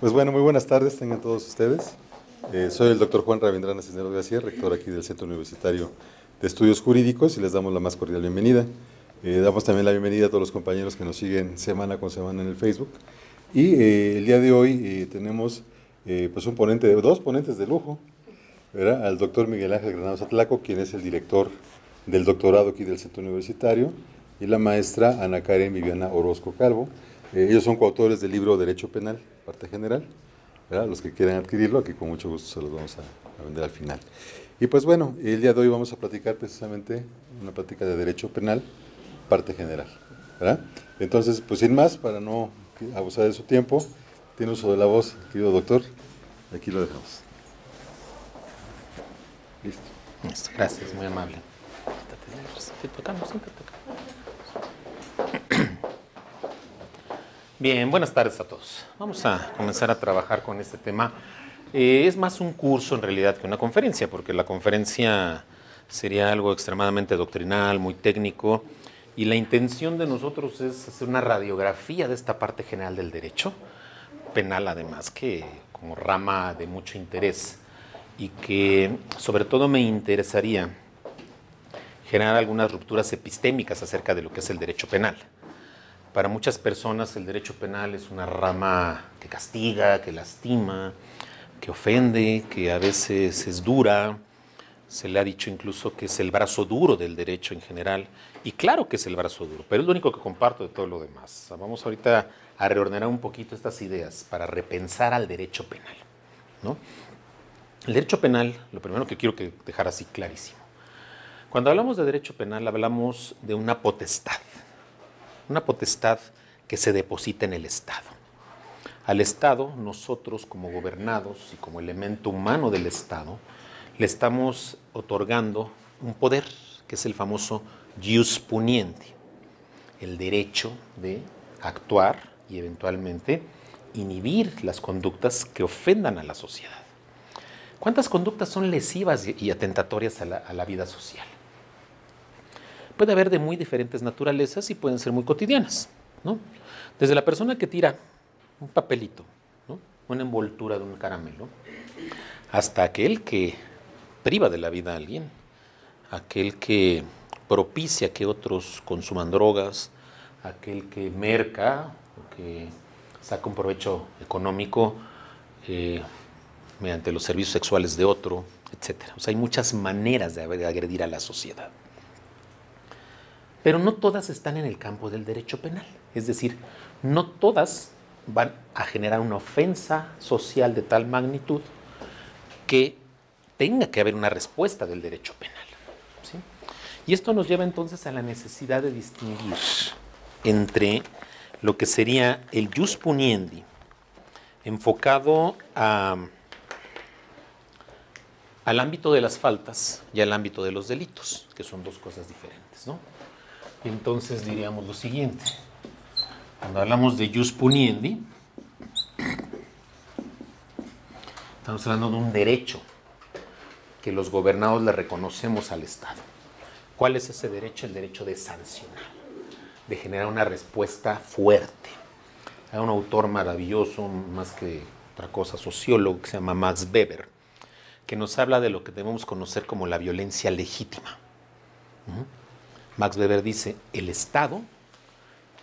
Pues bueno, muy buenas tardes tengan todos ustedes. Soy el doctor Juan Rabindrán Cisneros Gacier, rector aquí del Centro Universitario de Estudios Jurídicos, y les damos la más cordial bienvenida. Damos también la bienvenida a todos los compañeros que nos siguen semana con semana en el Facebook. Y el día de hoy tenemos pues un ponente, dos ponentes de lujo, ¿verdad? Al doctor Miguel Ángel Granados Atlaco, quien es el director del doctorado aquí del Centro Universitario, y la maestra Ana Karen Viviana Orozco Calvo. Ellos son coautores del libro Derecho Penal Parte General, ¿verdad? Los que quieran adquirirlo, aquí con mucho gusto se los vamos a vender al final. Y pues bueno, el día de hoy vamos a platicar precisamente una plática de Derecho Penal Parte General, ¿verdad? Entonces, pues sin más, para no abusar de su tiempo, tiene uso de la voz, querido doctor, aquí lo dejamos. Listo. Listo, gracias, muy amable. Bien, buenas tardes a todos. Vamos a comenzar a trabajar con este tema. Es más un curso en realidad que una conferencia, porque la conferencia sería algo extremadamente doctrinal, muy técnico, y la intención de nosotros es hacer una radiografía de esta parte general del derecho penal, además que como rama de mucho interés, y que sobre todo me interesaría generar algunas rupturas epistémicas acerca de lo que es el derecho penal. Para muchas personas el derecho penal es una rama que castiga, que lastima, que ofende, que a veces es dura. Se le ha dicho incluso que es el brazo duro del derecho en general, y claro que es el brazo duro, pero es lo único que comparto de todo lo demás. Vamos ahorita a reordenar un poquito estas ideas para repensar al derecho penal, ¿no? El derecho penal, lo primero que quiero dejar así clarísimo. Cuando hablamos de derecho penal, hablamos de una potestad que se deposita en el Estado. Al Estado, nosotros como gobernados y como elemento humano del Estado, le estamos otorgando un poder, que es el famoso jus puniente, el derecho de actuar y eventualmente inhibir las conductas que ofendan a la sociedad. ¿Cuántas conductas son lesivas y atentatorias a la vida social? Puede haber de muy diferentes naturalezas y pueden ser muy cotidianas, ¿no? Desde la persona que tira un papelito, ¿no?, una envoltura de un caramelo, hasta aquel que priva de la vida a alguien, aquel que propicia que otros consuman drogas, aquel que merca o que saca un provecho económico mediante los servicios sexuales de otro, etc. O sea, hay muchas maneras de agredir a la sociedad. Pero no todas están en el campo del derecho penal. Es decir, no todas van a generar una ofensa social de tal magnitud que tenga que haber una respuesta del derecho penal, ¿sí? Y esto nos lleva entonces a la necesidad de distinguir entre lo que sería el jus puniendi, enfocado al ámbito de las faltas y al ámbito de los delitos, que son dos cosas diferentes, ¿no? Entonces diríamos lo siguiente: cuando hablamos de jus puniendi, estamos hablando de un derecho que los gobernados le reconocemos al Estado. ¿Cuál es ese derecho? El derecho de sancionar, de generar una respuesta fuerte. Hay un autor maravilloso, más que otra cosa, sociólogo, que se llama Max Weber, que nos habla de lo que debemos conocer como la violencia legítima. Max Weber dice: el Estado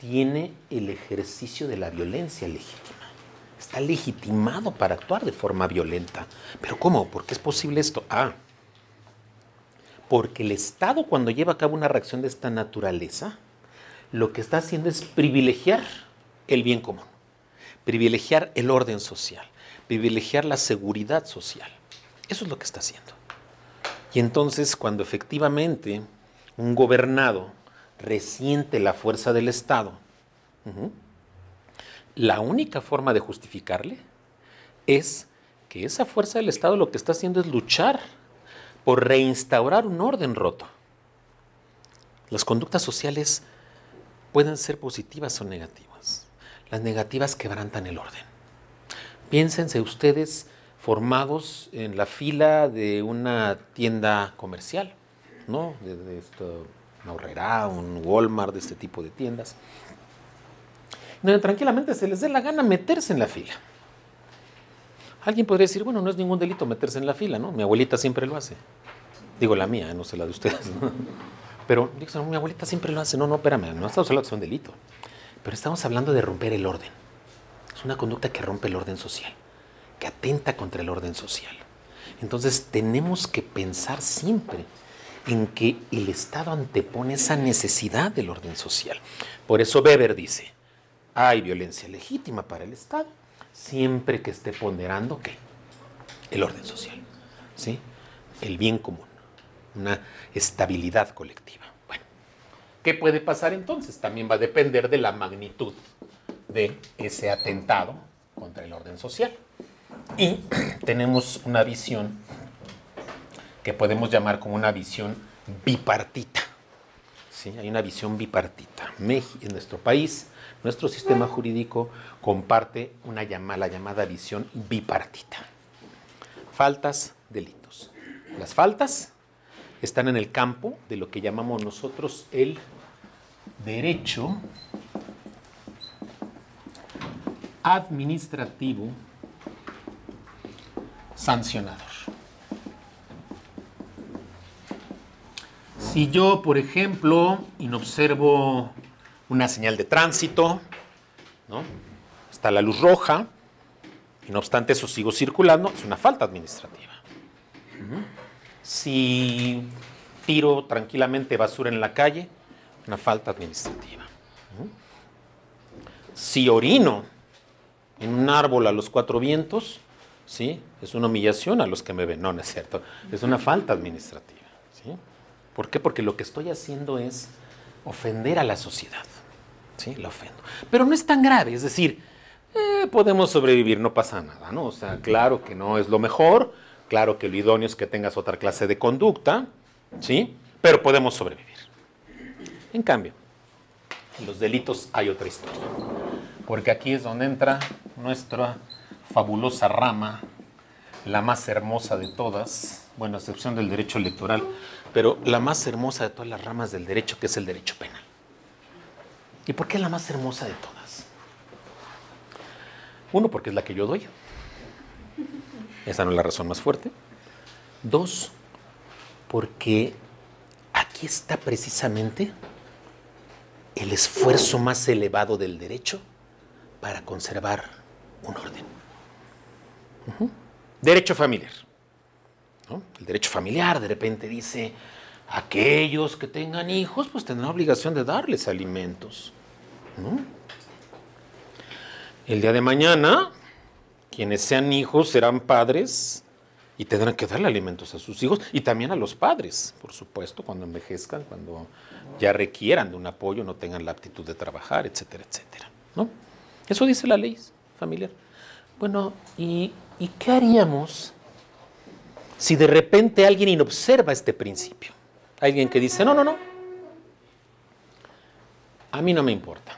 tiene el ejercicio de la violencia legítima. Está legitimado para actuar de forma violenta. ¿Pero cómo? ¿Por qué es posible esto? Porque el Estado, cuando lleva a cabo una reacción de esta naturaleza, lo que está haciendo es privilegiar el bien común, privilegiar el orden social, privilegiar la seguridad social. Eso es lo que está haciendo. Y entonces, cuando efectivamente un gobernado resiente la fuerza del Estado, la única forma de justificarle es que esa fuerza del Estado lo que está haciendo es luchar por reinstaurar un orden roto. Las conductas sociales pueden ser positivas o negativas. Las negativas quebrantan el orden. Piénsense ustedes formados en la fila de una tienda comercial, ¿no?, de esto, una Horrera, un Walmart, de este tipo de tiendas, donde tranquilamente se les dé la gana meterse en la fila. Alguien podría decir, bueno, no es ningún delito meterse en la fila, ¿no? Mi abuelita siempre lo hace. Digo, la mía, no sé la de ustedes, ¿no? Pero, digo, no, mi abuelita siempre lo hace. No, no, espérame, no estamos hablando de un delito. Pero estamos hablando de romper el orden. Es una conducta que rompe el orden social, que atenta contra el orden social. Entonces, tenemos que pensar siempre en que el Estado antepone esa necesidad del orden social. Por eso Weber dice, hay violencia legítima para el Estado siempre que esté ponderando, ¿qué? El orden social, ¿sí? El bien común, una estabilidad colectiva. Bueno, ¿qué puede pasar entonces? También va a depender de la magnitud de ese atentado contra el orden social. Y tenemos una visión que podemos llamar como una visión bipartita. ¿Sí? Hay una visión bipartita. En nuestro país, nuestro sistema jurídico comparte una la llamada visión bipartita. Faltas, delitos. Las faltas están en el campo de lo que llamamos nosotros el derecho administrativo sancionador. Si yo, por ejemplo, inobservo una señal de tránsito, ¿no? Está la luz roja, y no obstante eso sigo circulando, es una falta administrativa. Si tiro tranquilamente basura en la calle, una falta administrativa. Si orino en un árbol a los cuatro vientos, ¿sí? Es una humillación a los que me ven. No, no es cierto. Es una falta administrativa, ¿sí? ¿Por qué? Porque lo que estoy haciendo es ofender a la sociedad, ¿sí? La ofendo. Pero no es tan grave, es decir, podemos sobrevivir, no pasa nada, ¿no? O sea, claro que no es lo mejor, claro que lo idóneo es que tengas otra clase de conducta, ¿sí? Pero podemos sobrevivir. En cambio, en los delitos hay otra historia, porque aquí es donde entra nuestra fabulosa rama, la más hermosa de todas, bueno, a excepción del derecho electoral, pero la más hermosa de todas las ramas del derecho, que es el derecho penal. ¿Y por qué la más hermosa de todas? Uno, porque es la que yo doy. Esa no es la razón más fuerte. Dos, porque aquí está precisamente el esfuerzo más elevado del derecho para conservar un orden. Derecho familiar. ¿No? El derecho familiar de repente dice, aquellos que tengan hijos, pues tendrán obligación de darles alimentos, ¿no? El día de mañana, quienes sean hijos serán padres y tendrán que darle alimentos a sus hijos y también a los padres, por supuesto, cuando envejezcan, cuando ya requieran de un apoyo, no tengan la aptitud de trabajar, etcétera, etcétera, ¿no? Eso dice la ley familiar. Bueno, ¿y qué haríamos si de repente alguien inobserva este principio? Alguien que dice, no, no, no, a mí no me importa,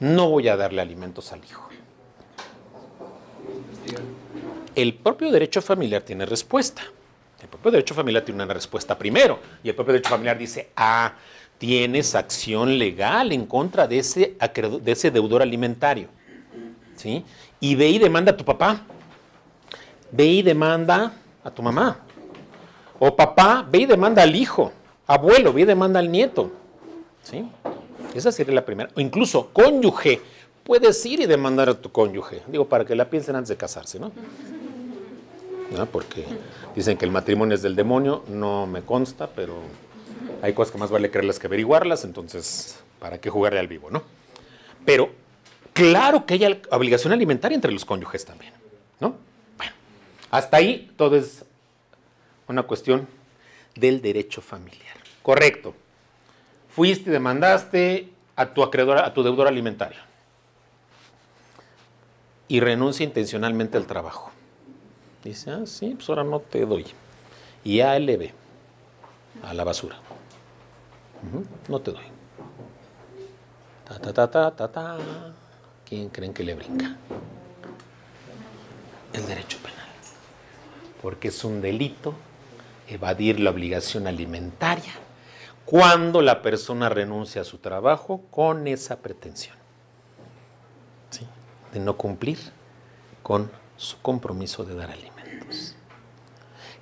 no voy a darle alimentos al hijo. El propio derecho familiar tiene respuesta. El propio derecho familiar tiene una respuesta primero. Y el propio derecho familiar dice, ah, tienes acción legal en contra de ese deudor alimentario, ¿sí? Y ve y demanda a tu papá. Ve y demanda a tu mamá. O papá, ve y demanda al hijo. Abuelo, ve y demanda al nieto. ¿Sí? Esa sería la primera. O incluso cónyuge. Puedes ir y demandar a tu cónyuge. Digo, para que la piensen antes de casarse, ¿no? ¿No? Porque dicen que el matrimonio es del demonio. No me consta, pero hay cosas que más vale creerlas que averiguarlas. Entonces, ¿para qué jugarle al vivo, no? Pero claro que hay obligación alimentaria entre los cónyuges también, ¿no? Hasta ahí todo es una cuestión del derecho familiar. Correcto. Fuiste y demandaste a tu acreedor, a tu deudor alimentario. Y renuncia intencionalmente al trabajo. Dice, ah, sí, pues ahora no te doy. Y ALB, a la basura. No te doy. Ta, ta, ta, ta, ta, ta. ¿Quién creen que le brinca? El derecho penal. Porque es un delito evadir la obligación alimentaria cuando la persona renuncia a su trabajo con esa pretensión, ¿sí? De no cumplir con su compromiso de dar alimentos.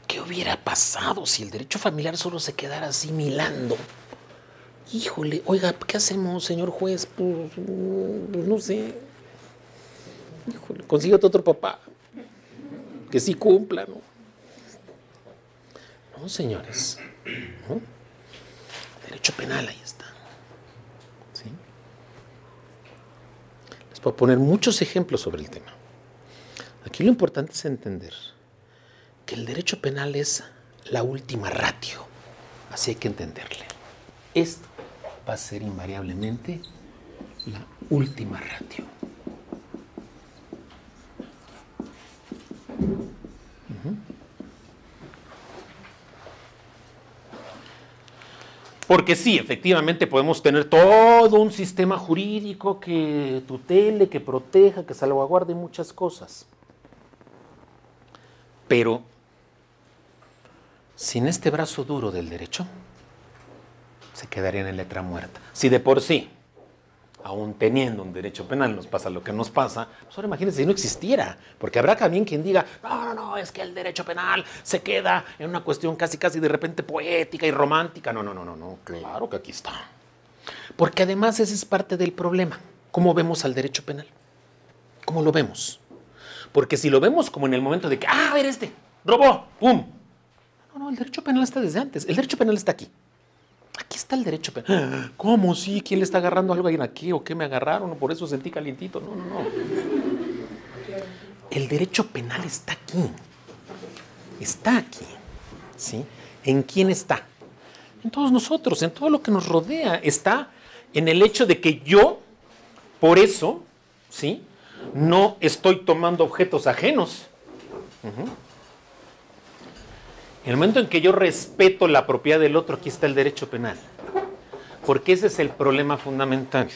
¿Qué hubiera pasado si el derecho familiar solo se quedara así milando? Híjole, oiga, ¿qué hacemos, señor juez? Pues no sé. Híjole, consíguete otro papá que sí cumpla, ¿no? No, señores, ¿no? Derecho penal, ahí está. ¿Sí? Les puedo poner muchos ejemplos sobre el tema. Aquí lo importante es entender que el derecho penal es la última ratio, así hay que entenderle. Esto va a ser invariablemente la última ratio. Porque sí, efectivamente podemos tener todo un sistema jurídico que tutele, que proteja, que salvaguarde muchas cosas. Pero sin este brazo duro del derecho, se quedarían en letra muerta. Si de por sí, aún teniendo un derecho penal, nos pasa lo que nos pasa, pues ahora imagínense si no existiera, porque habrá también quien diga, no, es que el derecho penal se queda en una cuestión casi de repente poética y romántica. No, claro que aquí está. Porque además ese es parte del problema. ¿Cómo vemos al derecho penal? ¿Cómo lo vemos? Porque si lo vemos como en el momento de que, a ver, este robó, pum. No, el derecho penal está desde antes. El derecho penal está aquí. Aquí está el derecho penal. ¿Cómo? ¿Sí? ¿Quién le está agarrando algo ahí aquí? ¿O qué me agarraron? ¿O por eso sentí calientito? No. El derecho penal está aquí. Está aquí. ¿Sí? ¿En quién está? En todos nosotros, en todo lo que nos rodea. Está en el hecho de que yo, por eso, ¿sí?, no estoy tomando objetos ajenos. En el momento en que yo respeto la propiedad del otro, aquí está el derecho penal. Porque ese es el problema fundamental.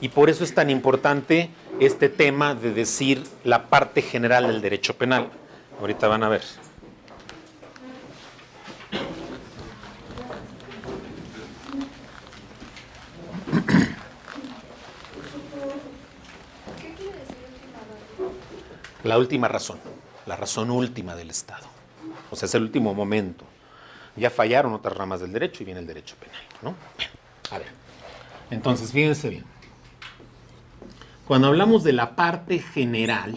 Y por eso es tan importante este tema de decir la parte general del derecho penal. Ahorita van a ver. ¿Qué quiere decir última razón? La última razón. La razón última del Estado. O sea, es el último momento. Ya fallaron otras ramas del derecho y viene el derecho penal, ¿no? Bien, a ver. Entonces, fíjense bien. Cuando hablamos de la parte general,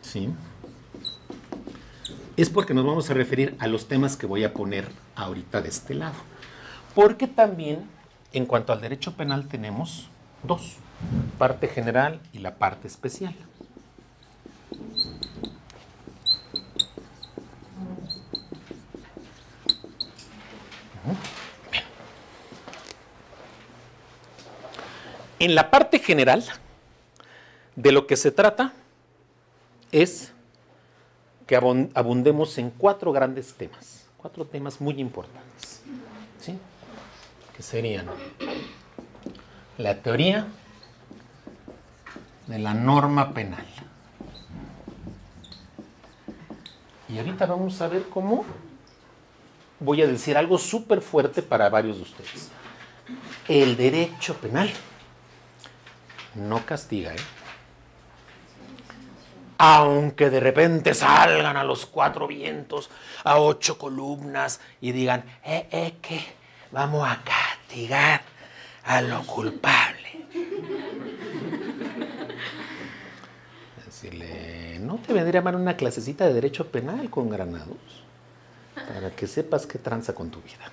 ¿sí?, es porque nos vamos a referir a los temas que voy a poner ahorita de este lado. Porque también, en cuanto al derecho penal, tenemos dos. Parte general y la parte especial. Bien. En la parte general, de lo que se trata es que abundemos en cuatro grandes temas, cuatro temas muy importantes, ¿sí?, que serían la teoría de la norma penal. Y ahorita vamos a ver cómo. Voy a decir algo súper fuerte para varios de ustedes. El derecho penal no castiga, ¿eh? Aunque de repente salgan a los cuatro vientos, a ocho columnas y digan, que vamos a castigar a lo culpable. Decirle, ¿no te vendría mal una clasecita de derecho penal con Granados? Para que sepas qué tranza con tu vida.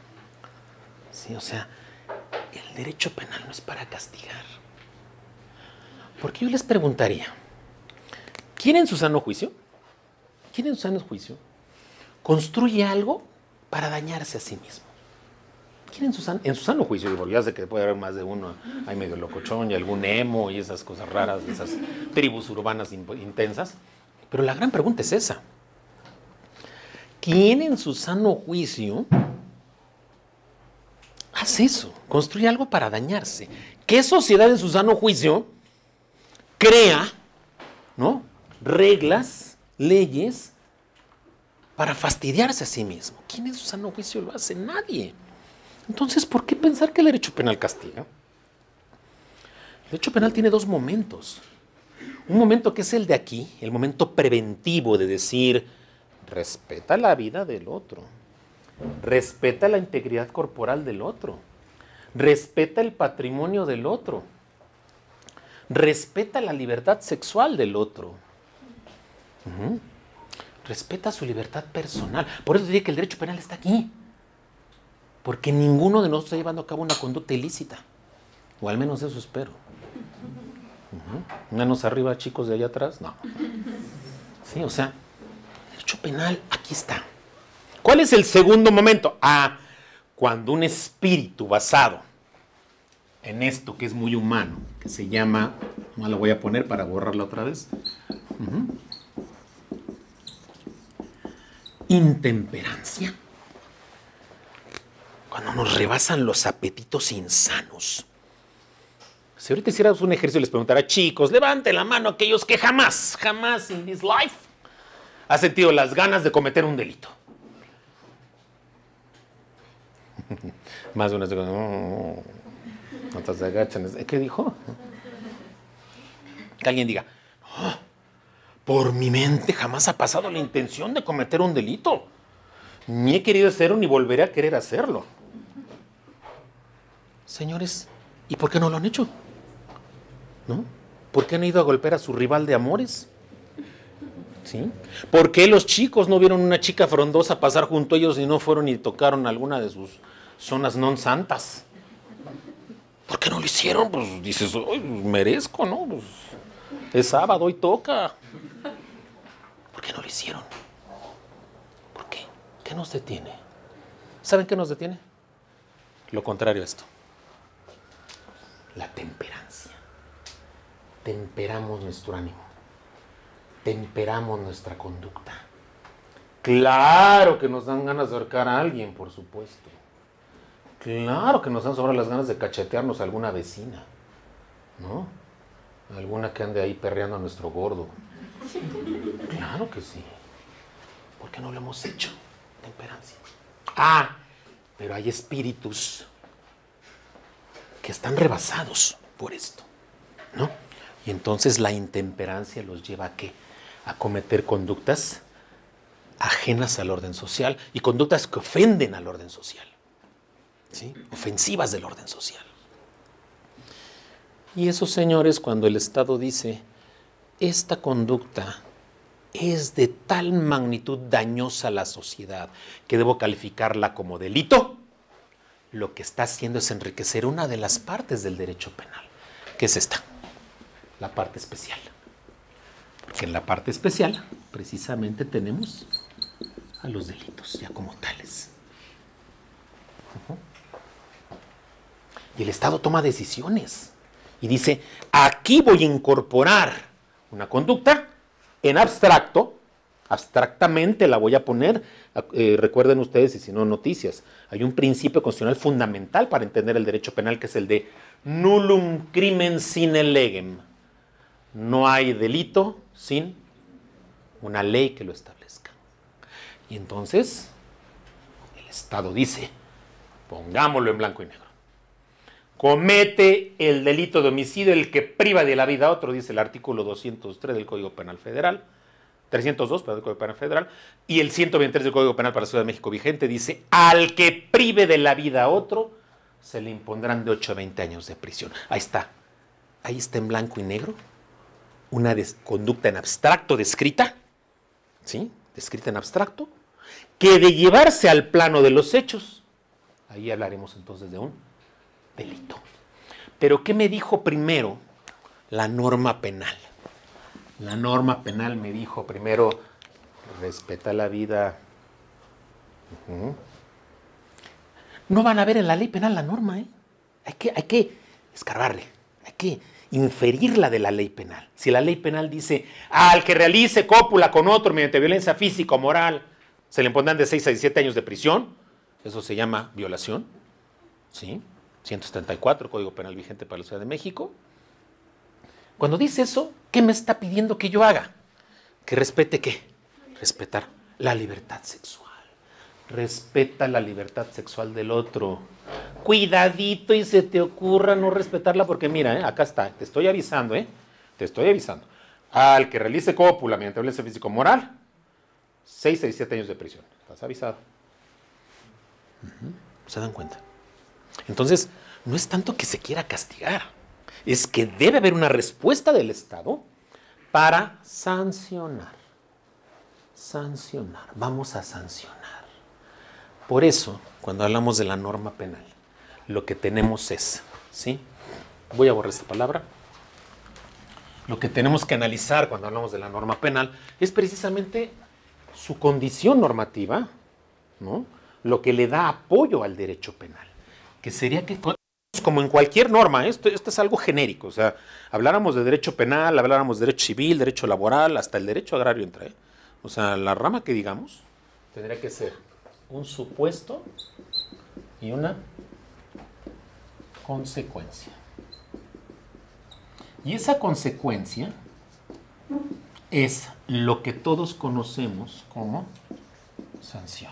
Sí, o sea, el derecho penal no es para castigar. Porque yo les preguntaría, ¿quién en su sano juicio? ¿Quién en su sano juicio construye algo para dañarse a sí mismo? ¿Quién en su sano juicio? Ya sé que puede haber más de uno, hay medio locochón y algún emo y esas cosas raras, esas tribus urbanas intensas. Pero la gran pregunta es esa. ¿Quién en su sano juicio hace eso? Construye algo para dañarse. ¿Qué sociedad en su sano juicio crea, ¿no?, reglas, leyes para fastidiarse a sí mismo? ¿Quién en su sano juicio lo hace? Nadie. Entonces, ¿por qué pensar que el derecho penal castiga? El derecho penal tiene dos momentos. Un momento que es el de aquí, el momento preventivo de decir, respeta la vida del otro, respeta la integridad corporal del otro, respeta el patrimonio del otro, respeta la libertad sexual del otro, respeta su libertad personal. Por eso diría que el derecho penal está aquí, porque ninguno de nosotros está llevando a cabo una conducta ilícita, o al menos eso espero. Manos arriba, chicos de allá atrás, no. Sí, o sea, derecho penal, aquí está. ¿Cuál es el segundo momento? Ah, cuando un espíritu basado en esto que es muy humano, que se llama, no la voy a poner para borrarla otra vez, intemperancia. Cuando nos rebasan los apetitos insanos. Si ahorita hiciéramos un ejercicio y les preguntara, chicos, levanten la mano a aquellos que jamás, jamás in this life ha sentido las ganas de cometer un delito. Más de unas de cuantas se agachan. ¿Qué dijo? Que alguien diga, oh, por mi mente jamás ha pasado la intención de cometer un delito. Ni he querido hacerlo ni volveré a querer hacerlo. Señores, ¿y por qué no lo han hecho? ¿No? ¿Por qué han ido a golpear a su rival de amores? ¿Sí? ¿Por qué los chicos no vieron una chica frondosa pasar junto a ellos y no fueron y tocaron alguna de sus zonas non santas? ¿Por qué no lo hicieron? Pues dices, pues, merezco, ¿no? Pues, es sábado, hoy toca. ¿Por qué no lo hicieron? ¿Por qué? ¿Qué nos detiene? ¿Saben qué nos detiene? Lo contrario a esto. La temperancia. Temperamos nuestro ánimo. Temperamos nuestra conducta. Claro que nos dan ganas de ahorcar a alguien, por supuesto. Claro que nos dan sobre las ganas de cachetearnos a alguna vecina, ¿no? Alguna que ande ahí perreando a nuestro gordo. Claro que sí. ¿Por qué no lo hemos hecho? Temperancia. Ah, pero hay espíritus que están rebasados por esto, ¿no? Y entonces la intemperancia los lleva a ¿qué? A cometer conductas ajenas al orden social y conductas que ofenden al orden social, ¿sí? Ofensivas del orden social. Y esos señores, cuando el Estado dice, esta conducta es de tal magnitud dañosa a la sociedad que debo calificarla como delito, lo que está haciendo es enriquecer una de las partes del derecho penal, que es esta, la parte especial. Porque en la parte especial, precisamente, tenemos a los delitos ya como tales. Y el Estado toma decisiones y dice, aquí voy a incorporar una conducta en abstracto, abstractamente la voy a poner, recuerden ustedes, y si no, noticias, hay un principio constitucional fundamental para entender el derecho penal, que es el de nullum crimen sine legem. No hay delito sin una ley que lo establezca. Y entonces el Estado dice, pongámoslo en blanco y negro, comete el delito de homicidio el que priva de la vida a otro, dice el artículo 203 del Código Penal Federal, 302, perdón, del Código Penal Federal, y el 123 del Código Penal para la Ciudad de México vigente dice, al que prive de la vida a otro, se le impondrán de 8 a 20 años de prisión. Ahí está en blanco y negro, una conducta en abstracto descrita, ¿sí? Descrita en abstracto, que de llevarse al plano de los hechos, ahí hablaremos entonces de un delito. Pero ¿qué me dijo primero la norma penal? La norma penal me dijo primero, respeta la vida. No van a ver en la ley penal la norma, ¿eh? Hay que escarbarle, hay que inferirla de la ley penal. Si la ley penal dice, al que realice cópula con otro mediante violencia física o moral, se le impondrán de 6 a 17 años de prisión, eso se llama violación, ¿sí? 174, Código Penal vigente para la Ciudad de México. Cuando dice eso, ¿qué me está pidiendo que yo haga? Que respete ¿qué? Respetar la libertad sexual. Respeta la libertad sexual del otro. Cuidadito y se te ocurra no respetarla porque mira, acá está, te estoy avisando, Al que realice cópula mediante violencia físico-moral, 6 a 17 años de prisión. Estás avisado. ¿Se dan cuenta? Entonces, no es tanto que se quiera castigar, es que debe haber una respuesta del Estado para sancionar. Sancionar. Vamos a sancionar. Por eso, cuando hablamos de la norma penal, lo que tenemos es, ¿sí? Voy a borrar esta palabra. Lo que tenemos que analizar cuando hablamos de la norma penal es precisamente su condición normativa, ¿no? Lo que le da apoyo al derecho penal, que sería que, como en cualquier norma, esto es algo genérico, o sea, habláramos de derecho penal, habláramos de derecho civil, derecho laboral, hasta el derecho agrario entra, ¿eh? O sea, la rama que digamos tendría que ser un supuesto y una consecuencia. Y esa consecuencia es lo que todos conocemos como sanción.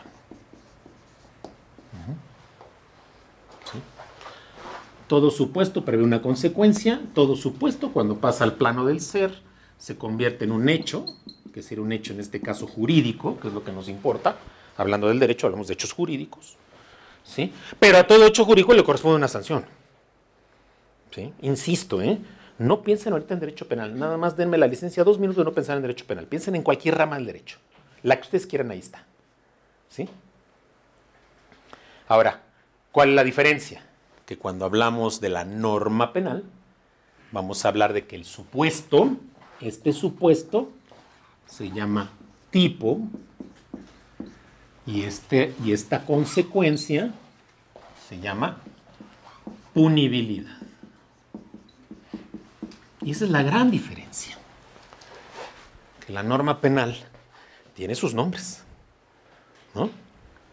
¿Sí? Todo supuesto prevé una consecuencia. Todo supuesto, cuando pasa al plano del ser, se convierte en un hecho, que sería un hecho en este caso jurídico, que es lo que nos importa. Hablando del derecho, hablamos de hechos jurídicos. ¿Sí? Pero a todo hecho jurídico le corresponde una sanción. ¿Sí? Insisto, ¿eh? No piensen ahorita en derecho penal, nada más denme la licencia 2 minutos de no pensar en derecho penal. Piensen en cualquier rama del derecho, la que ustedes quieran, ahí está. ¿Sí? Ahora, ¿cuál es la diferencia? Que cuando hablamos de la norma penal, vamos a hablar de que el supuesto, este supuesto, se llama tipo, y, esta consecuencia se llama punibilidad. Y esa es la gran diferencia, que la norma penal tiene sus nombres, ¿no?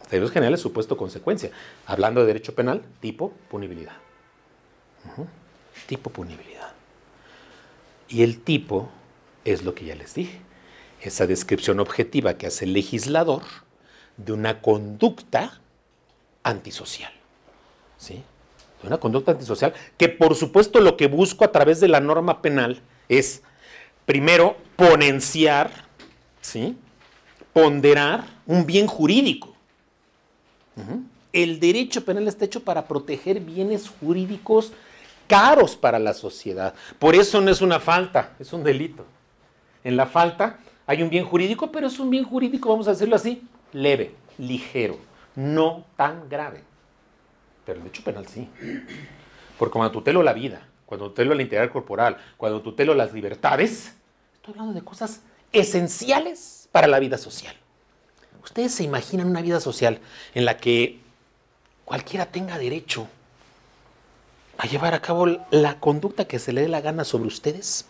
Términos generales, supuesto, consecuencia. Hablando de derecho penal, tipo, punibilidad. Tipo, punibilidad. Y el tipo es lo que ya les dije, esa descripción objetiva que hace el legislador de una conducta antisocial, ¿sí? Una conducta antisocial que, por supuesto, lo que busco a través de la norma penal es, primero, potenciar, ¿sí? Ponderar un bien jurídico. El derecho penal está hecho para proteger bienes jurídicos caros para la sociedad. Por eso no es una falta, es un delito. En la falta hay un bien jurídico, pero es un bien jurídico, vamos a decirlo así, leve, ligero, no tan grave. Pero el derecho penal sí, porque cuando tutelo la vida, cuando tutelo la integridad corporal, cuando tutelo las libertades, estoy hablando de cosas esenciales para la vida social. Ustedes se imaginan una vida social en la que cualquiera tenga derecho a llevar a cabo la conducta que se le dé la gana sobre ustedes.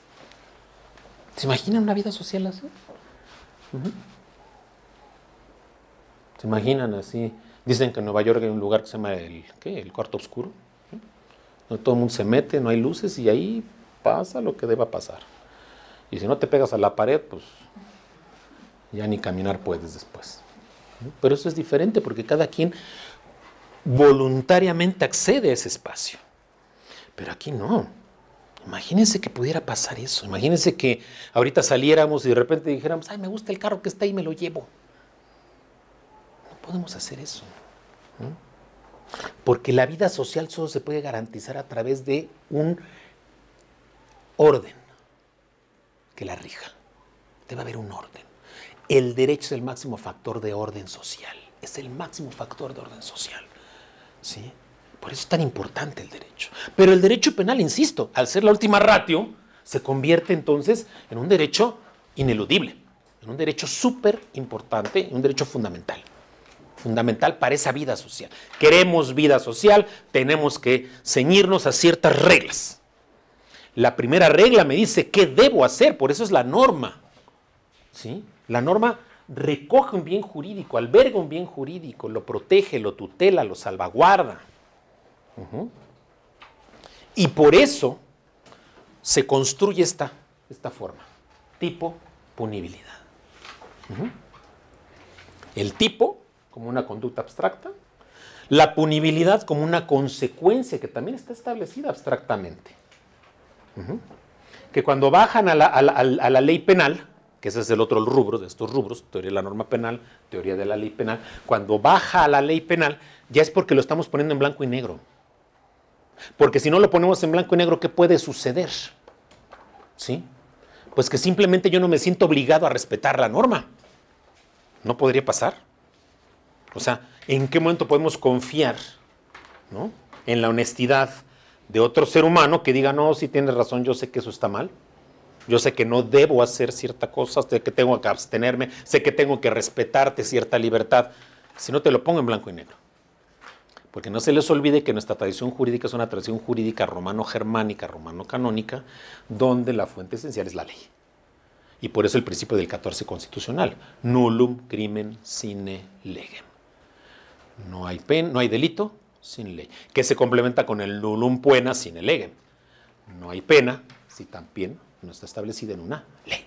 ¿Se imaginan una vida social así? ¿Se imaginan así? Dicen que en Nueva York hay un lugar que se llama el cuarto oscuro, ¿no? Todo el mundo se mete, no hay luces y ahí pasa lo que deba pasar. Y si no te pegas a la pared, pues ya ni caminar puedes después. Pero eso es diferente porque cada quien voluntariamente accede a ese espacio. Pero aquí no. Imagínense que pudiera pasar eso. Imagínense que ahorita saliéramos y de repente dijéramos, ay, me gusta el carro que está ahí, me lo llevo. Podemos hacer eso, ¿no? Porque la vida social solo se puede garantizar a través de un orden que la rija. Debe haber un orden. El derecho es el máximo factor de orden social. Es el máximo factor de orden social, ¿sí? Por eso es tan importante el derecho. Pero el derecho penal, insisto, al ser la última ratio, se convierte entonces en un derecho ineludible, en un derecho súper importante, un derecho fundamental. Fundamental para esa vida social. Queremos vida social, tenemos que ceñirnos a ciertas reglas. La primera regla me dice qué debo hacer, por eso es la norma. ¿Sí? La norma recoge un bien jurídico, alberga un bien jurídico, lo protege, lo tutela, lo salvaguarda. Y por eso se construye esta forma, tipo punibilidad. El tipo como una conducta abstracta, la punibilidad como una consecuencia que también está establecida abstractamente. que cuando bajan a la ley penal, que ese es el otro rubro de estos rubros, teoría de la norma penal, teoría de la ley penal, cuando baja a la ley penal ya es porque lo estamos poniendo en blanco y negro. Porque si no lo ponemos en blanco y negro, ¿qué puede suceder? ¿Sí? Pues que simplemente yo no me siento obligado a respetar la norma. ¿No podría pasar? O sea, ¿en qué momento podemos confiar, ¿no?, en la honestidad de otro ser humano que diga, no, sí tienes razón, yo sé que eso está mal? Yo sé que no debo hacer cierta cosa, sé que tengo que abstenerme, sé que tengo que respetarte cierta libertad. Si no, te lo pongo en blanco y negro. Porque no se les olvide que nuestra tradición jurídica es una tradición jurídica romano-germánica, romano-canónica, donde la fuente esencial es la ley. Y por eso el principio del 14 constitucional, nullum crimen sine legem. No hay delito sin ley, que se complementa con el nullum pena sine legem. No hay pena si también no está establecida en una ley.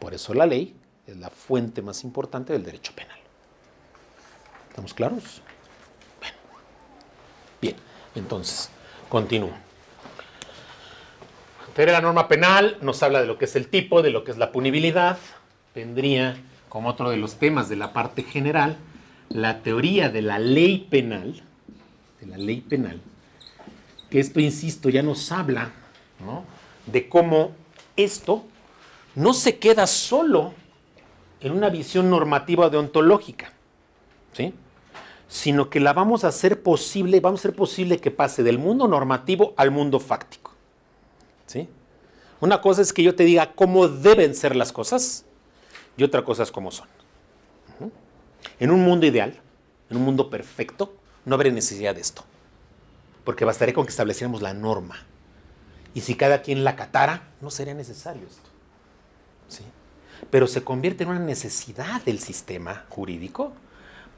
Por eso la ley es la fuente más importante del derecho penal. ¿Estamos claros? Bueno. Bien, entonces, continúo. La norma penal nos habla de lo que es el tipo, de lo que es la punibilidad. Tendría como otro de los temas de la parte general la teoría de la ley penal, que esto, insisto, ya nos habla, ¿no?, de cómo esto no se queda solo en una visión normativa deontológica, ¿sí?, sino que la vamos a hacer posible, que pase del mundo normativo al mundo fáctico, ¿sí? Una cosa es que yo te diga cómo deben ser las cosas y otra cosa es cómo son. En un mundo ideal, en un mundo perfecto, no habría necesidad de esto, porque bastaría con que estableciéramos la norma. Y si cada quien la acatara, no sería necesario esto, ¿sí? Pero se convierte en una necesidad del sistema jurídico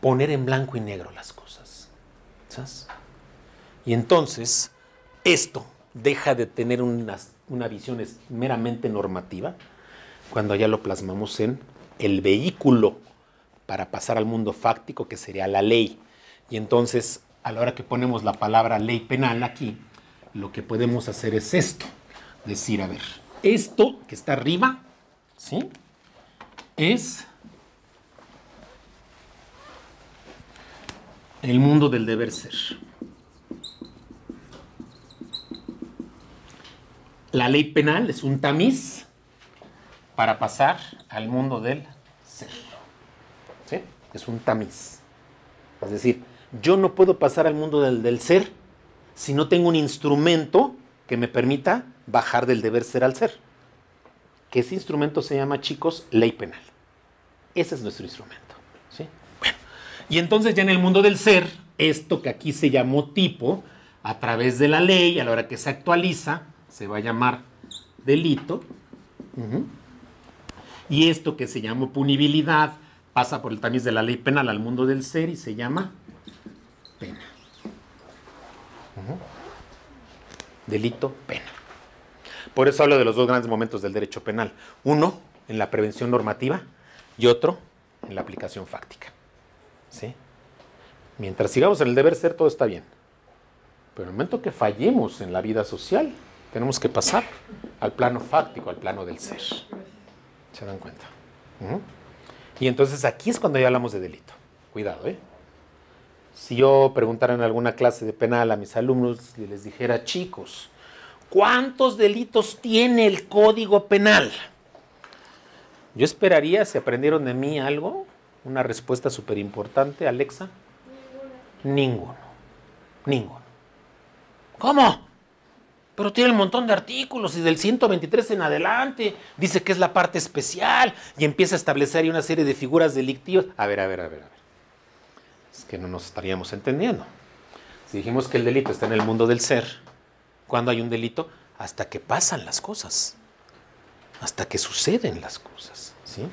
poner en blanco y negro las cosas, ¿sabes? Y entonces esto deja de tener una visión meramente normativa cuando ya lo plasmamos en el vehículo para pasar al mundo fáctico, que sería la ley. Y entonces, a la hora que ponemos la palabra ley penal aquí, lo que podemos hacer es esto, decir, a ver, esto que está arriba, ¿sí?, es el mundo del deber ser. La ley penal es un tamiz para pasar al mundo del ser, ¿sí? Es un tamiz. Es decir, yo no puedo pasar al mundo del ser si no tengo un instrumento que me permita bajar del deber ser al ser. Que ese instrumento se llama, chicos, ley penal. Ese es nuestro instrumento, ¿sí? Bueno, y entonces ya en el mundo del ser, esto que aquí se llamó tipo, a través de la ley, a la hora que se actualiza, se va a llamar delito. Y esto que se llamó punibilidad pasa por el tamiz de la ley penal al mundo del ser y se llama pena. Delito, pena. Por eso hablo de los dos grandes momentos del derecho penal. Uno en la prevención normativa y otro en la aplicación fáctica, ¿sí? Mientras sigamos en el deber ser, todo está bien. Pero en el momento que fallemos en la vida social, tenemos que pasar al plano fáctico, al plano del ser. ¿Se dan cuenta? Y entonces aquí es cuando ya hablamos de delito. Cuidado, ¿eh? Si yo preguntara en alguna clase de penal a mis alumnos y les dijera, chicos, ¿cuántos delitos tiene el Código Penal? Yo esperaría, si aprendieron de mí algo, una respuesta súper importante, Alexa. Ninguno. Ninguno. ¿Cómo? Pero tiene un montón de artículos y del 123 en adelante dice que es la parte especial y empieza a establecer una serie de figuras delictivas. A ver. Es que no nos estaríamos entendiendo. Si dijimos que el delito está en el mundo del ser, ¿cuándo hay un delito? Hasta que pasan las cosas, hasta que suceden las cosas, ¿sí?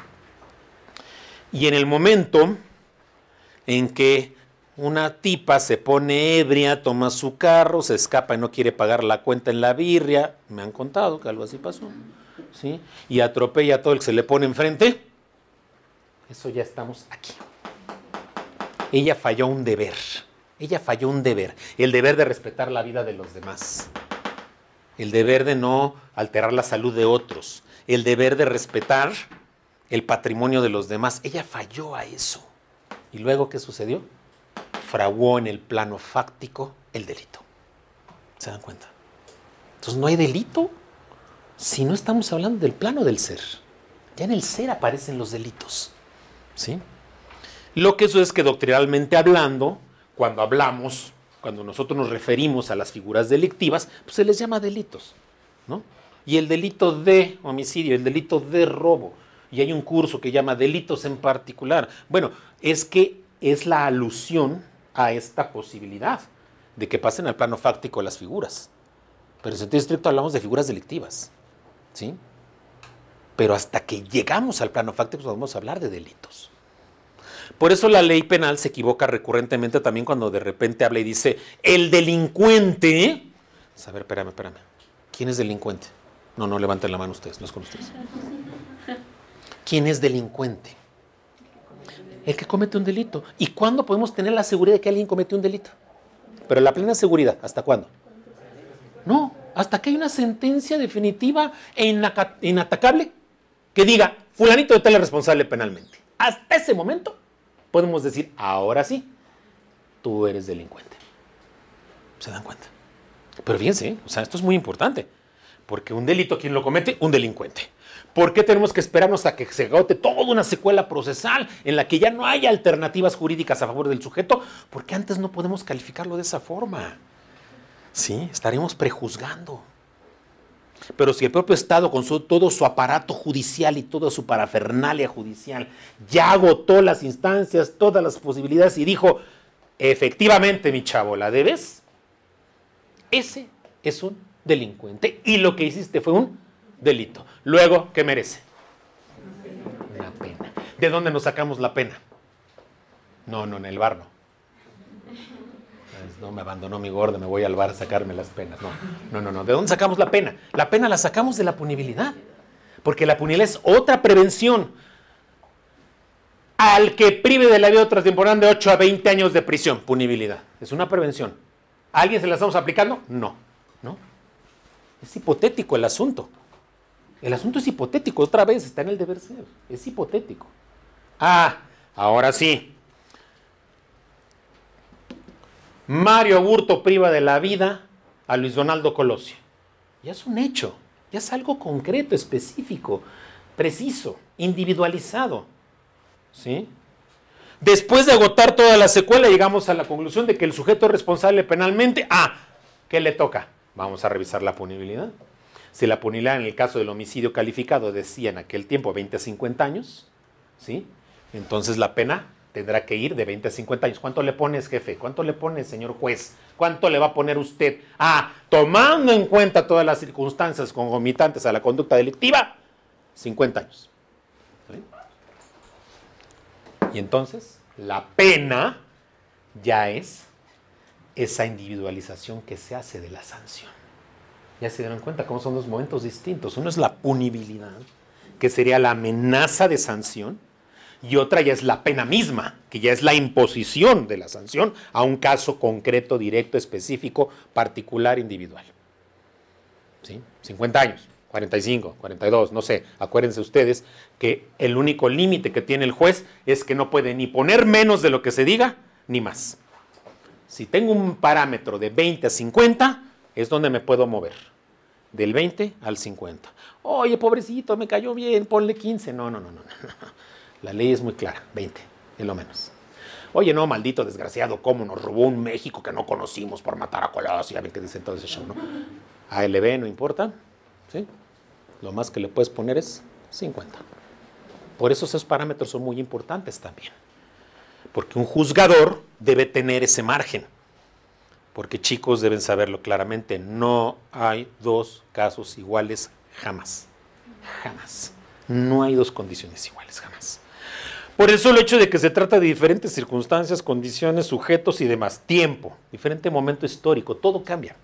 Y en el momento en que una tipa se pone ebria, toma su carro, se escapa y no quiere pagar la cuenta en la birria, me han contado que algo así pasó, ¿sí?, y atropella a todo el que se le pone enfrente, eso ya estamos aquí. Ella falló un deber. El deber de respetar la vida de los demás. el deber de no alterar la salud de otros, el deber de respetar el patrimonio de los demás. Ella falló a eso. ¿Y luego qué sucedió? Fraguó en el plano fáctico el delito. ¿Se dan cuenta? Entonces no hay delito si no estamos hablando del plano del ser. Ya en el ser aparecen los delitos. ¿Sí? Lo que eso es que doctrinalmente hablando, cuando nosotros nos referimos a las figuras delictivas, pues se les llama delitos, ¿no? Y el delito de homicidio, el delito de robo, y hay un curso que llama delitos en particular. Bueno, es que es la alusión a esta posibilidad de que pasen al plano fáctico las figuras. Pero en sentido estricto hablamos de figuras delictivas, ¿sí? Pero hasta que llegamos al plano fáctico vamos a hablar de delitos. Por eso la ley penal se equivoca recurrentemente también cuando de repente habla y dice, el delincuente... A ver, espérame. ¿Quién es delincuente? No levanten la mano ustedes, no es con ustedes. ¿Quién es delincuente? El que comete un delito. ¿Y cuándo podemos tener la seguridad de que alguien cometió un delito? Pero la plena seguridad, ¿hasta cuándo? No, hasta que hay una sentencia definitiva e inatacable que diga, fulanito de tal es responsable penalmente. Hasta ese momento podemos decir, ahora sí, tú eres delincuente. ¿Se dan cuenta? Pero fíjense, ¿eh? O sea, esto es muy importante. Porque un delito, ¿quién lo comete? Un delincuente. ¿Por qué tenemos que esperarnos a que se agote toda una secuela procesal en la que ya no haya alternativas jurídicas a favor del sujeto? Porque antes no podemos calificarlo de esa forma. Sí, estaremos prejuzgando. Pero si el propio Estado, con todo su aparato judicial y toda su parafernalia judicial, ya agotó las instancias, todas las posibilidades y dijo, efectivamente, mi chavo, ¿la debes? Ese es un delincuente y lo que hiciste fue un delito. Luego, ¿qué merece? Una pena. ¿De dónde nos sacamos la pena? No, en el bar no. No, me abandonó mi gordo, me voy al bar a sacarme las penas. No. ¿De dónde sacamos la pena? La pena la sacamos de la punibilidad, porque la punibilidad es otra prevención. Al que prive de la vida otra temporada de 8 a 20 años de prisión, punibilidad. Es una prevención. ¿A alguien se la estamos aplicando? No. Es hipotético el asunto. El asunto es hipotético, otra vez, está en el deber ser. Es hipotético. Ahora sí. Mario Aburto priva de la vida a Luis Donaldo Colosio. Ya es un hecho, ya es algo concreto, específico, preciso, individualizado. ¿Sí? Después de agotar toda la secuela, llegamos a la conclusión de que el sujeto es responsable penalmente. ¿Qué le toca? Vamos a revisar la punibilidad. Si la punibilidad en el caso del homicidio calificado decía en aquel tiempo 20 a 50 años, ¿sí? Entonces la pena tendrá que ir de 20 a 50 años. ¿Cuánto le pones, jefe? ¿Cuánto le pones, señor juez? ¿Cuánto le va a poner usted? Tomando en cuenta todas las circunstancias concomitantes a la conducta delictiva, 50 años. ¿Sí? Y entonces, la pena ya es esa individualización que se hace de la sanción. Ya se dieron cuenta cómo son dos momentos distintos. Uno es la punibilidad, que sería la amenaza de sanción, y otra ya es la pena misma, que ya es la imposición de la sanción a un caso concreto, directo, específico, particular, individual. ¿Sí? 50 años, 45, 42, no sé. Acuérdense ustedes que el único límite que tiene el juez es que no puede ni poner menos de lo que se diga, ni más. Si tengo un parámetro de 20 a 50, es donde me puedo mover. Del 20 al 50. Oye, pobrecito, me cayó bien, ponle 15. No. La ley es muy clara, 20, es lo menos. Oye, no, maldito desgraciado, ¿cómo nos robó un México que no conocimos por matar a Colosio? Ya ven que dicen todo ese show, ¿no? ALB no importa, ¿sí? Lo más que le puedes poner es 50. Por eso esos parámetros son muy importantes también. Porque un juzgador debe tener ese margen. Porque chicos deben saberlo claramente, no hay dos casos iguales jamás. Jamás. No hay dos condiciones iguales jamás. Por eso el hecho de que se trata de diferentes circunstancias, condiciones, sujetos y demás, tiempo, diferente momento histórico, todo cambia,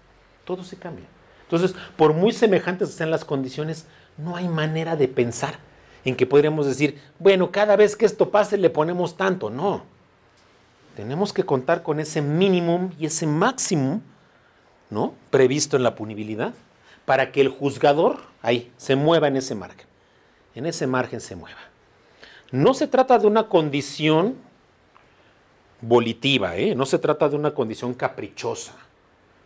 todo se cambia. Entonces, por muy semejantes que sean las condiciones, no hay manera de pensar en que podríamos decir, bueno, cada vez que esto pase le ponemos tanto. No, tenemos que contar con ese mínimo y ese máximo, ¿no? Previsto en la punibilidad, para que el juzgador ahí se mueva en ese margen. En ese margen se mueva. No se trata de una condición volitiva, no se trata de una condición caprichosa.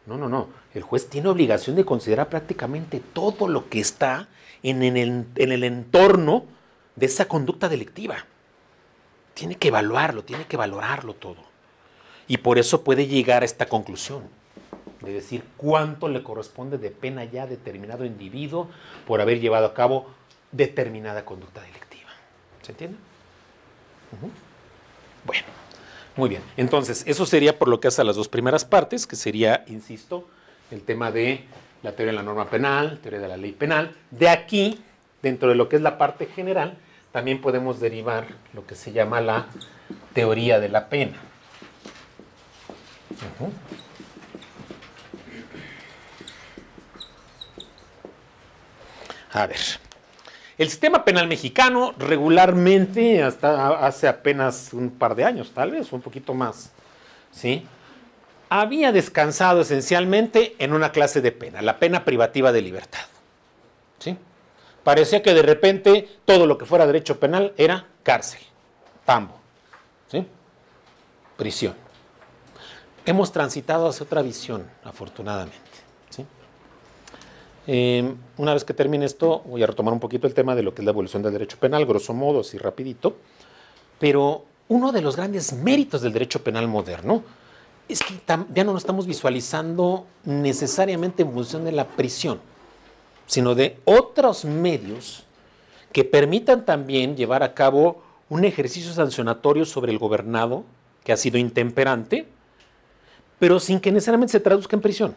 No, no, no. El juez tiene obligación de considerar prácticamente todo lo que está en el entorno de esa conducta delictiva. Tiene que evaluarlo, tiene que valorarlo todo. Y por eso puede llegar a esta conclusión, de decir cuánto le corresponde de pena ya a determinado individuo por haber llevado a cabo determinada conducta delictiva. ¿Se entiende? Bueno, muy bien. Entonces, eso sería por lo que hace a las dos primeras partes, que sería, insisto, el tema de la teoría de la norma penal, teoría de la ley penal. De aquí, dentro de lo que es la parte general, también podemos derivar lo que se llama la teoría de la pena. A ver, el sistema penal mexicano regularmente, hasta hace apenas un par de años, tal vez, un poquito más, ¿sí?, había descansado esencialmente en una clase de pena, la pena privativa de libertad, ¿sí? Parecía que de repente todo lo que fuera derecho penal era cárcel, tambo, ¿sí?, prisión. Hemos transitado hacia otra visión, afortunadamente, ¿sí? Una vez que termine esto, voy a retomar un poquito el tema de lo que es la evolución del derecho penal, grosso modo, así rapidito. Pero uno de los grandes méritos del derecho penal moderno es que ya no nos estamos visualizando necesariamente en función de la prisión, sino de otros medios que permitan también llevar a cabo un ejercicio sancionatorio sobre el gobernado que ha sido intemperante, pero sin que necesariamente se traduzca en prisión.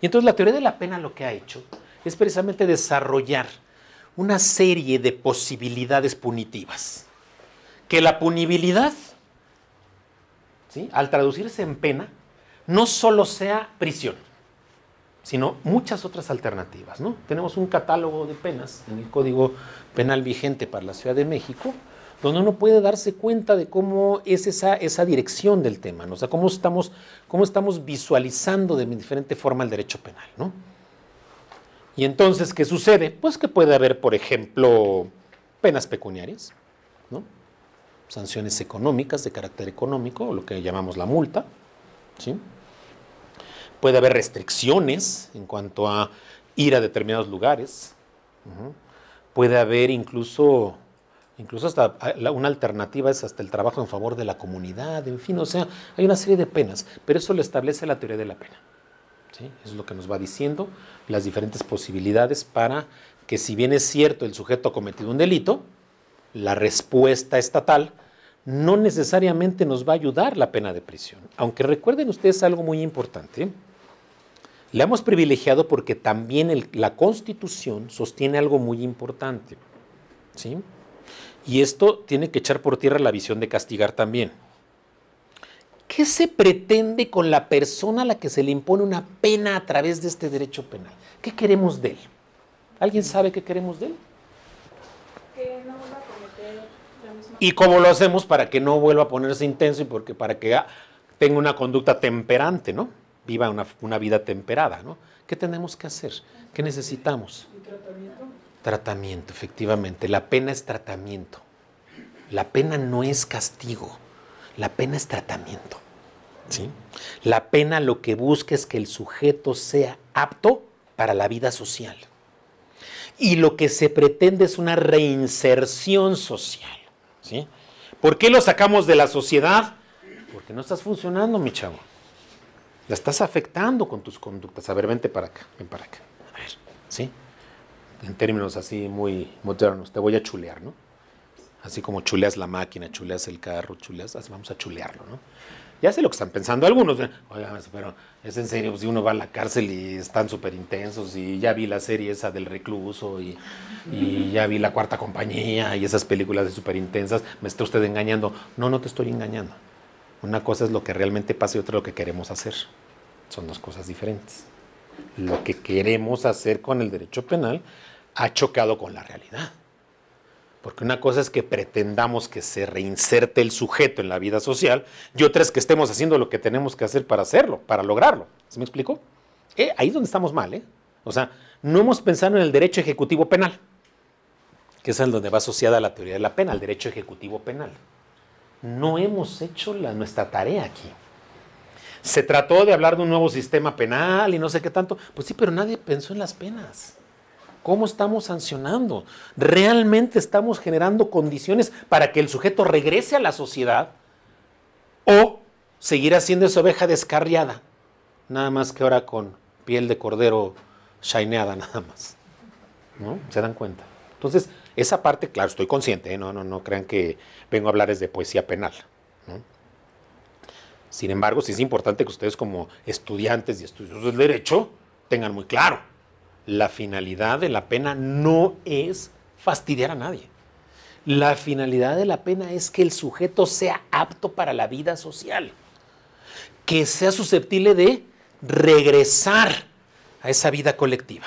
Y entonces la teoría de la pena lo que ha hecho es precisamente desarrollar una serie de posibilidades punitivas. Que la punibilidad, ¿sí?, al traducirse en pena, no solo sea prisión, sino muchas otras alternativas, ¿no? Tenemos un catálogo de penas en el Código Penal vigente para la Ciudad de México, donde uno puede darse cuenta de cómo es esa dirección del tema, ¿no? O sea, cómo estamos visualizando de diferente forma el derecho penal, ¿no? Y entonces, ¿qué sucede? Pues que puede haber, por ejemplo, penas pecuniarias, ¿no?, sanciones económicas de carácter económico, lo que llamamos la multa, ¿sí? Puede haber restricciones en cuanto a ir a determinados lugares. Puede haber incluso hasta una alternativa es hasta el trabajo en favor de la comunidad. En fin, o sea, hay una serie de penas, pero eso lo establece la teoría de la pena, ¿sí? Eso es lo que nos va diciendo las diferentes posibilidades para que, si bien es cierto el sujeto ha cometido un delito, la respuesta estatal no necesariamente nos va a ayudar la pena de prisión. Aunque recuerden ustedes algo muy importante, ¿eh? La hemos privilegiado porque también la Constitución sostiene algo muy importante, ¿sí? Y esto tiene que echar por tierra la visión de castigar también. ¿Qué se pretende con la persona a la que se le impone una pena a través de este derecho penal? ¿Qué queremos de él? ¿Alguien sabe qué queremos de él? Que no vuelva a cometer la misma. ¿Y cómo lo hacemos para que no vuelva a ponerse intenso y para que tenga una conducta temperante, ¿no? Viva una vida temperada, ¿no? ¿Qué tenemos que hacer? ¿Qué necesitamos? ¿Y tratamiento? Tratamiento, efectivamente. La pena es tratamiento. La pena no es castigo. La pena es tratamiento, ¿sí? La pena lo que busca es que el sujeto sea apto para la vida social. Y lo que se pretende es una reinserción social, ¿sí? ¿Por qué lo sacamos de la sociedad? Porque no estás funcionando, mi chavo. La estás afectando con tus conductas. A ver, vente para acá, ven para acá. A ver, ¿sí? En términos así muy modernos, te voy a chulear, ¿no? Así como chuleas la máquina, chuleas el carro, chuleas, así vamos a chulearlo, ¿no? Ya sé lo que están pensando algunos. Oigan, pero es en serio, si uno va a la cárcel y están súper intensos, y ya vi la serie esa del recluso, y ya vi La Cuarta Compañía, y esas películas de súper intensas, me está usted engañando. No, no te estoy engañando. Una cosa es lo que realmente pasa y otra lo que queremos hacer. Son dos cosas diferentes. Lo que queremos hacer con el derecho penal ha chocado con la realidad. Porque una cosa es que pretendamos que se reinserte el sujeto en la vida social y otra es que estemos haciendo lo que tenemos que hacer para lograrlo. ¿Sí me explico? Ahí es donde estamos mal, O sea, no hemos pensado en el derecho ejecutivo penal, que es en donde va asociada la teoría de la pena, al derecho ejecutivo penal. No hemos hecho nuestra tarea aquí. Se trató de hablar de un nuevo sistema penal y no sé qué tanto. Pues sí, pero nadie pensó en las penas. ¿Cómo estamos sancionando? ¿Realmente estamos generando condiciones para que el sujeto regrese a la sociedad o seguir haciendo esa oveja descarriada? Nada más que ahora con piel de cordero shineada nada más. ¿No? ¿Se dan cuenta? Entonces, esa parte, claro, estoy consciente, ¿eh? No crean que vengo a hablarles de poesía penal, ¿no? Sin embargo, sí es importante que ustedes como estudiantes y estudiosos del derecho tengan muy claro, la finalidad de la pena no es fastidiar a nadie. La finalidad de la pena es que el sujeto sea apto para la vida social, que sea susceptible de regresar a esa vida colectiva,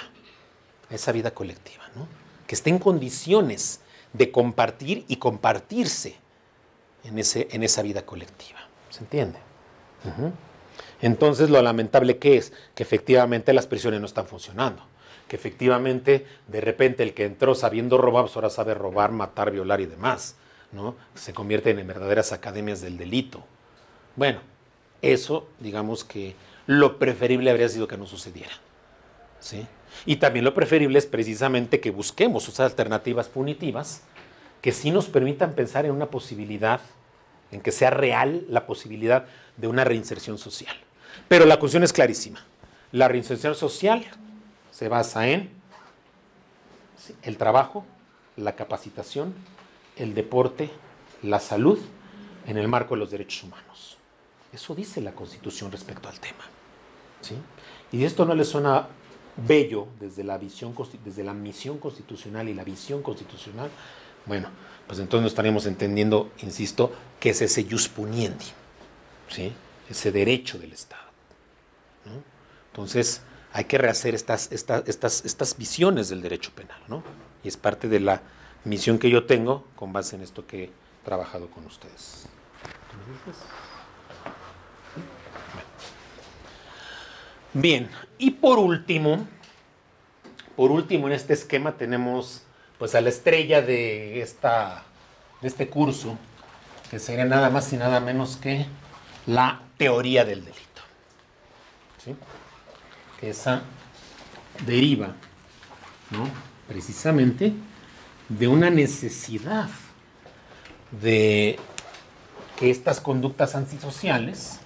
¿no? Que esté en condiciones de compartir y compartirse en esa vida colectiva. ¿Se entiende? Entonces, lo lamentable que es que efectivamente las prisiones no están funcionando, que efectivamente de repente el que entró sabiendo robar, pues ahora sabe robar, matar, violar y demás, ¿no? Se convierten en verdaderas academias del delito. Bueno, eso, digamos que lo preferible habría sido que no sucediera, ¿sí? Y también lo preferible es precisamente que busquemos esas alternativas punitivas que sí nos permitan pensar en una posibilidad, en que sea real la posibilidad de una reinserción social. Pero la cuestión es clarísima. La reinserción social se basa en el trabajo, la capacitación, el deporte, la salud, en el marco de los derechos humanos. Eso dice la Constitución respecto al tema, ¿sí? Y esto no le suena bello desde la visión, desde la misión constitucional y la visión constitucional. Bueno, pues entonces no estaremos entendiendo, insisto, qué es ese jus puniendi, ¿sí? Ese derecho del Estado, ¿no? Entonces, hay que rehacer estas visiones del derecho penal, ¿no? Y es parte de la misión que yo tengo con base en esto que he trabajado con ustedes. Bien, y por último en este esquema tenemos pues a la estrella de este curso, que sería nada más y nada menos que la teoría del delito, ¿sí? Que esa deriva, ¿no? Precisamente de una necesidad de que estas conductas antisociales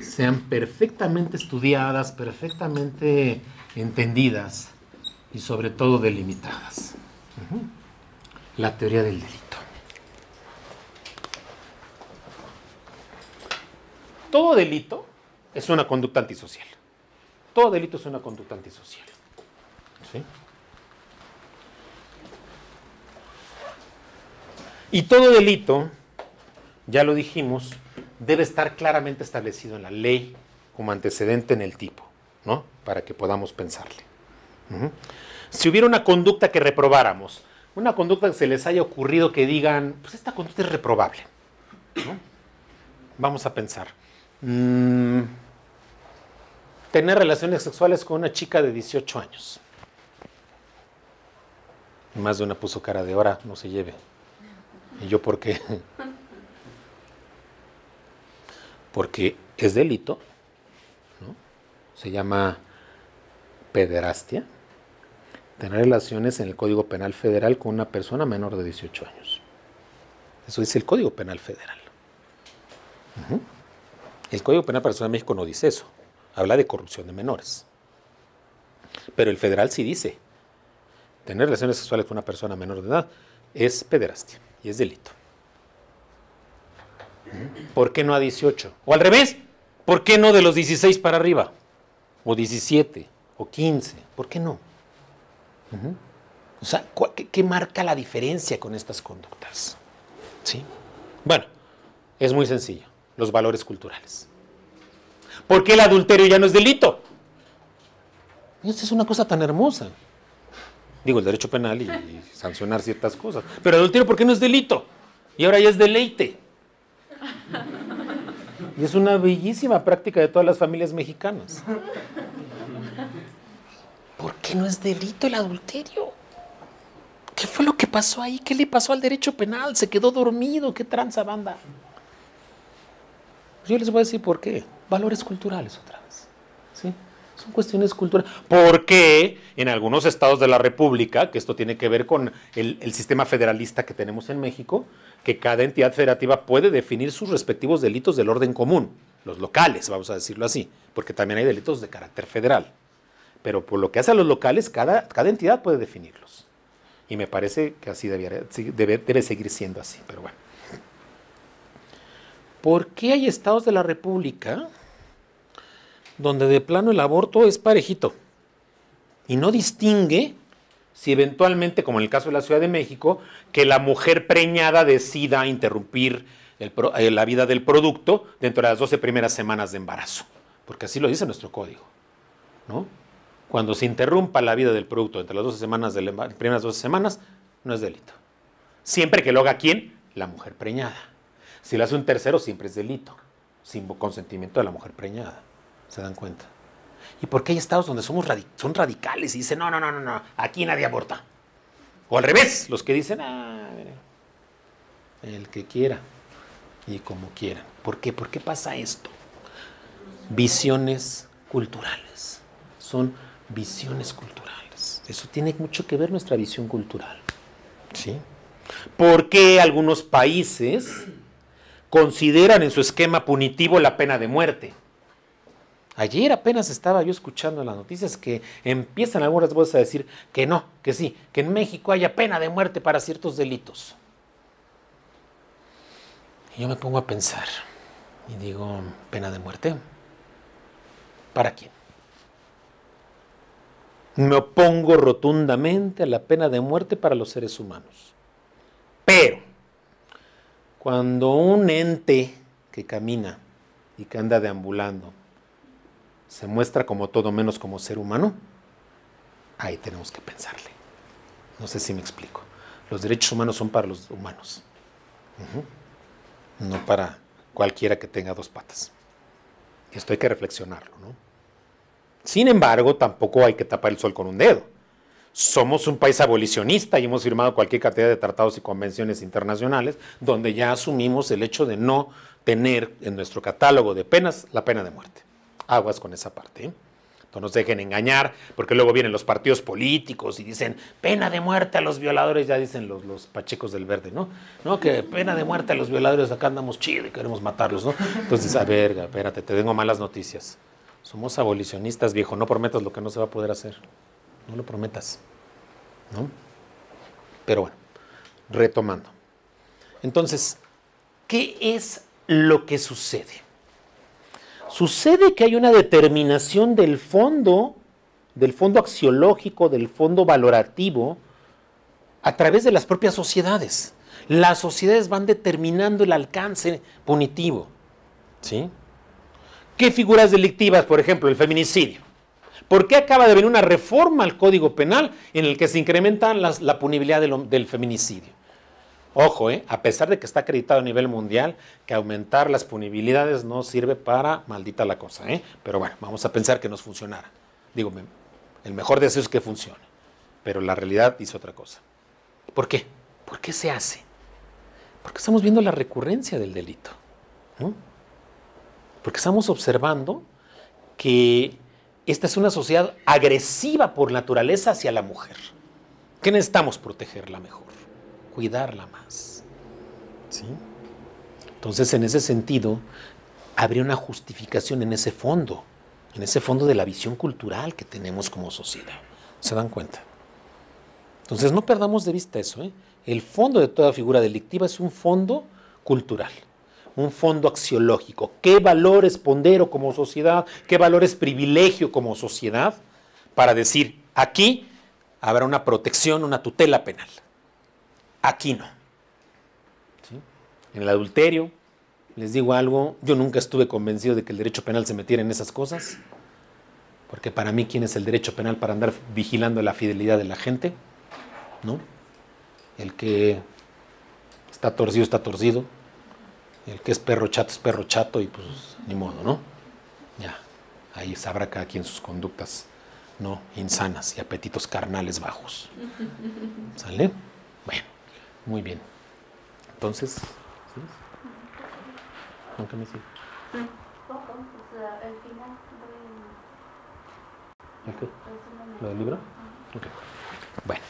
sean perfectamente estudiadas, perfectamente entendidas y sobre todo delimitadas. La teoría del delito. Todo delito es una conducta antisocial. Todo delito es una conducta antisocial, ¿sí? Y todo delito, ya lo dijimos, debe estar claramente establecido en la ley como antecedente en el tipo, ¿no? Para que podamos pensarle. Si hubiera una conducta que reprobáramos, una conducta que se les haya ocurrido que digan, pues esta conducta es reprobable, ¿no? Vamos a pensar. Tener relaciones sexuales con una chica de 18 años. Más de una puso cara de hora, no se lleve. ¿Y yo por qué? Porque es delito, ¿no? Se llama pederastia, tener relaciones en el Código Penal Federal con una persona menor de 18 años. Eso dice el Código Penal Federal. El Código Penal para la Ciudad de México no dice eso, habla de corrupción de menores. Pero el federal sí dice, tener relaciones sexuales con una persona menor de edad es pederastia y es delito. ¿Por qué no a 18? O al revés, ¿por qué no de los 16 para arriba? O 17, o 15, ¿por qué no? O sea, ¿qué marca la diferencia con estas conductas? ¿Sí? Bueno, es muy sencillo, los valores culturales. ¿Por qué el adulterio ya no es delito? Esta es una cosa tan hermosa. Digo, el derecho penal y sancionar ciertas cosas. Pero adulterio, ¿por qué no es delito? Y ahora ya es deleite. Y es una bellísima práctica de todas las familias mexicanas. ¿Por qué no es delito el adulterio? ¿Qué fue lo que pasó ahí? ¿Qué le pasó al derecho penal? ¿Se quedó dormido? ¿Qué tranza, banda? Yo les voy a decir por qué. Valores culturales otra vez. ¿Sí? Son cuestiones culturales. Porque en algunos estados de la República, que esto tiene que ver con el sistema federalista que tenemos en México, que cada entidad federativa puede definir sus respectivos delitos del orden común, los locales, vamos a decirlo así, porque también hay delitos de carácter federal. Pero por lo que hace a los locales, cada entidad puede definirlos. Y me parece que así debe seguir siendo así, pero bueno. ¿Por qué hay estados de la República donde de plano el aborto es parejito y no distingue si eventualmente, como en el caso de la Ciudad de México, que la mujer preñada decida interrumpir la vida del producto dentro de las 12 primeras semanas de embarazo? Porque así lo dice nuestro código, ¿no? Cuando se interrumpa la vida del producto entre las 12 semanas de primeras 12 semanas, no es delito. Siempre que lo haga, ¿quién? La mujer preñada. Si lo hace un tercero, siempre es delito, sin consentimiento de la mujer preñada. ¿Se dan cuenta? ¿Y por qué hay estados donde son radicales y dicen, no, no, no, no, no, aquí nadie aborta? O al revés, los que dicen, ah, el que quiera y como quiera. ¿Por qué? ¿Por qué pasa esto? Visiones culturales. Son visiones culturales. Eso tiene mucho que ver nuestra visión cultural. ¿Sí? ¿Por qué algunos países consideran en su esquema punitivo la pena de muerte? Ayer apenas estaba yo escuchando en las noticias que empiezan algunas voces a decir que no, que sí, que en México haya pena de muerte para ciertos delitos. Y yo me pongo a pensar y digo, ¿pena de muerte? ¿Para quién? Me opongo rotundamente a la pena de muerte para los seres humanos. Pero cuando un ente que camina y que anda deambulando se muestra como todo menos como ser humano, ahí tenemos que pensarle. No sé si me explico. Los derechos humanos son para los humanos, no para cualquiera que tenga dos patas. Y esto hay que reflexionarlo, ¿no? Sin embargo, tampoco hay que tapar el sol con un dedo. Somos un país abolicionista y hemos firmado cualquier cantidad de tratados y convenciones internacionales donde ya asumimos el hecho de no tener en nuestro catálogo de penas la pena de muerte. Aguas con esa parte, ¿eh? No nos dejen engañar, porque luego vienen los partidos políticos y dicen, pena de muerte a los violadores, ya dicen los pachecos del verde, ¿no? No, que pena de muerte a los violadores, acá andamos chido y queremos matarlos, ¿no? Entonces, a ver, espérate, te tengo malas noticias. Somos abolicionistas, viejo, no prometas lo que no se va a poder hacer. No lo prometas, ¿no? Pero bueno, retomando. Entonces, ¿qué es lo que sucede? Sucede que hay una determinación del fondo axiológico, del fondo valorativo, a través de las propias sociedades. Las sociedades van determinando el alcance punitivo. ¿Sí? ¿Qué figuras delictivas? Por ejemplo, el feminicidio. ¿Por qué acaba de haber una reforma al Código Penal en el que se incrementa la punibilidad del feminicidio? Ojo, a pesar de que está acreditado a nivel mundial que aumentar las punibilidades no sirve para maldita la cosa, pero bueno, vamos a pensar que nos funcionara. Digo, el mejor deseo es que funcione, pero la realidad dice otra cosa. ¿Por qué? ¿Por qué se hace? Porque estamos viendo la recurrencia del delito, ¿no? Porque estamos observando que esta es una sociedad agresiva por naturaleza hacia la mujer. ¿Qué necesitamos? Protegerla mejor, cuidarla más. ¿Sí? Entonces, en ese sentido, habría una justificación en ese fondo de la visión cultural que tenemos como sociedad. ¿Se dan cuenta? Entonces, no perdamos de vista eso, El fondo de toda figura delictiva es un fondo cultural, un fondo axiológico. ¿Qué valores pondero como sociedad? ¿Qué valores privilegio como sociedad? Para decir, aquí habrá una protección, una tutela penal. Aquí no. ¿Sí? En el adulterio, les digo algo, yo nunca estuve convencido de que el derecho penal se metiera en esas cosas, porque para mí, ¿quién es el derecho penal para andar vigilando la fidelidad de la gente? ¿No? El que está torcido, El que es perro chato y pues ni modo, ¿no? Ya, ahí sabrá cada quien sus conductas no insanas y apetitos carnales bajos. ¿Sale? Bueno, muy bien. Entonces, ¿sí? ¿Nunca me sigue? Poco, pues el final de... ¿El qué? ¿Lo del libro? Ok. Bueno.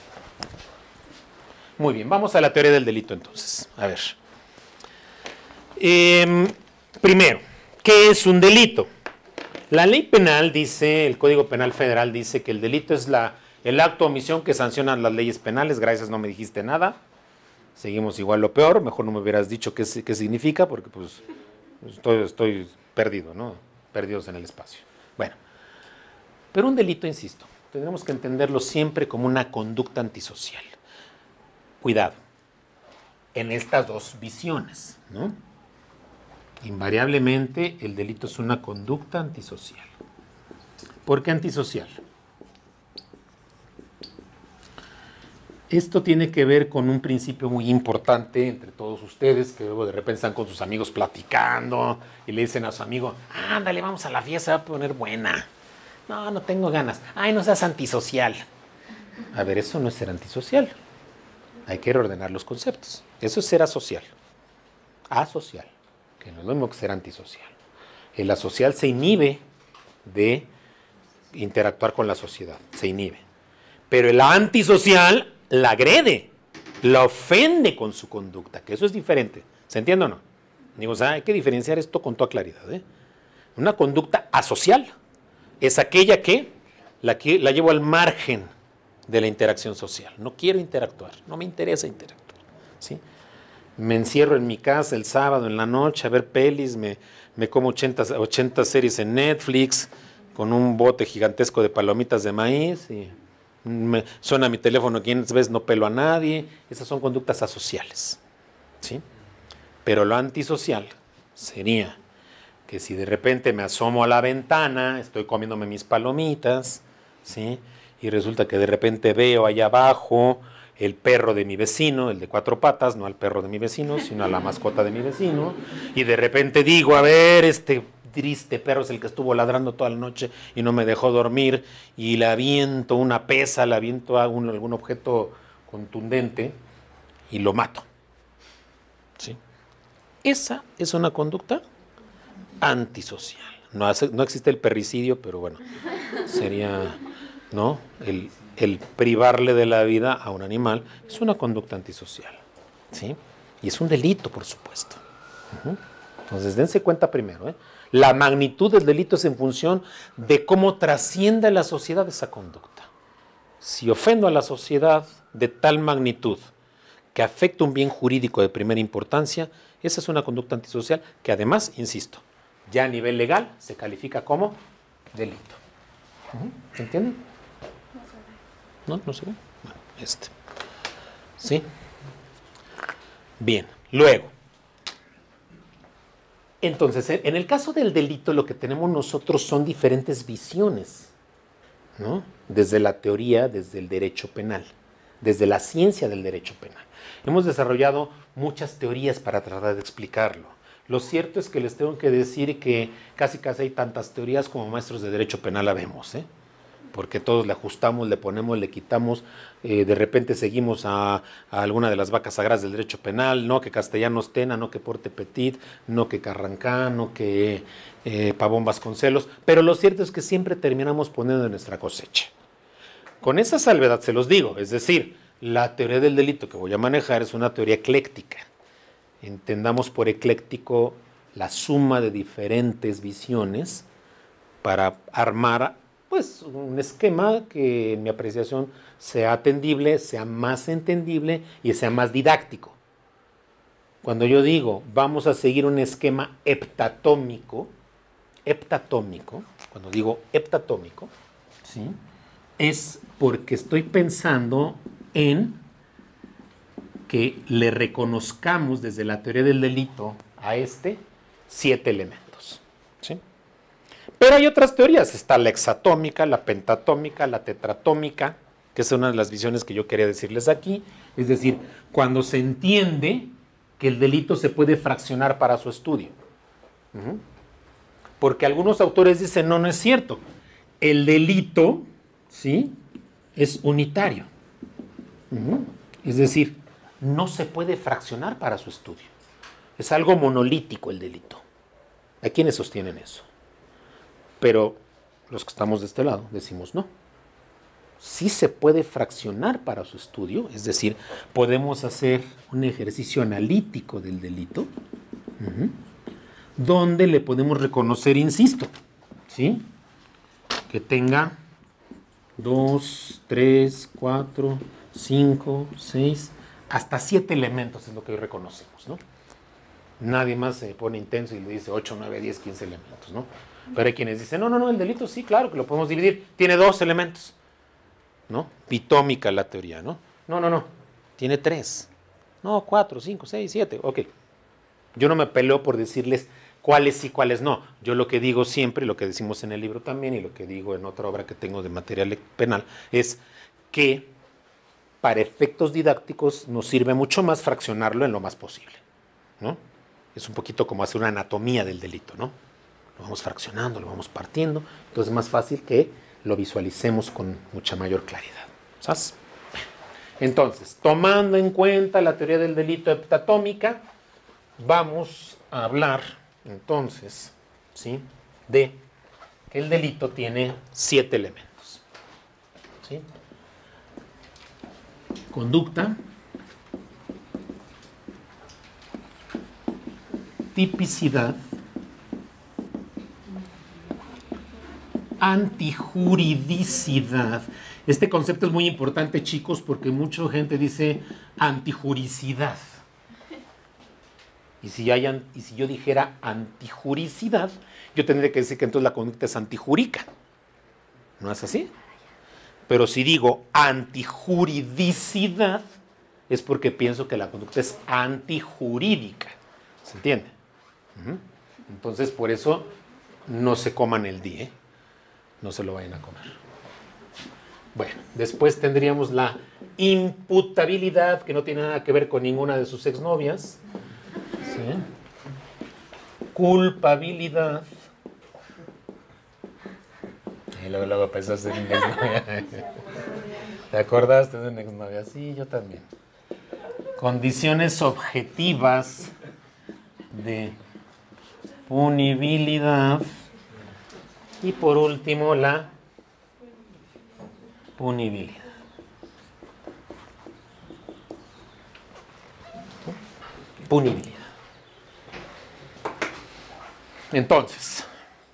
Muy bien, vamos a la teoría del delito entonces. A ver. Primero, ¿qué es un delito? La ley penal dice, el Código Penal Federal dice que el delito es el acto o omisión que sancionan las leyes penales. Gracias, no me dijiste nada. Seguimos igual lo peor. Mejor no me hubieras dicho qué significa, porque pues estoy perdido, ¿no? Perdidos en el espacio. Bueno, pero un delito, insisto, tendremos que entenderlo siempre como una conducta antisocial. Cuidado, en estas dos visiones, ¿no? Invariablemente el delito es una conducta antisocial. ¿Por qué antisocial? Esto tiene que ver con un principio muy importante entre todos ustedes, que luego de repente están con sus amigos platicando y le dicen a su amigo, ándale, vamos a la fiesta, va a poner buena. No, no tengo ganas. Ay, no seas antisocial. A ver, eso no es ser antisocial. Hay que reordenar los conceptos. Eso es ser asocial. Asocial, que no es lo mismo que ser antisocial. El asocial se inhibe de interactuar con la sociedad, se inhibe. Pero el antisocial la agrede, la ofende con su conducta, que eso es diferente. ¿Se entiende o no? Digo, o sea, hay que diferenciar esto con toda claridad, ¿eh? Una conducta asocial es aquella que la llevo al margen de la interacción social. No quiero interactuar, no me interesa interactuar, ¿sí? Me encierro en mi casa el sábado en la noche a ver pelis, me como 80 series en Netflix con un bote gigantesco de palomitas de maíz y suena mi teléfono 500 veces, no pelo a nadie. Esas son conductas asociales, ¿sí? Pero lo antisocial sería que si de repente me asomo a la ventana, estoy comiéndome mis palomitas, ¿sí? Y resulta que de repente veo allá abajo el perro de mi vecino, el de cuatro patas, no al perro de mi vecino, sino a la mascota de mi vecino. Y de repente digo, a ver, este triste perro es el que estuvo ladrando toda la noche y no me dejó dormir. Y le aviento una pesa, le aviento algún objeto contundente y lo mato. ¿Sí? Esa es una conducta antisocial. No existe el perricidio, pero bueno, sería... ¿no? El privarle de la vida a un animal es una conducta antisocial, ¿sí? Y es un delito, por supuesto. Entonces, dense cuenta primero, ¿eh? La magnitud del delito es en función de cómo trasciende a la sociedad esa conducta. Si ofendo a la sociedad de tal magnitud que afecta un bien jurídico de primera importancia, esa es una conducta antisocial que además, insisto, ya a nivel legal se califica como delito. ¿Entienden? ¿No? ¿No se ve? Bueno, este. ¿Sí? Bien. Luego. Entonces, en el caso del delito, lo que tenemos nosotros son diferentes visiones, ¿no? Desde la teoría, desde el derecho penal, desde la ciencia del derecho penal. Hemos desarrollado muchas teorías para tratar de explicarlo. Lo cierto es que les tengo que decir que casi hay tantas teorías como maestros de derecho penal habemos, ¿eh? Porque todos le ajustamos, le ponemos, le quitamos, de repente seguimos a alguna de las vacas sagradas del derecho penal, no que Castellanos Tena, no que Porte Petit, no que Carrancá, no que Pavón Vasconcelos, pero lo cierto es que siempre terminamos poniendo en nuestra cosecha. Con esa salvedad se los digo, es decir, la teoría del delito que voy a manejar es una teoría ecléctica. Entendamos por ecléctico la suma de diferentes visiones para armar pues un esquema que en mi apreciación sea atendible, sea más entendible y sea más didáctico. Cuando yo digo vamos a seguir un esquema heptatómico, cuando digo heptatómico, ¿sí? Es porque estoy pensando en que le reconozcamos desde la teoría del delito a este 7 elementos, ¿sí? Pero hay otras teorías, está la hexatómica, la pentatómica, la tetratómica, que es una de las visiones que yo quería decirles aquí, es decir, cuando se entiende que el delito se puede fraccionar para su estudio. Porque algunos autores dicen, no, no es cierto. El delito, ¿sí?, es unitario. Es decir, no se puede fraccionar para su estudio. Es algo monolítico el delito. ¿Hay quienes sostienen eso? Pero los que estamos de este lado decimos no. Sí se puede fraccionar para su estudio, es decir, podemos hacer un ejercicio analítico del delito, donde le podemos reconocer, insisto, ¿sí?, que tenga 2, 3, 4, 5, 6, hasta 7 elementos es lo que hoy reconocemos, ¿no? Nadie más se pone intenso y le dice 8, 9, 10, 15 elementos, ¿no? Pero hay quienes dicen, no, no, no, el delito sí, claro que lo podemos dividir, tiene 2 elementos, ¿no? Pitómica la teoría, ¿no? No, no, no, tiene 3, no, 4, 5, 6, 7, ok. Yo no me peleo por decirles cuáles sí, cuáles no. Yo lo que digo siempre, lo que decimos en el libro también y lo que digo en otra obra que tengo de material penal, es que para efectos didácticos nos sirve mucho más fraccionarlo en lo más posible, ¿no? Es un poquito como hacer una anatomía del delito, ¿no? Lo vamos fraccionando, lo vamos partiendo. Entonces es más fácil que lo visualicemos con mucha mayor claridad. ¿Sabes? Entonces, tomando en cuenta la teoría del delito heptatómica, vamos a hablar entonces, ¿sí?, de que el delito tiene 7 elementos. ¿Sí? Conducta, tipicidad, antijuridicidad. Este concepto es muy importante, chicos, porque mucha gente dice antijuricidad. Y si yo dijera antijuricidad, yo tendría que decir que entonces la conducta es antijurica. ¿No es así? Pero si digo antijuridicidad, es porque pienso que la conducta es antijurídica. ¿Se entiende? Entonces, por eso no se coman el día, ¿eh? No se lo vayan a comer. Bueno, después tendríamos la imputabilidad, que no tiene nada que ver con ninguna de sus exnovias. ¿Sí? Culpabilidad. Y luego, luego pensaste en una exnovia. ¿Te acordaste de una exnovia? Sí, yo también. Condiciones objetivas de punibilidad. Y por último, la punibilidad. Punibilidad. Entonces,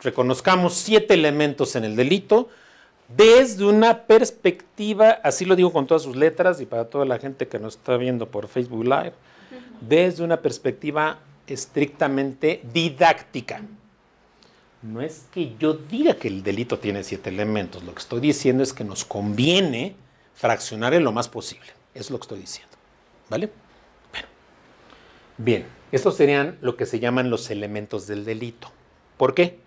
reconozcamos 7 elementos en el delito desde una perspectiva, así lo digo con todas sus letras y para toda la gente que nos está viendo por Facebook Live, desde una perspectiva estrictamente didáctica. No es que yo diga que el delito tiene 7 elementos, lo que estoy diciendo es que nos conviene fraccionar en lo más posible. Eso es lo que estoy diciendo, ¿vale? Bueno, bien, estos serían lo que se llaman los elementos del delito. ¿Por qué?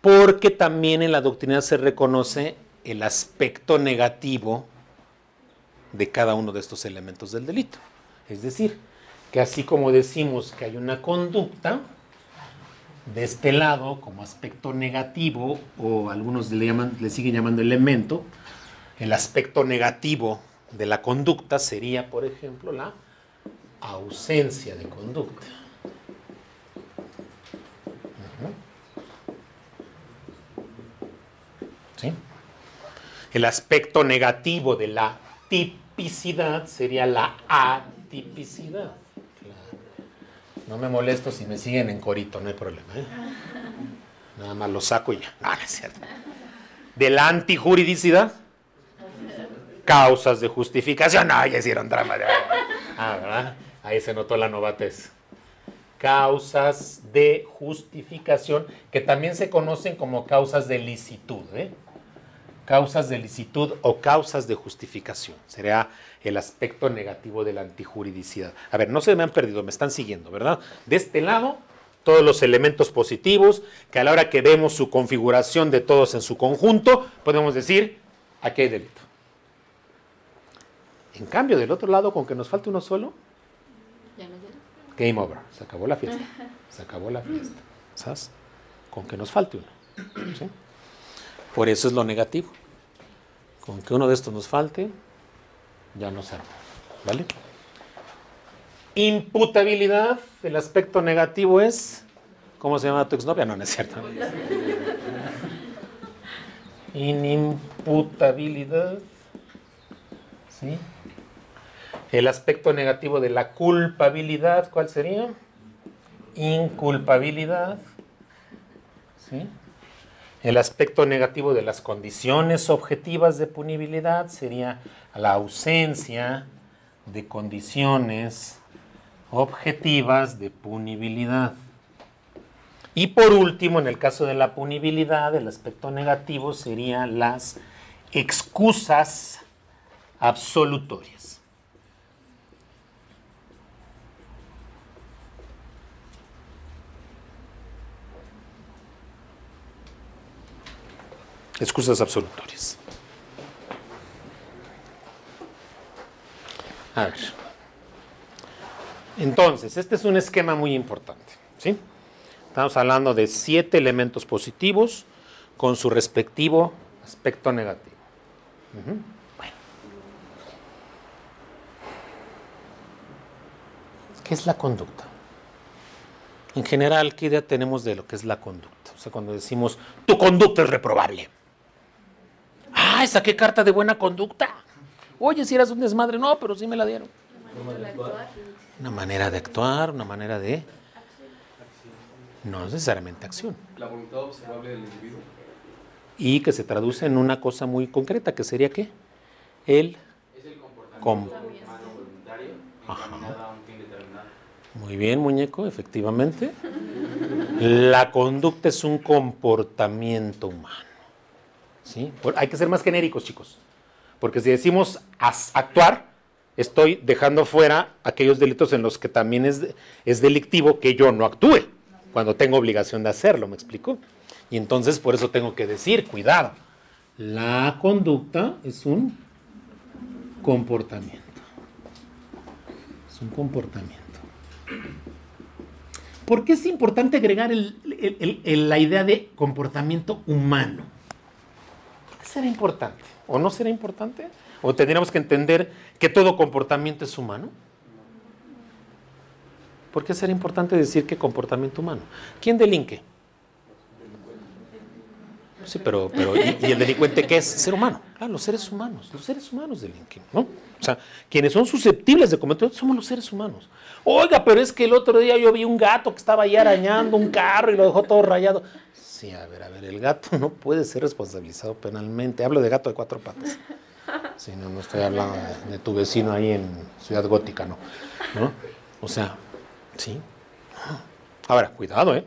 Porque también en la doctrina se reconoce el aspecto negativo de cada uno de estos elementos del delito. Es decir, que así como decimos que hay una conducta, de este lado, como aspecto negativo, o algunos le siguen llamando elemento, el aspecto negativo de la conducta sería, por ejemplo, la ausencia de conducta. ¿Sí? El aspecto negativo de la tipicidad sería la atipicidad. No me molesto si me siguen en corito, no hay problema, ¿eh? Nada más lo saco y ya. No, no es cierto. De la antijuridicidad, causas de justificación. No, ya hicieron drama. Ah, ¿verdad? Ahí se notó la novatez. Causas de justificación, que también se conocen como causas de licitud, ¿eh? Causas de licitud o causas de justificación. Sería el aspecto negativo de la antijuridicidad. A ver, no se me han perdido, me están siguiendo, ¿verdad? De este lado, todos los elementos positivos, que a la hora que vemos su configuración de todos en su conjunto, podemos decir, aquí hay delito. En cambio, del otro lado, con que nos falte uno solo, Game over, se acabó la fiesta, se acabó la fiesta, ¿sabes? Con que nos falte uno, ¿sí? Por eso es lo negativo. Con que uno de estos nos falte, ya no se arma, ¿vale? Imputabilidad, el aspecto negativo es, ¿cómo se llama tu exnovia? No, no es cierto. Inimputabilidad, ¿sí? El aspecto negativo de la culpabilidad, ¿cuál sería? Inculpabilidad, ¿sí? El aspecto negativo de las condiciones objetivas de punibilidad sería la ausencia de condiciones objetivas de punibilidad. Y por último, en el caso de la punibilidad, el aspecto negativo serían las excusas absolutorias. Excusas absolutorias. A ver. Entonces, este es un esquema muy importante, ¿sí? Estamos hablando de 7 elementos positivos con su respectivo aspecto negativo. Bueno. ¿Qué es la conducta? En general, ¿qué idea tenemos de lo que es la conducta? O sea, cuando decimos, tu conducta es reprobable. ¡Ah, saqué carta de buena conducta! Oye, si eras un desmadre, no, pero sí me la dieron. Una manera de actuar, una manera de... No necesariamente acción. La voluntad observable del individuo. Y que se traduce en una cosa muy concreta, que sería ¿qué? Es el comportamiento humano voluntario encaminado a un fin determinado. Muy bien, muñeco, efectivamente. La conducta es un comportamiento humano, ¿sí? Hay que ser más genéricos, chicos. Porque si decimos actuar, estoy dejando fuera aquellos delitos en los que también es delictivo que yo no actúe. Cuando tengo obligación de hacerlo, ¿me explico? Y entonces por eso tengo que decir, cuidado, la conducta es un comportamiento. Es un comportamiento. ¿Por qué es importante agregar la idea de comportamiento humano? ¿Por qué será importante? ¿O no será importante? ¿O tendríamos que entender que todo comportamiento es humano? ¿Por qué será importante decir que comportamiento humano? ¿Quién delinque? Sí, pero ¿y el delincuente qué es? Ser humano. Claro, los seres humanos delinquen, ¿no? O sea, quienes son susceptibles de cometer somos los seres humanos. Oiga, pero es que el otro día yo vi un gato que estaba ahí arañando un carro y lo dejó todo rayado. Sí, a ver, el gato no puede ser responsabilizado penalmente. Hablo de gato de 4 patas. Sí, no estoy hablando de tu vecino ahí en Ciudad Gótica, ¿no? O sea... Sí. Ahora, cuidado, ¿eh?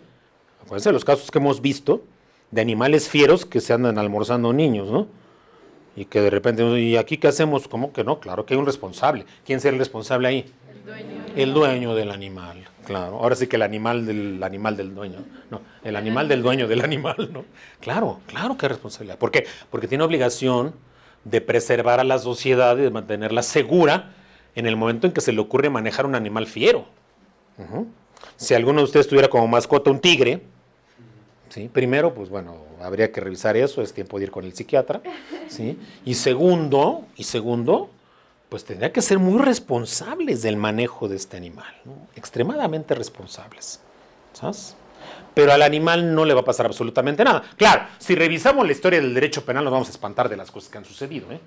Acuérdense de los casos que hemos visto de animales fieros que se andan almorzando niños, ¿no? Y que de repente, ¿y aquí qué hacemos? ¿Cómo que no? Claro que hay un responsable. ¿Quién será el responsable ahí? El dueño. El dueño del animal, claro. Ahora sí que el animal del dueño. No, el animal del dueño del animal, ¿no? Claro, claro que hay responsabilidad. ¿Por qué? Porque tiene obligación de preservar a la sociedad y de mantenerla segura en el momento en que se le ocurre manejar un animal fiero. Si alguno de ustedes tuviera como mascota un tigre, ¿sí? Primero, pues bueno, habría que revisar eso, es tiempo de ir con el psiquiatra, ¿sí? Y segundo, pues tendría que ser muy responsables del manejo de este animal, ¿no? Extremadamente responsables, ¿sabes? Pero al animal no le va a pasar absolutamente nada. Claro, si revisamos la historia del derecho penal nos vamos a espantar de las cosas que han sucedido, ¿eh?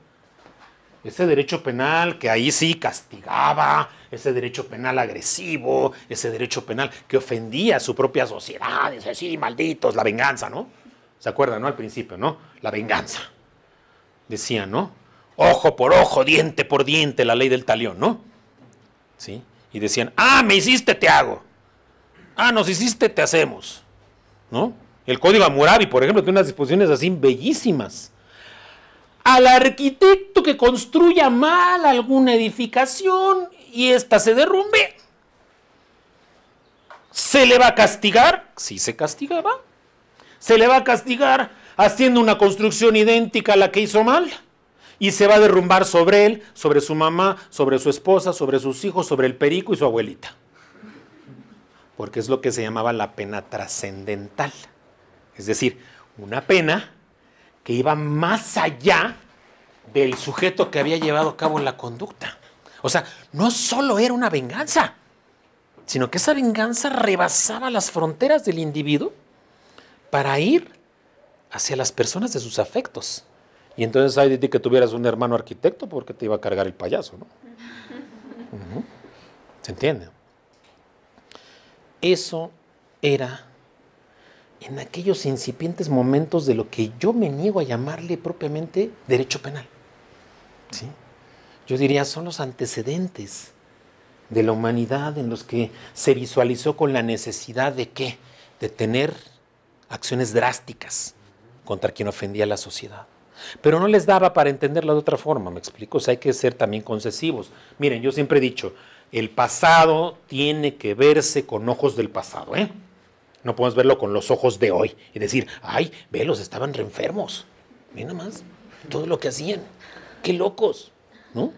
Ese derecho penal que ahí sí castigaba, ese derecho penal agresivo, ese derecho penal que ofendía a su propia sociedad, dice, sí, malditos, la venganza, ¿no? ¿Se acuerdan, no? Al principio, ¿no? La venganza. Decían, ¿no? Ojo por ojo, diente por diente, la ley del talión, ¿no? ¿Sí? Y decían, ah, me hiciste, te hago. Ah, nos hiciste, te hacemos, ¿no? El Código Hammurabi, por ejemplo, tiene unas disposiciones así bellísimas. Al arquitecto que construya mal alguna edificación y ésta se derrumbe, ¿se le va a castigar? Sí, se castigaba. ¿Se le va a castigar haciendo una construcción idéntica a la que hizo mal? Y se va a derrumbar sobre él, sobre su mamá, sobre su esposa, sobre sus hijos, sobre el perico y su abuelita. porque es lo que se llamaba la pena trascendental. Es decir, una pena que iba más allá del sujeto que había llevado a cabo la conducta. O sea, no solo era una venganza, sino que esa venganza rebasaba las fronteras del individuo para ir hacia las personas de sus afectos. Y entonces ahí de ti que tuvieras un hermano arquitecto porque te iba a cargar el payaso, ¿no? Uh-huh. ¿Se entiende? Eso era en aquellos incipientes momentos de lo que yo me niego a llamarle propiamente derecho penal. ¿Sí? Yo diría, son los antecedentes de la humanidad en los que se visualizó con la necesidad de ¿qué? De tener acciones drásticas contra quien ofendía a la sociedad. Pero no les daba para entenderla de otra forma, ¿me explico? O sea, hay que ser también concesivos. Miren, yo siempre he dicho, el pasado tiene que verse con ojos del pasado, ¿eh? No podemos verlo con los ojos de hoy y decir, ay, velos, estaban re enfermos. Miren nomás, todo lo que hacían, qué locos, ¿no?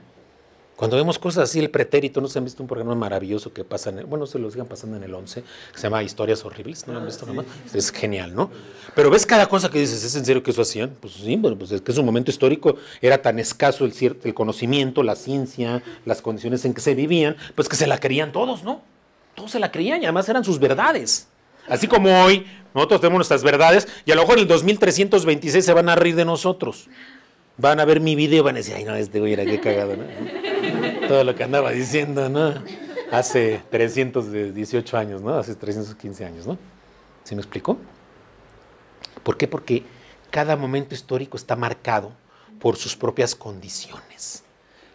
Cuando vemos cosas así, el pretérito, ¿no se han visto un programa maravilloso que pasa, bueno, se lo sigan pasando en el 11, que se llama Historias Horribles, ¿no lo han visto nomás? Sí. Es genial, ¿no? Pero ves cada cosa que dices, ¿es en serio que eso hacían? Pues sí, bueno, pues es que en su momento histórico era tan escaso el conocimiento, la ciencia, las condiciones en que se vivían, pues que se la creían todos, ¿no? Todos se la creían y además eran sus verdades. Así como hoy, nosotros tenemos nuestras verdades y a lo mejor en el 2326 se van a reír de nosotros. Van a ver mi video y van a decir, ay, no, este güey era qué cagado, ¿no? Todo lo que andaba diciendo, ¿no? Hace 318 años, ¿no? Hace 315 años, ¿no? ¿Sí me explicó? ¿Por qué? Porque cada momento histórico está marcado por sus propias condiciones.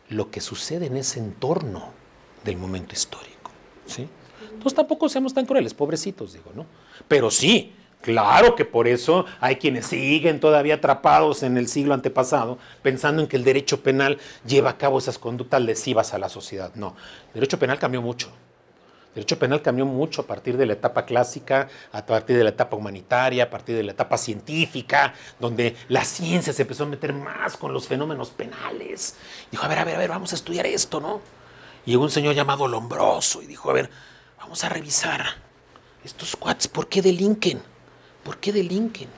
Lo que sucede en ese entorno del momento histórico, ¿sí? Entonces tampoco seamos tan crueles, pobrecitos, digo, ¿no? Pero sí, claro que por eso hay quienes siguen todavía atrapados en el siglo antepasado, pensando en que el derecho penal lleva a cabo esas conductas lesivas a la sociedad. No, el derecho penal cambió mucho. El derecho penal cambió mucho a partir de la etapa clásica, a partir de la etapa humanitaria, a partir de la etapa científica, donde la ciencia se empezó a meter más con los fenómenos penales. Dijo, a ver, vamos a estudiar esto, ¿no? Y llegó un señor llamado Lombroso y dijo, a ver, vamos a revisar estos cuates, ¿por qué delinquen? ¿Por qué delinquen?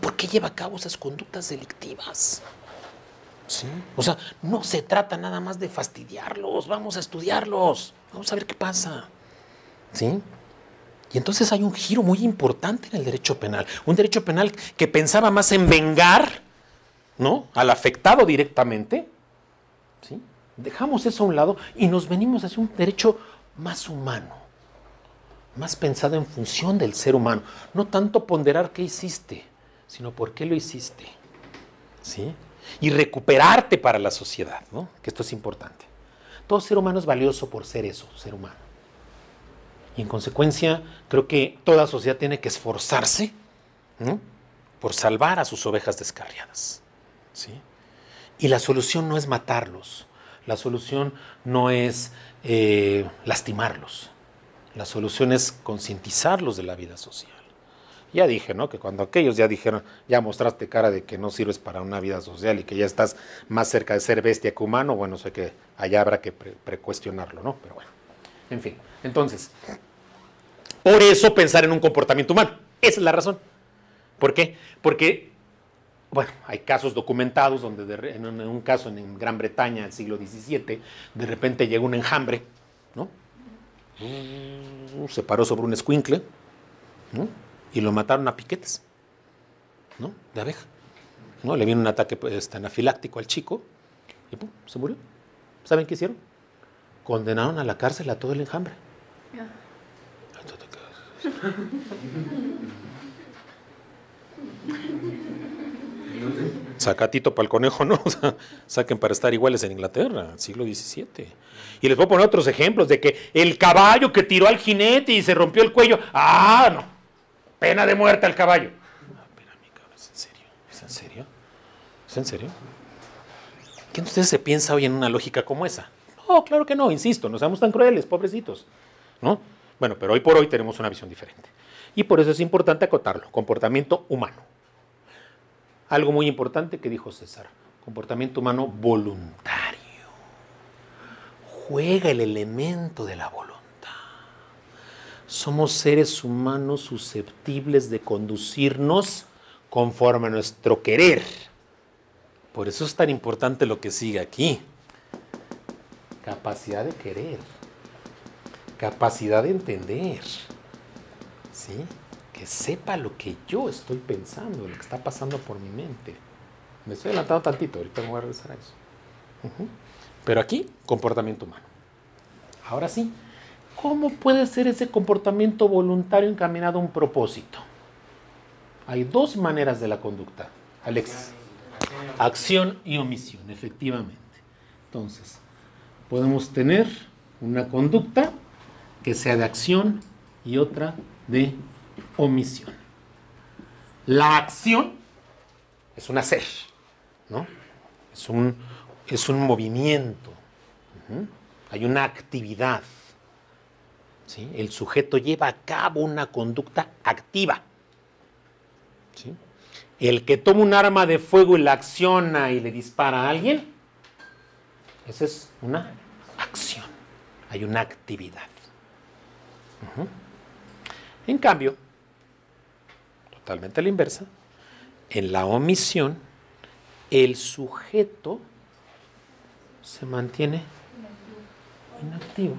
¿Por qué lleva a cabo esas conductas delictivas? ¿Sí? O sea, no se trata nada más de fastidiarlos, vamos a estudiarlos, vamos a ver qué pasa. ¿Sí? Y entonces hay un giro muy importante en el derecho penal, un derecho penal que pensaba más en vengar, ¿no?, al afectado directamente. ¿Sí? Dejamos eso a un lado y nos venimos hacia un derecho más humano, más pensado en función del ser humano. No tanto ponderar qué hiciste, sino por qué lo hiciste. ¿Sí? Y recuperarte para la sociedad, ¿no? Que esto es importante. Todo ser humano es valioso por ser eso, ser humano. Y en consecuencia, creo que toda sociedad tiene que esforzarse, ¿no?, por salvar a sus ovejas descarriadas. ¿Sí? Y la solución no es matarlos. La solución no es lastimarlos. La solución es concientizarlos de la vida social. Ya dije, ¿no?, que cuando aquellos ya dijeron, ya mostraste cara de que no sirves para una vida social y que ya estás más cerca de ser bestia que humano, bueno, sé que allá habrá que precuestionarlo, ¿no? Pero bueno, en fin. Entonces, por eso pensar en un comportamiento humano. Esa es la razón. ¿Por qué? Porque, bueno, hay casos documentados donde en un caso en Gran Bretaña, del siglo XVII, de repente llegó un enjambre, ¿no? Se paró sobre un escuincle, ¿no?, y lo mataron a piquetes, ¿no?, de abeja, ¿no? Le vino un ataque anafiláctico al chico y ¡pum!, se murió. ¿Saben qué hicieron? Condenaron a la cárcel a todo el enjambre. Sacatito para el conejo, ¿no? O sea, saquen para estar iguales en Inglaterra, siglo XVII. Y les voy a poner otros ejemplos de que el caballo que tiró al jinete y se rompió el cuello, ¡ah, no!, pena de muerte al caballo. Ah, espera, mi cabrón, ¿es en serio? ¿Es en serio? ¿Es en serio? ¿Quién de ustedes se piensa hoy en una lógica como esa? No, claro que no, insisto, no seamos tan crueles, pobrecitos, ¿no? Bueno, pero hoy por hoy tenemos una visión diferente. Y por eso es importante acotarlo, comportamiento humano. Algo muy importante que dijo César, comportamiento humano voluntario. Juega el elemento de la voluntad. somos seres humanos susceptibles de conducirnos conforme a nuestro querer. Por eso es tan importante lo que sigue aquí. Capacidad de querer. Capacidad de entender. ¿Sí? Que sepa lo que yo estoy pensando, lo que está pasando por mi mente. Me estoy adelantando tantito, ahorita me voy a regresar a eso. Pero aquí, comportamiento humano. Ahora sí, ¿cómo puede ser ese comportamiento voluntario encaminado a un propósito? Hay dos maneras de la conducta, Alexis. Acción y omisión, efectivamente. Entonces, podemos tener una conducta que sea de acción y otra de omisión. La acción es un hacer, ¿no? Es un movimiento. Hay una actividad. ¿Sí? El sujeto lleva a cabo una conducta activa. ¿Sí? El que toma un arma de fuego y la acciona y le dispara a alguien, esa es una acción. Hay una actividad. En cambio, totalmente a la inversa, en la omisión, el sujeto se mantiene inactivo,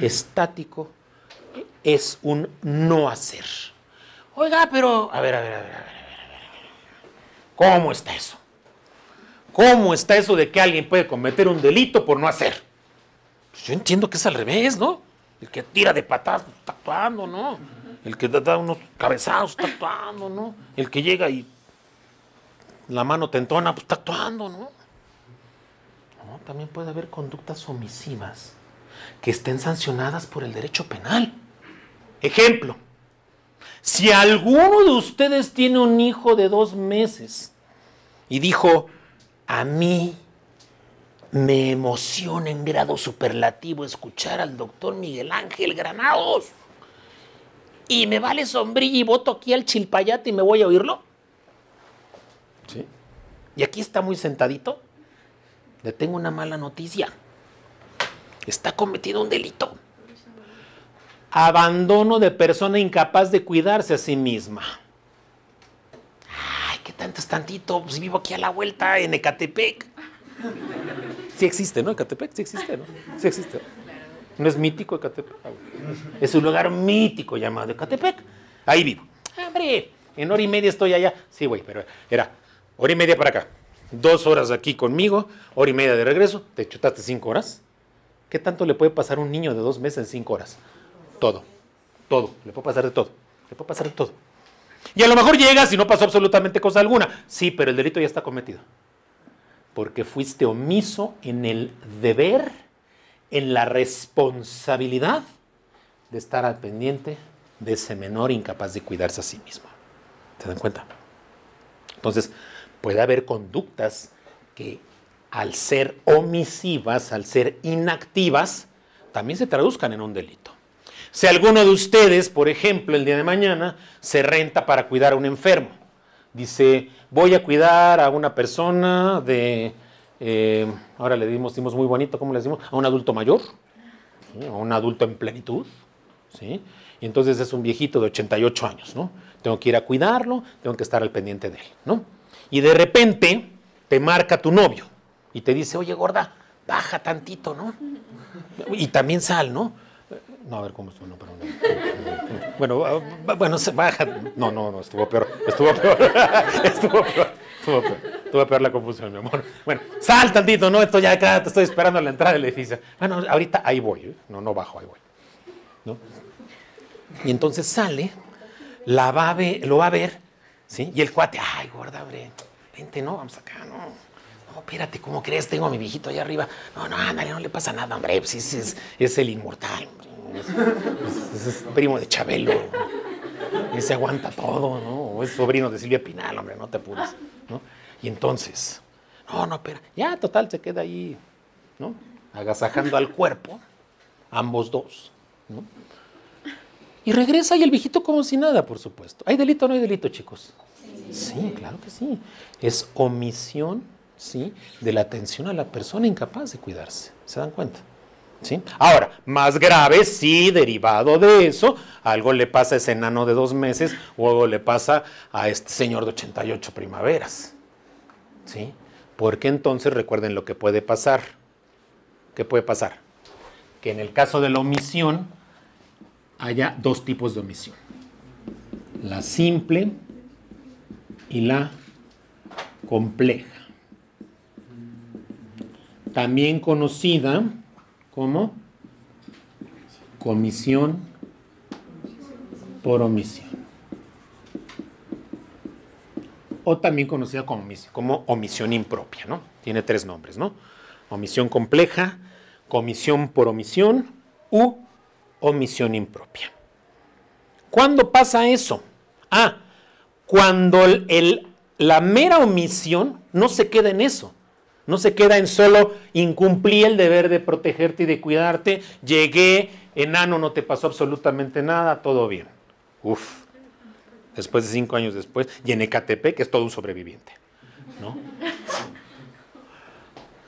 estático, es un no hacer. Oiga, pero a ver. ¿Cómo está eso? ¿Cómo está eso de que alguien puede cometer un delito por no hacer? Pues yo entiendo que es al revés, ¿no? El que tira de patadas está actuando, ¿no? El que da unos cabezazos está actuando, ¿no? El que llega y la mano tentona, pues está actuando, ¿no? No, también puede haber conductas omisivas que estén sancionadas por el derecho penal. Ejemplo. Si alguno de ustedes tiene un hijo de 2 meses y dijo, a mí me emociona en grado superlativo escuchar al doctor Miguel Ángel Granados y me vale sombrilla y voto aquí al chilpayate y me voy a oírlo. ¿Sí? Y aquí está muy sentadito. Le tengo una mala noticia. Está cometido un delito. Abandono de persona incapaz de cuidarse a sí misma. Ay, ¿qué tanto es tantito? Pues vivo aquí a la vuelta en Ecatepec. Sí existe, ¿no? Ecatepec sí existe, ¿no? Sí existe. ¿No es mítico Ecatepec? Es un lugar mítico llamado Ecatepec. Ahí vivo. ¡Hombre! En 1h y media estoy allá. Sí, güey, pero era 1h y media para acá. 2 horas aquí conmigo, 1h y media de regreso. Te chutaste 5 horas. ¿Qué tanto le puede pasar a un niño de 2 meses en 5 horas? Todo, todo, le puede pasar de todo, le puede pasar de todo. Y a lo mejor llegas y no pasó absolutamente cosa alguna. Sí, pero el delito ya está cometido. Porque fuiste omiso en el deber, en la responsabilidad de estar al pendiente de ese menor incapaz de cuidarse a sí mismo. ¿Se dan cuenta? Entonces, puede haber conductas que al ser omisivas, al ser inactivas, también se traduzcan en un delito. Si alguno de ustedes, por ejemplo, el día de mañana, se renta para cuidar a un enfermo. Dice, voy a cuidar a una persona de, ahora le dimos muy bonito, ¿cómo le decimos? A un adulto mayor, ¿sí? A un adulto en plenitud, ¿sí? Y entonces es un viejito de 88 años, ¿no? Tengo que ir a cuidarlo, tengo que estar al pendiente de él, ¿no? Y de repente te marca tu novio y te dice, oye, gorda, baja tantito, ¿no? Y también sal, ¿no? No, a ver, ¿cómo estuvo? No, perdón. Bueno, se baja. No, estuvo peor. Tuvo peor la confusión, mi amor. Bueno, sal tantito, ¿no? Estoy acá, te estoy esperando a la entrada del edificio. Bueno, ahorita ahí voy, ¿eh? No bajo, ahí voy. ¿No? Y entonces sale, lo va a ver, ¿sí? Y el cuate, ay, gorda, hombre, vente, no, vamos acá, no. No, espérate, ¿cómo crees? Tengo a mi viejito allá arriba. No, ándale, no le pasa nada, hombre. Pues es el inmortal, hombre. Es primo de Chabelo. Ese aguanta todo, ¿no? O es sobrino de Silvia Pinal, hombre, no te apures, ¿no? Y entonces, no, espera. Ya, total, se queda ahí, ¿no? Agasajando al cuerpo, ambos dos, ¿no? Y regresa y el viejito como si nada, por supuesto. ¿Hay delito o no hay delito, chicos? Sí, claro que sí. Es omisión. ¿Sí? De la atención a la persona incapaz de cuidarse. ¿Se dan cuenta? ¿sí? Ahora, más grave, sí, derivado de eso, algo le pasa a ese enano de 2 meses o algo le pasa a este señor de 88 primaveras, ¿sí? Porque entonces recuerden lo que puede pasar. ¿Qué puede pasar? Que en el caso de la omisión haya 2 tipos de omisión. La simple y la compleja. También conocida como comisión por omisión. O también conocida como omisión impropia, ¿no? Tiene 3 nombres, ¿no? Omisión compleja, comisión por omisión u omisión impropia. ¿Cuándo pasa eso? Ah, cuando la mera omisión no se queda en eso. No se queda en solo incumplí el deber de protegerte y de cuidarte, llegué, enano, no te pasó absolutamente nada, todo bien. Uf, después de 5 años después, y en Ecatepec, que es todo un sobreviviente, ¿no?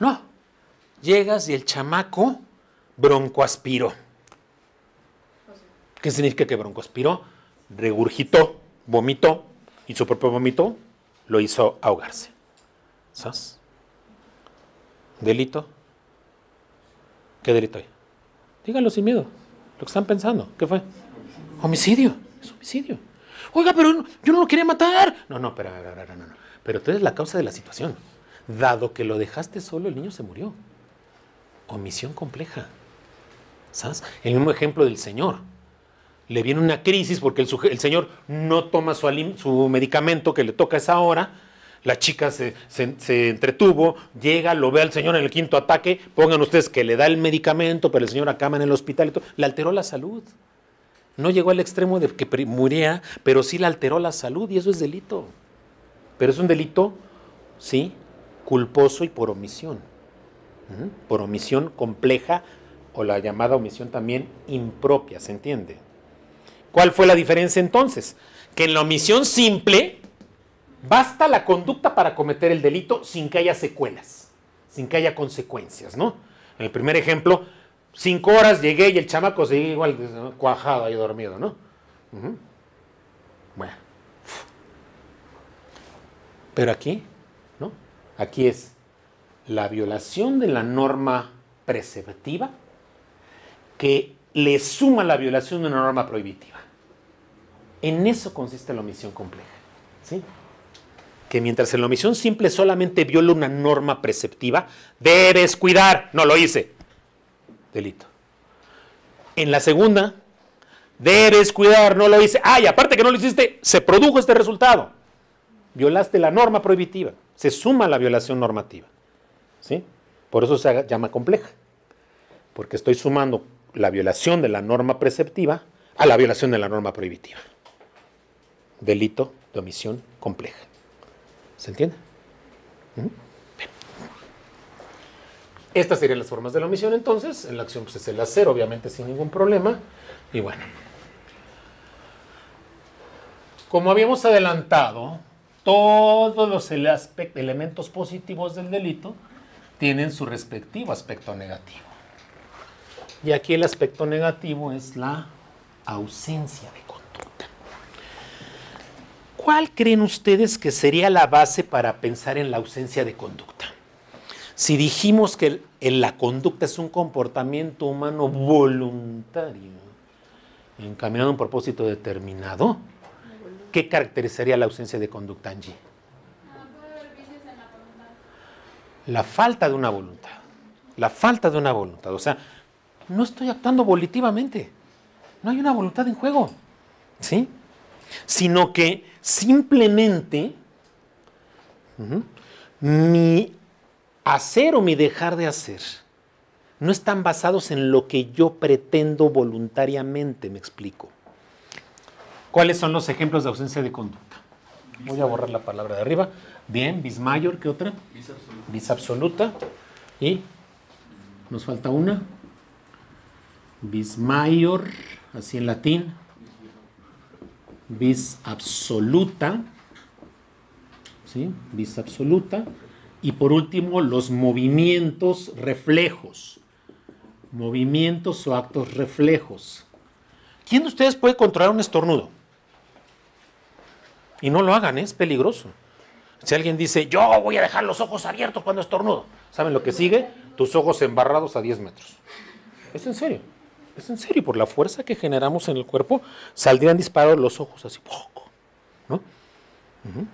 No, llegas y el chamaco broncoaspiró. ¿Qué significa que broncoaspiró? Regurgitó, vomitó, y su propio vómito lo hizo ahogarse. ¿Sabes? ¿Delito? ¿Qué delito hay? Díganlo sin miedo. Lo que están pensando. ¿Qué fue? Homicidio. Es homicidio. Oiga, pero yo no lo quería matar. No, no, pero no. Pero tú eres la causa de la situación. Dado que lo dejaste solo, el niño se murió. Omisión compleja. ¿Sabes? El mismo ejemplo del señor. Le viene una crisis porque el señor no toma su medicamento que le toca a esa hora. La chica se entretuvo, llega, lo ve al señor en el 5.º ataque, pongan ustedes que le da el medicamento, pero el señor acaba en el hospital, y todo, le alteró la salud. No llegó al extremo de que muriera, pero sí le alteró la salud y eso es delito. Pero es un delito, sí, culposo y por omisión. Por omisión compleja o la llamada omisión también impropia, ¿se entiende? ¿Cuál fue la diferencia entonces? Que en la omisión simple... basta la conducta para cometer el delito sin que haya secuelas, sin que haya consecuencias, ¿no? En el primer ejemplo, 5 horas llegué y el chamaco seguía igual cuajado ahí dormido, ¿no? Bueno. Pero aquí, ¿no? Aquí es la violación de la norma preceptiva que le suma la violación de una norma prohibitiva. En eso consiste la omisión compleja, ¿sí? Que mientras en la omisión simple solamente viola una norma preceptiva, debes cuidar, no lo hice, delito. En la segunda, debes cuidar, no lo hice, y aparte que no lo hiciste, se produjo este resultado. Violaste la norma prohibitiva, se suma la violación normativa, ¿sí? Por eso se llama compleja, porque estoy sumando la violación de la norma preceptiva a la violación de la norma prohibitiva. Delito de omisión compleja. ¿Se entiende? Estas serían las formas de la omisión entonces. En la acción pues, es el hacer, obviamente sin ningún problema. Y bueno. Como habíamos adelantado, todos los elementos positivos del delito tienen su respectivo aspecto negativo. Y aquí el aspecto negativo es la ausencia de conducta. ¿Cuál creen ustedes que sería la base para pensar en la ausencia de conducta? Si dijimos que la conducta es un comportamiento humano voluntario, encaminado a un propósito determinado, ¿qué caracterizaría la ausencia de conducta, Angie? La falta de una voluntad. La falta de una voluntad. O sea, no estoy actuando volitivamente. No hay una voluntad en juego. ¿Sí? Sino que simplemente mi hacer o mi dejar de hacer no están basados en lo que yo pretendo voluntariamente, me explico. ¿Cuáles son los ejemplos de ausencia de conducta? Voy a borrar la palabra de arriba. Bien, bis mayor, ¿qué otra? Bis absoluta. Y nos falta una. Bis mayor, así en latín. Bis absoluta, ¿sí? Bis absoluta. Y por último, los movimientos reflejos. movimientos o actos reflejos. ¿Quién de ustedes puede controlar un estornudo? Y no lo hagan, ¿eh? Es peligroso. Si alguien dice, yo voy a dejar los ojos abiertos cuando estornudo, ¿saben lo que sigue? Tus ojos embarrados a 10 metros. Es en serio, por la fuerza que generamos en el cuerpo, saldrían disparados los ojos así, poco, ¿no? Uh-huh.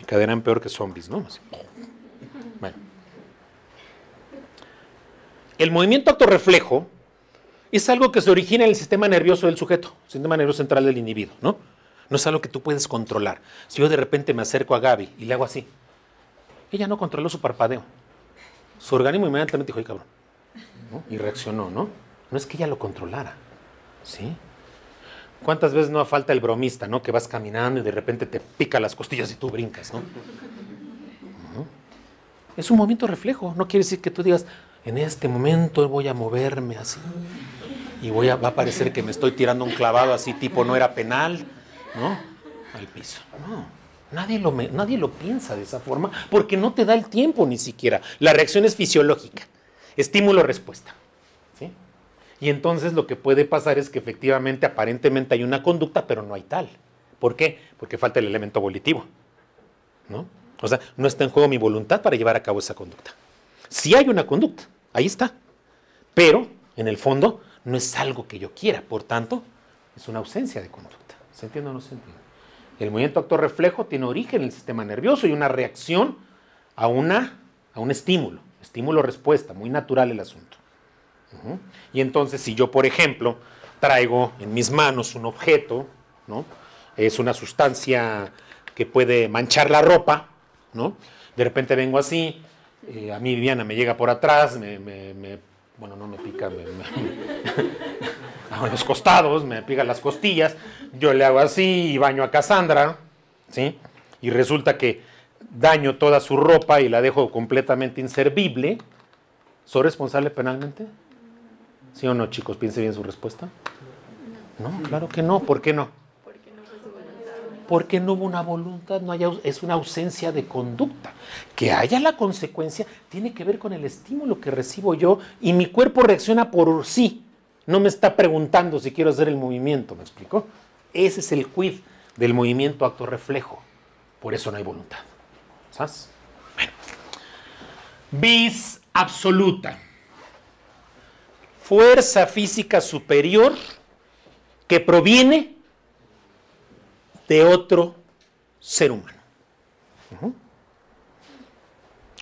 Y caerían peor que zombies, ¿no? Así, bueno. El movimiento acto reflejo es algo que se origina en el sistema nervioso del sujeto, el sistema nervioso central del individuo, ¿no? No es algo que tú puedes controlar. Si yo de repente me acerco a Gaby y le hago así, ella no controló su parpadeo. Su organismo inmediatamente dijo, ¡ay, cabrón! ¿No? Y reaccionó, ¿no? No es que ella lo controlara, ¿sí? ¿Cuántas veces no falta el bromista, ¿no? Que vas caminando y de repente te pica las costillas y tú brincas, ¿no? ¿No? Es un movimiento reflejo. No quiere decir que tú digas, en este momento voy a moverme así y va a parecer que me estoy tirando un clavado así, tipo no era penal, ¿no? Al piso. No, nadie lo piensa de esa forma porque no te da el tiempo ni siquiera. La reacción es fisiológica, estímulo-respuesta, ¿sí? Y entonces lo que puede pasar es que efectivamente, aparentemente hay una conducta, pero no hay tal. ¿Por qué? Porque falta el elemento volitivo, ¿no? O sea, no está en juego mi voluntad para llevar a cabo esa conducta. Sí hay una conducta, ahí está, pero en el fondo no es algo que yo quiera, por tanto, es una ausencia de conducta. ¿Se entiende o no se entiende? El movimiento acto-reflejo tiene origen en el sistema nervioso y una reacción a un estímulo, estímulo-respuesta, muy natural el asunto. Uh-huh. Y entonces, si yo, por ejemplo, traigo en mis manos un objeto, ¿no? Es una sustancia que puede manchar la ropa, ¿no? De repente vengo así, a mí Viviana me llega por atrás, bueno, no me pica, a los costados, me pica las costillas, yo le hago así y baño a Cassandra, ¿sí? Y resulta que daño toda su ropa y la dejo completamente inservible. ¿Soy responsable penalmente? ¿Sí o no, chicos? Piense bien su respuesta. No, claro que no. ¿Por qué no? Porque no hubo una voluntad, no haya, es una ausencia de conducta. Que haya la consecuencia tiene que ver con el estímulo que recibo yo y mi cuerpo reacciona por sí. No me está preguntando si quiero hacer el movimiento, ¿me explico? Ese es el quid del movimiento acto reflejo. Por eso no hay voluntad. ¿Sabes? Bueno. Vis absoluta. Fuerza física superior que proviene de otro ser humano. Uh-huh.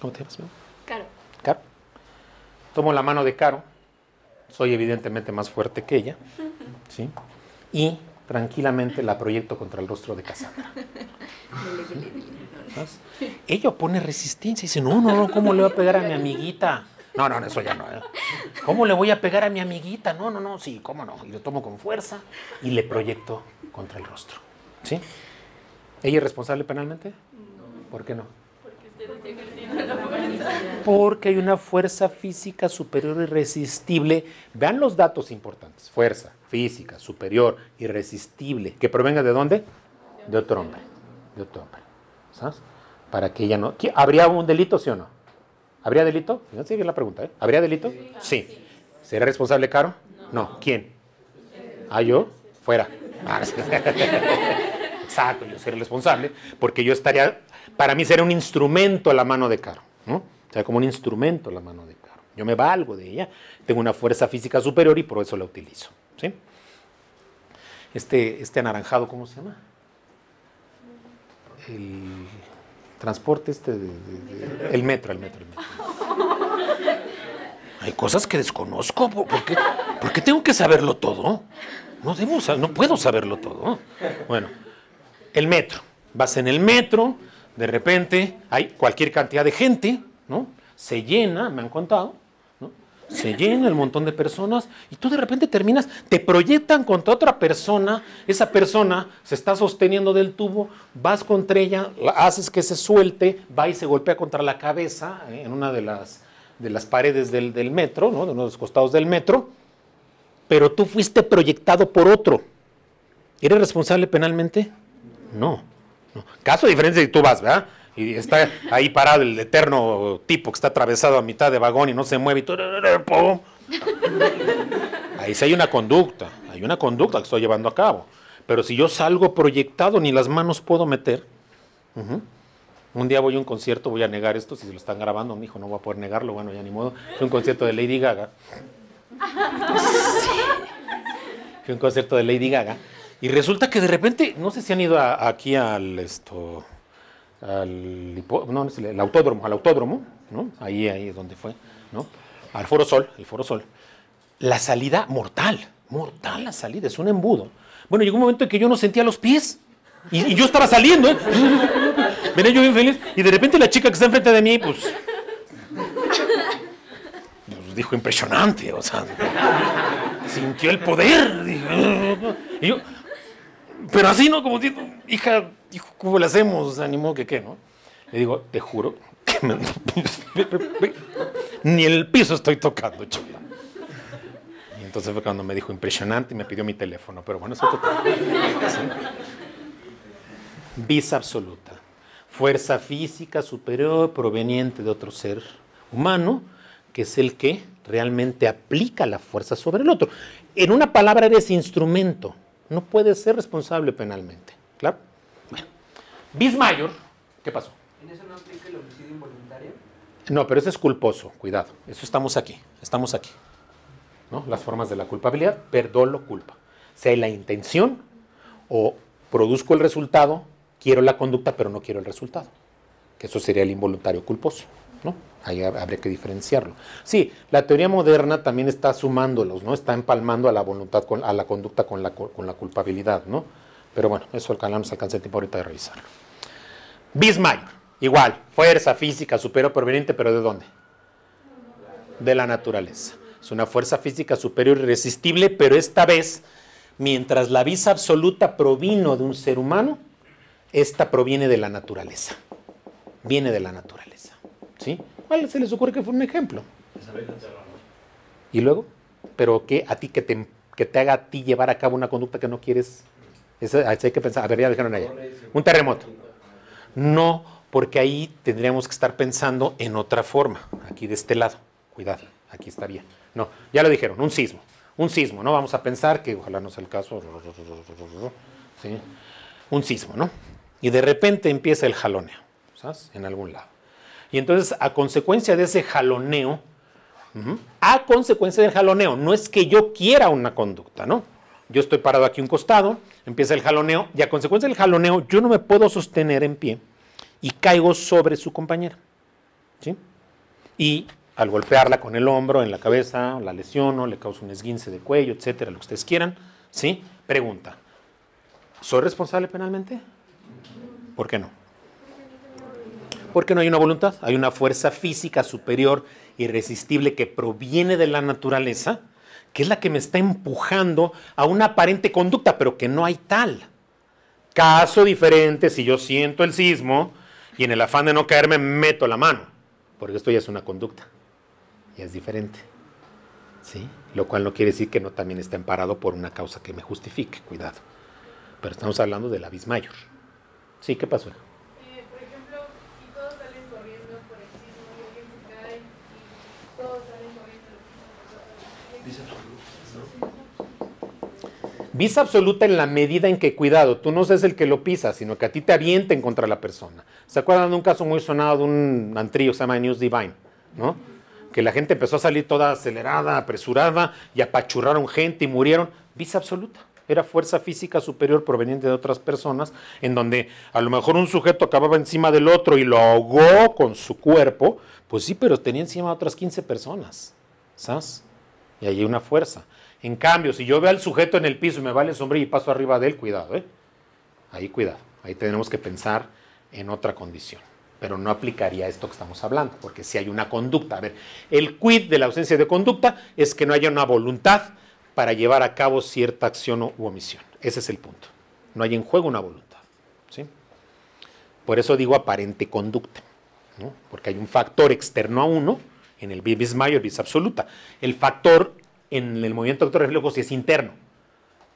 ¿Cómo te llamas? Caro. Caro. Tomo la mano de Caro. Soy evidentemente más fuerte que ella. ¿Sí? Y tranquilamente la proyecto contra el rostro de Cassandra. ¿Sí? Ella opone resistencia y dice, no, ¿cómo le voy a pegar a mi amiguita? No, eso ya no. ¿Cómo le voy a pegar a mi amiguita? No, sí, ¿cómo no? Y lo tomo con fuerza y le proyecto contra el rostro. ¿Sí? ¿Ella es responsable penalmente? No. ¿Por qué no? Porque hay una fuerza física superior irresistible. Vean los datos importantes. Fuerza física superior irresistible. ¿Que provenga de dónde? De otro hombre. De otro hombre. ¿Sabes? Para que ella no... ¿Habría un delito, sí o no? ¿Habría delito? Fíjense bien la pregunta, ¿eh? ¿Habría delito? Sí. ¿Será responsable Caro? No. ¿Quién? ¿Ah, yo? Fuera. Exacto, yo seré responsable porque yo estaría, para mí sería un instrumento a la mano de Caro, ¿no? O sea, como un instrumento a la mano de Caro. Yo me valgo de ella, tengo una fuerza física superior y por eso la utilizo, ¿sí? Este anaranjado, ¿cómo se llama? El transporte el metro. Hay cosas que desconozco, ¿por qué tengo que saberlo todo? No puedo saberlo todo. Bueno, el metro. Vas en el metro, de repente hay cualquier cantidad de gente, ¿no? Se llena, me han contado, ¿no? Se llena el montón de personas y tú de repente terminas, te proyectan contra otra persona, esa persona se está sosteniendo del tubo, vas contra ella, haces que se suelte, va y se golpea contra la cabeza, ¿eh? En una de las paredes del metro, ¿no? De uno de los costados del metro. Pero tú fuiste proyectado por otro. ¿Eres responsable penalmente? No. Caso de diferencia si tú vas, ¿verdad? Y está ahí parado el eterno tipo que está atravesado a mitad de vagón y no se mueve y tú, Ahí sí hay una conducta que estoy llevando a cabo. Pero si yo salgo proyectado, ni las manos puedo meter. Un día voy a un concierto, voy a negar esto, si se lo están grabando, mi hijo no va a poder negarlo, bueno, ya ni modo. Fue un concierto de Lady Gaga. Fue un concierto de Lady Gaga. Y resulta que de repente, no sé si han ido aquí al autódromo, ¿no? Ahí es donde fue, ¿no? Al Foro Sol, el Foro Sol. La salida mortal la salida, es un embudo. Bueno, llegó un momento en que yo no sentía los pies. Y yo estaba saliendo, ¿eh? Venía yo bien feliz. Y de repente la chica que está enfrente de mí, pues dijo, impresionante, o sea, sintió el poder. Y yo, pero así, ¿no? Como diciendo, hija, hijo, ¿cómo le hacemos? Animó que qué, ¿no? Le digo, te juro que ni el piso estoy tocando, chula. Y entonces fue cuando me dijo, impresionante, y me pidió mi teléfono. Pero bueno, eso Visa absoluta. Fuerza física superior proveniente de otro ser humano, que es el que realmente aplica la fuerza sobre el otro. En una palabra, eres instrumento. No puedes ser responsable penalmente. ¿Claro? Bueno. Bis mayor. ¿Qué pasó? ¿En eso no aplica el homicidio involuntario? No, pero ese es culposo. Cuidado. Eso estamos aquí. Estamos aquí, ¿no? Las formas de la culpabilidad. Perdolo, culpa. Sea la intención o produzco el resultado. Quiero la conducta, pero no quiero el resultado. Que eso sería el involuntario culposo, ¿no? Ahí habría que diferenciarlo. Sí, la teoría moderna también está sumándolos, ¿no? Está empalmando a la voluntad, a la conducta con la culpabilidad, ¿no? Pero bueno, eso no nos alcanza el tiempo ahorita de revisarlo. Bis mayor, igual, fuerza física superior proveniente, pero ¿de dónde? De la naturaleza. Es una fuerza física superior irresistible, pero esta vez, mientras la visa absoluta provino de un ser humano, esta proviene de la naturaleza. Viene de la naturaleza. ¿Sí? ¿Cuál se les ocurre que fue un ejemplo? ¿Y luego? ¿Pero qué? ¿A ti que te haga a ti llevar a cabo una conducta que no quieres? Eso, hay que pensar. A ver, ya dejaron allá. Un terremoto. No, porque ahí tendríamos que estar pensando en otra forma. Aquí de este lado. Cuidado, aquí está bien. No, ya lo dijeron. Un sismo. Un sismo, ¿no? Vamos a pensar que ojalá no sea el caso. ¿Sí? Un sismo, ¿no? Y de repente empieza el jaloneo, ¿sabes? En algún lado. Y entonces, a consecuencia de ese jaloneo, a consecuencia del jaloneo, no es que yo quiera una conducta, ¿no? Yo estoy parado aquí a un costado, empieza el jaloneo, y a consecuencia del jaloneo, yo no me puedo sostener en pie y caigo sobre su compañera, ¿sí? Y al golpearla con el hombro, en la cabeza, la lesiono, le causo un esguince de cuello, etcétera, lo que ustedes quieran, ¿sí? Pregunta, ¿soy responsable penalmente? ¿Por qué no? Porque no hay una voluntad, hay una fuerza física superior irresistible que proviene de la naturaleza, que es la que me está empujando a una aparente conducta, pero que no hay tal. Caso diferente si yo siento el sismo y en el afán de no caerme meto la mano, porque esto ya es una conducta, ya es diferente, ¿sí? Lo cual no quiere decir que no también esté amparado por una causa que me justifique, cuidado. Pero estamos hablando de la bis mayor. Sí, ¿qué pasó? Por ejemplo, si todos salen corriendo por el sismo y alguien se cae y todos salen corriendo. Visa absoluta en la medida en que, cuidado, tú no eres el que lo pisa, sino que a ti te avienten contra la persona. ¿Se acuerdan de un caso muy sonado de un antrillo que se llama News Divine, ¿no? Que la gente empezó a salir toda acelerada, apresurada y apachurraron gente y murieron. Visa absoluta. Era fuerza física superior proveniente de otras personas, en donde a lo mejor un sujeto acababa encima del otro y lo ahogó con su cuerpo, pues sí, pero tenía encima a otras 15 personas, ¿sabes? Y ahí hay una fuerza. En cambio, si yo veo al sujeto en el piso y me vale el sombrero y paso arriba de él, cuidado, ¿eh? Ahí cuidado, ahí tenemos que pensar en otra condición. Pero no aplicaría esto que estamos hablando, porque si hay una conducta. A ver, el quid de la ausencia de conducta es que no haya una voluntad para llevar a cabo cierta acción u omisión. Ese es el punto. No hay en juego una voluntad, ¿sí? Por eso digo aparente conducta, ¿no? Porque hay un factor externo a uno, en el bis mayor, bis absoluta. El factor en el movimiento de actor reflejo sí es interno,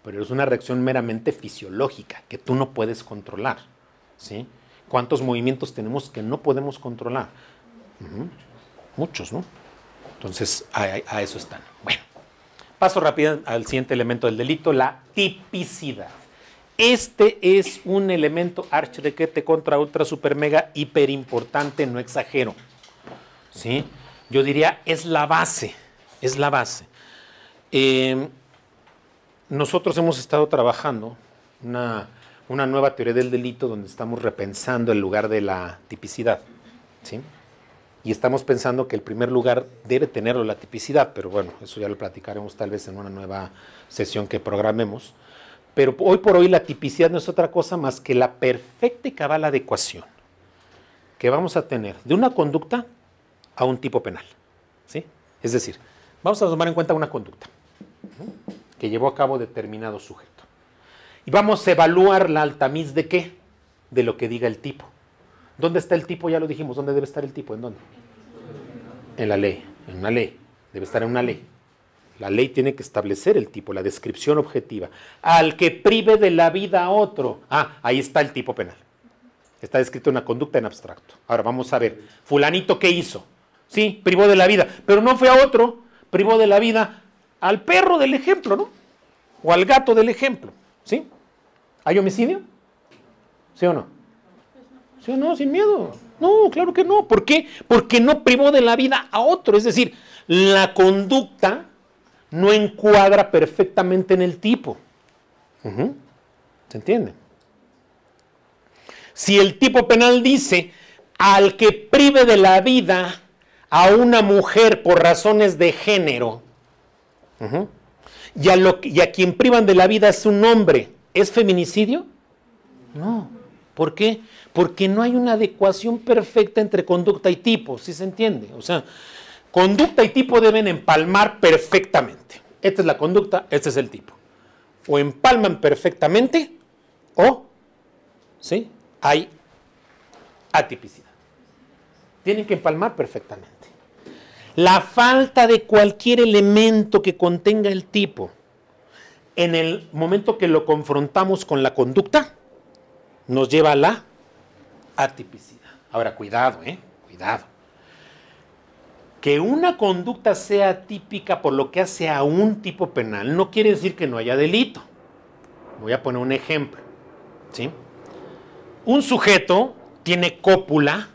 pero es una reacción meramente fisiológica que tú no puedes controlar, ¿sí? ¿Cuántos movimientos tenemos que no podemos controlar? Muchos, ¿no? Entonces, a eso están. Bueno, paso rápido al siguiente elemento del delito, la tipicidad. Este es un elemento archrequete contra ultra, super, mega, hiper importante, no exagero. ¿Sí? Yo diría, es la base, es la base. Nosotros hemos estado trabajando una nueva teoría del delito donde estamos repensando el lugar de la tipicidad, ¿sí? Y estamos pensando que el primer lugar debe tenerlo la tipicidad, pero bueno, eso ya lo platicaremos tal vez en una nueva sesión que programemos. Pero hoy por hoy la tipicidad no es otra cosa más que la perfecta y cabal adecuación que vamos a tener de una conducta a un tipo penal, ¿sí? Es decir, vamos a tomar en cuenta una conducta que llevó a cabo determinado sujeto. Y vamos a evaluarla al tamiz de qué, de lo que diga el tipo. ¿Dónde está el tipo? Ya lo dijimos. ¿Dónde debe estar el tipo? ¿En dónde? En la ley. En una ley. Debe estar en una ley. La ley tiene que establecer el tipo, la descripción objetiva. Al que prive de la vida a otro. Ah, ahí está el tipo penal. Está descrito una conducta en abstracto. Ahora vamos a ver. Fulanito, ¿qué hizo? Sí, privó de la vida. Pero no fue a otro. Privó de la vida al perro del ejemplo, ¿no? O al gato del ejemplo. ¿Sí? ¿Hay homicidio? ¿Sí o no? Sí, no, sin miedo. No, claro que no. ¿Por qué? Porque no privó de la vida a otro. Es decir, la conducta no encuadra perfectamente en el tipo. ¿Se entiende? Si el tipo penal dice, al que prive de la vida a una mujer por razones de género, y a quien privan de la vida es un hombre, ¿es feminicidio? No. ¿Por qué? Porque no hay una adecuación perfecta entre conducta y tipo, ¿sí se entiende? O sea, conducta y tipo deben empalmar perfectamente. Esta es la conducta, este es el tipo. O empalman perfectamente o, ¿sí?, hay atipicidad. Tienen que empalmar perfectamente. La falta de cualquier elemento que contenga el tipo, en el momento que lo confrontamos con la conducta, nos lleva a la atipicidad. Ahora, cuidado, cuidado. Que una conducta sea atípica por lo que hace a un tipo penal no quiere decir que no haya delito. Voy a poner un ejemplo, ¿sí? Un sujeto tiene cópula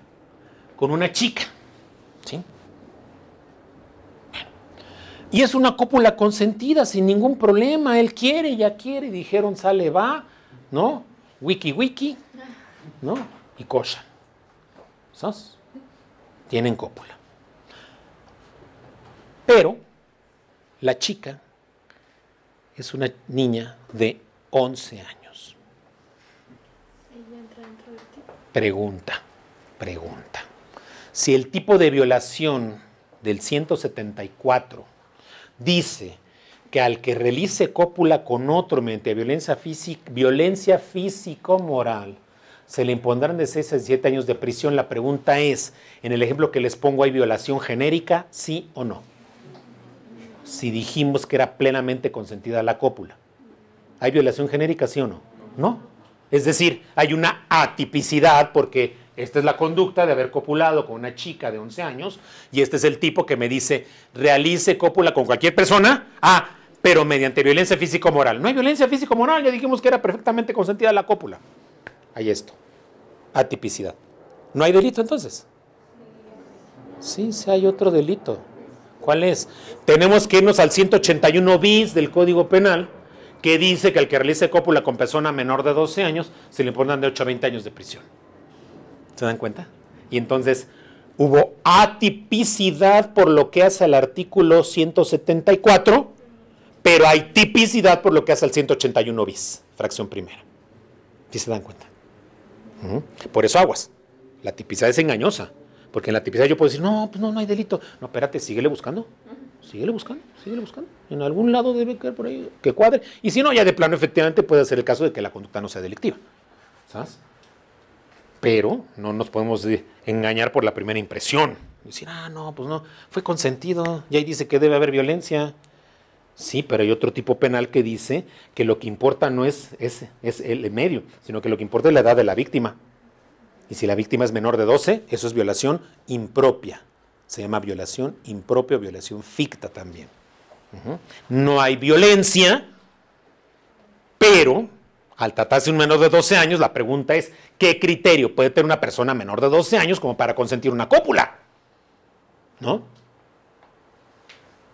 con una chica, ¿sí? Y es una cópula consentida, sin ningún problema. Él quiere, ella quiere, dijeron sale, va, ¿no? Wiki, wiki, ¿no? Y cojan. ¿Sabes? Tienen cópula. Pero la chica es una niña de 11 años. ¿Ella entra dentro del tipo? Pregunta, pregunta. Si el tipo de violación del 174 dice que al que realice cópula con otro mediante violencia físico-moral, se le impondrán de 6 a 17 años de prisión. La pregunta es, en el ejemplo que les pongo, ¿hay violación genérica? ¿Sí o no? Si dijimos que era plenamente consentida la cópula. ¿Hay violación genérica? ¿Sí o no? No. Es decir, hay una atipicidad porque esta es la conducta de haber copulado con una chica de 11 años y este es el tipo que me dice, realice cópula con cualquier persona, ah, pero mediante violencia físico-moral. No hay violencia físico-moral, ya dijimos que era perfectamente consentida la cópula. Hay esto, atipicidad. ¿No hay delito entonces? Sí, sí hay otro delito. ¿Cuál es? Tenemos que irnos al 181 bis del Código Penal, que dice que al que realice cópula con persona menor de 12 años, se le impongan de 8 a 20 años de prisión. ¿Se dan cuenta? Y entonces hubo atipicidad por lo que hace al artículo 174, pero hay tipicidad por lo que hace al 181 bis, fracción primera. ¿Sí se dan cuenta? Por eso aguas. La tipicidad es engañosa, porque en la tipicidad yo puedo decir, no, pues no, no hay delito. No, espérate, síguele buscando, síguele buscando, síguele buscando. En algún lado debe caer por ahí que cuadre. Y si no, ya de plano efectivamente puede ser el caso de que la conducta no sea delictiva. ¿Sabes? Pero no nos podemos engañar por la primera impresión. Decir, ah, no, pues no, fue consentido. Y ahí dice que debe haber violencia. Sí, pero hay otro tipo penal que dice que lo que importa no es el medio, sino que lo que importa es la edad de la víctima. Y si la víctima es menor de 12, eso es violación impropia. Se llama violación impropia o violación ficta también. No hay violencia, pero al tratarse de un menor de 12 años, la pregunta es, ¿qué criterio puede tener una persona menor de 12 años como para consentir una cópula? ¿No?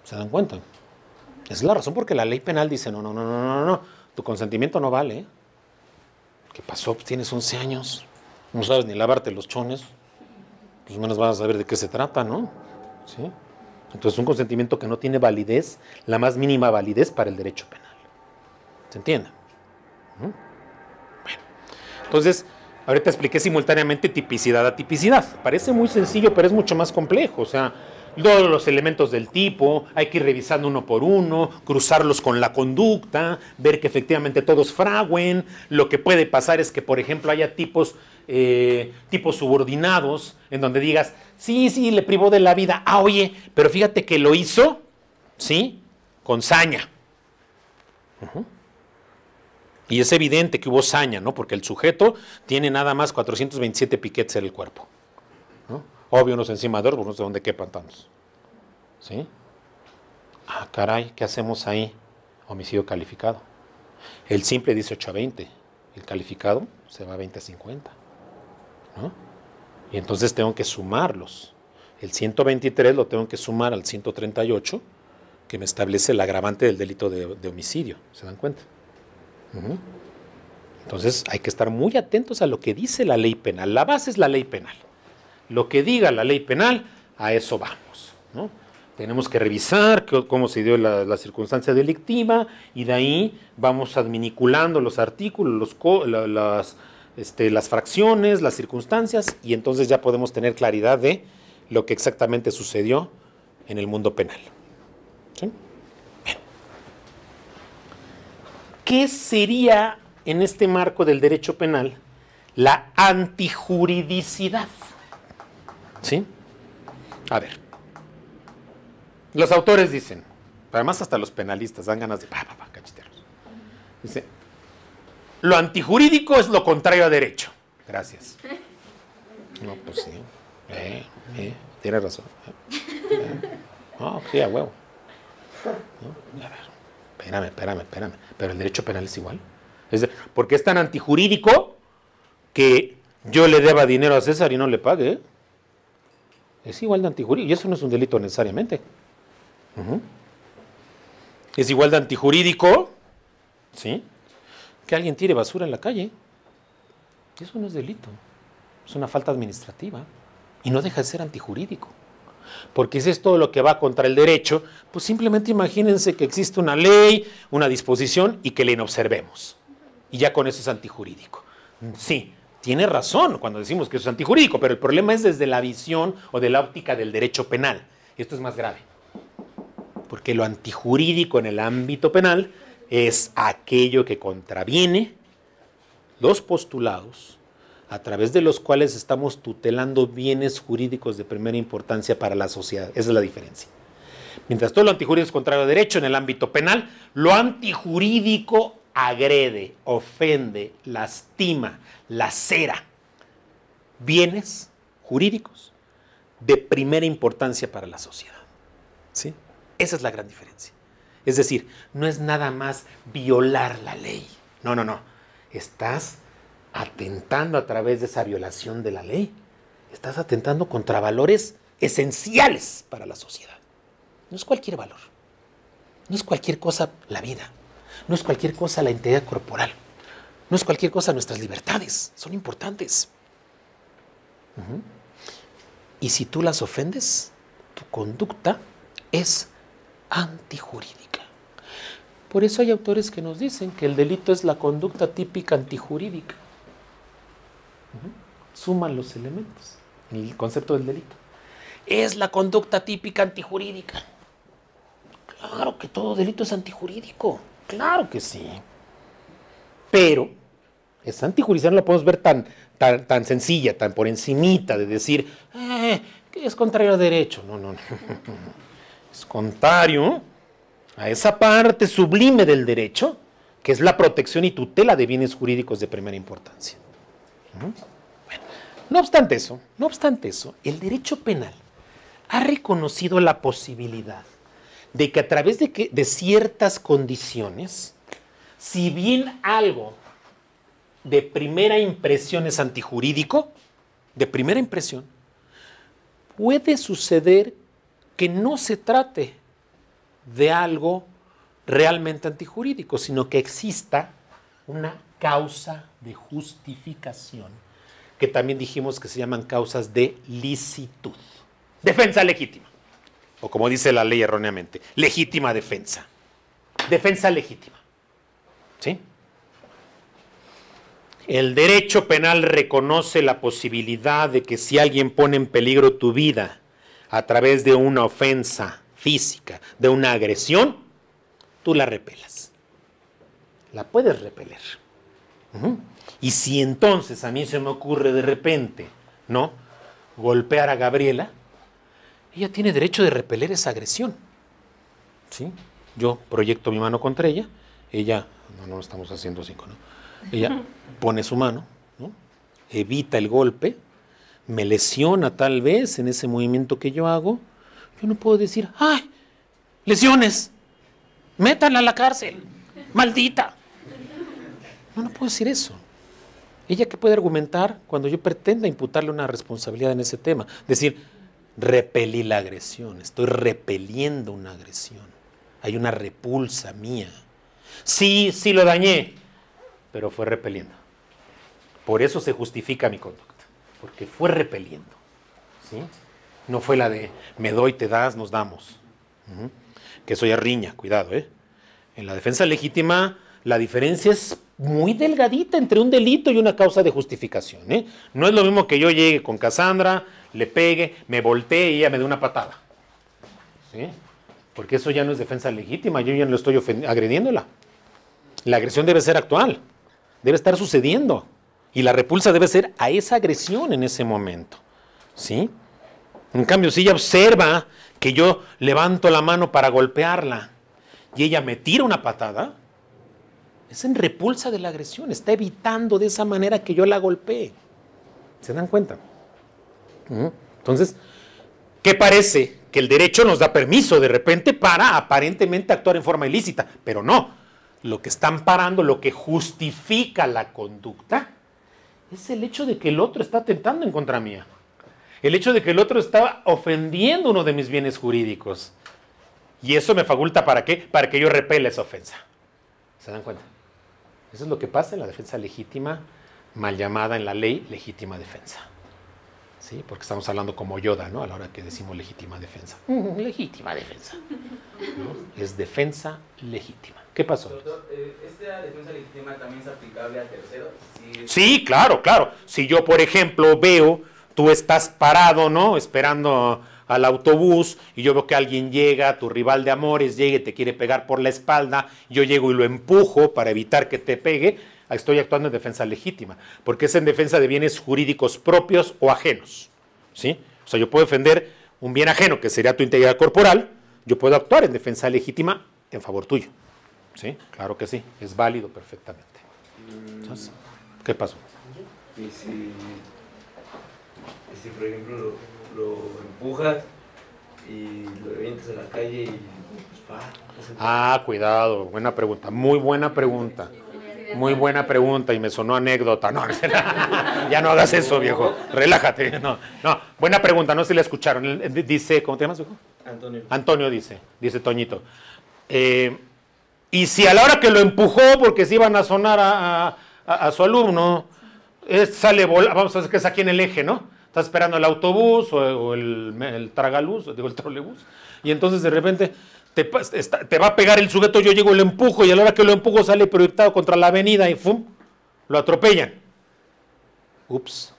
¿Se dan cuenta? Esa es la razón por la que la ley penal dice, no, tu consentimiento no vale. ¿Qué pasó? Pues tienes 11 años, no sabes ni lavarte los chones, pues menos vas a saber de qué se trata, ¿no? ¿Sí? Entonces, un consentimiento que no tiene validez, la más mínima validez para el derecho penal. ¿Se entiende? Bueno, entonces, ahorita expliqué simultáneamente tipicidad a tipicidad. Parece muy sencillo, pero es mucho más complejo. O sea, todos los elementos del tipo, hay que ir revisando uno por uno, cruzarlos con la conducta, ver que efectivamente todos fraguen. Lo que puede pasar es que, por ejemplo, haya tipos subordinados en donde digas, sí, le privó de la vida. Ah, oye, pero fíjate que lo hizo, ¿sí?, con saña. Y es evidente que hubo saña, ¿no? Porque el sujeto tiene nada más 427 piquetes en el cuerpo, ¿no? Obvio, unos encima de otros, no sé dónde quepan tantos. ¿Sí? Ah, caray, ¿qué hacemos ahí? Homicidio calificado. El simple dice 8 a 20, el calificado se va a 20 a 50, ¿no? Y entonces tengo que sumarlos. El 123 lo tengo que sumar al 138, que me establece el agravante del delito de homicidio. ¿Se dan cuenta? Entonces hay que estar muy atentos a lo que dice la ley penal. La base es la ley penal. Lo que diga la ley penal, a eso vamos, ¿no? Tenemos que revisar cómo se dio la circunstancia delictiva y de ahí vamos adminiculando los artículos, las fracciones, las circunstancias, y entonces ya podemos tener claridad de lo que exactamente sucedió en el mundo penal. ¿Sí? ¿Qué sería, en este marco del derecho penal, la antijuridicidad? ¿Sí? A ver, los autores dicen, además hasta los penalistas dan ganas de cachiteros. Dice, lo antijurídico es lo contrario a derecho. Gracias. No, pues sí. Tienes razón. Sí, a huevo. ¿No? A ver. Espérame. Pero el derecho penal es igual. Es decir, porque es tan antijurídico que yo le deba dinero a César y no le pague. Es igual de antijurídico. Y eso no es un delito necesariamente. Es igual de antijurídico, ¿sí?, que alguien tire basura en la calle. Eso no es delito. Es una falta administrativa. Y no deja de ser antijurídico. Porque si es todo lo que va contra el derecho, pues simplemente imagínense que existe una ley, una disposición y que la inobservemos. Y ya con eso es antijurídico. Sí, tiene razón cuando decimos que eso es antijurídico, pero el problema es desde la visión o de la óptica del derecho penal. Esto es más grave. Porque lo antijurídico en el ámbito penal es aquello que contraviene los postulados a través de los cuales estamos tutelando bienes jurídicos de primera importancia para la sociedad. Esa es la diferencia. Mientras todo lo antijurídico es contrario a derecho, en el ámbito penal, lo antijurídico agrede, ofende, lastima, lacera bienes jurídicos de primera importancia para la sociedad. ¿Sí? Esa es la gran diferencia. Es decir, no es nada más violar la ley. No. Estás atentando a través de esa violación de la ley. Estás atentando contra valores esenciales para la sociedad. No es cualquier valor. No es cualquier cosa la vida. No es cualquier cosa la integridad corporal. No es cualquier cosa nuestras libertades. Son importantes. Y si tú las ofendes, tu conducta es antijurídica. Por eso hay autores que nos dicen que el delito es la conducta típica antijurídica. Suman los elementos, el concepto del delito. Es la conducta típica antijurídica. Claro que todo delito es antijurídico, claro que sí. Pero esa antijuridicidad no la podemos ver tan sencilla, tan por encimita de decir, que es contrario a derecho. No. Es contrario a esa parte sublime del derecho, que es la protección y tutela de bienes jurídicos de primera importancia. Bueno, no obstante eso, el derecho penal ha reconocido la posibilidad de que a través de ciertas condiciones, si bien algo de primera impresión es antijurídico, de primera impresión, puede suceder que no se trate de algo realmente antijurídico, sino que exista una causa de justificación, que también dijimos que se llaman causas de licitud. Defensa legítima, o como dice la ley erróneamente, legítima defensa. Defensa legítima. ¿Sí? El derecho penal reconoce la posibilidad de que si alguien pone en peligro tu vida a través de una ofensa física, de una agresión, tú la repelas. La puedes repeler. Y si entonces a mí se me ocurre de repente, ¿no?, golpear a Gabriela, ella tiene derecho de repeler esa agresión. ¿Sí? Yo proyecto mi mano contra ella, ella, no lo estamos haciendo así, ¿no? Ella pone su mano, ¿no?, evita el golpe, me lesiona tal vez en ese movimiento que yo hago. Yo no puedo decir, ¡ay, lesiones! ¡Métanla a la cárcel! ¡Maldita! No, no puedo decir eso. ¿Ella qué puede argumentar cuando yo pretenda imputarle una responsabilidad en ese tema? Decir, repelí la agresión, estoy repeliendo una agresión. Hay una repulsa mía. Sí, sí lo dañé, pero fue repeliendo. Por eso se justifica mi conducta, porque fue repeliendo. ¿Sí? No fue la de me doy, te das, nos damos. Que eso ya riña, cuidado, ¿eh? En la defensa legítima la diferencia es muy delgadita entre un delito y una causa de justificación, ¿eh? No es lo mismo que yo llegue con Cassandra, le pegue, me voltee y ella me dé una patada. ¿Sí? Porque eso ya no es defensa legítima, yo ya no estoy agrediéndola. La agresión debe ser actual, debe estar sucediendo. Y la repulsa debe ser a esa agresión en ese momento. ¿Sí? En cambio, si ella observa que yo levanto la mano para golpearla y ella me tira una patada, es en repulsa de la agresión, está evitando de esa manera que yo la golpee. ¿Se dan cuenta? Entonces, ¿qué parece? Que el derecho nos da permiso de repente para aparentemente actuar en forma ilícita, pero no. Lo que está amparando, lo que justifica la conducta, es el hecho de que el otro está atentando en contra mía. El hecho de que el otro está ofendiendo uno de mis bienes jurídicos. Y eso me faculta, ¿para qué? Para que yo repele esa ofensa. ¿Se dan cuenta? Eso es lo que pasa en la defensa legítima, mal llamada en la ley legítima defensa. ¿Sí? Porque estamos hablando como Yoda, ¿no?, a la hora que decimos legítima defensa. Legítima defensa. ¿No? Es defensa legítima. ¿Qué pasó? Doctor, ¿esta defensa legítima también es aplicable a terceros? Sí, sí, claro, claro. Si yo, por ejemplo, veo, tú estás parado, ¿no?, esperando al autobús, y yo veo que alguien llega, tu rival de amores llega, te quiere pegar por la espalda, yo llego y lo empujo para evitar que te pegue, estoy actuando en defensa legítima, porque es en defensa de bienes jurídicos propios o ajenos. ¿Sí? O sea, yo puedo defender un bien ajeno, que sería tu integridad corporal, yo puedo actuar en defensa legítima en favor tuyo. ¿Sí? Claro que sí, es válido perfectamente. Entonces, ¿qué pasó? Y si por ejemplo, lo empujas y lo avientas a la calle y pues, cuidado, buena pregunta, muy buena pregunta. Muy buena pregunta y me sonó anécdota. No, ya no hagas eso, viejo. Relájate. No, buena pregunta, no sé si la escucharon. Dice, ¿cómo te llamas, viejo? Antonio. Antonio dice Toñito. Y si a la hora que lo empujó, porque se iban a sonar a su alumno, sale volando, vamos a hacer que saque en el eje, ¿no? Está esperando el autobús o el tragaluz, digo, el trolebús, y entonces de repente te va a pegar el sujeto, yo llego y lo empujo, y a la hora que lo empujo sale proyectado contra la avenida y ¡fum!, lo atropellan. Ups.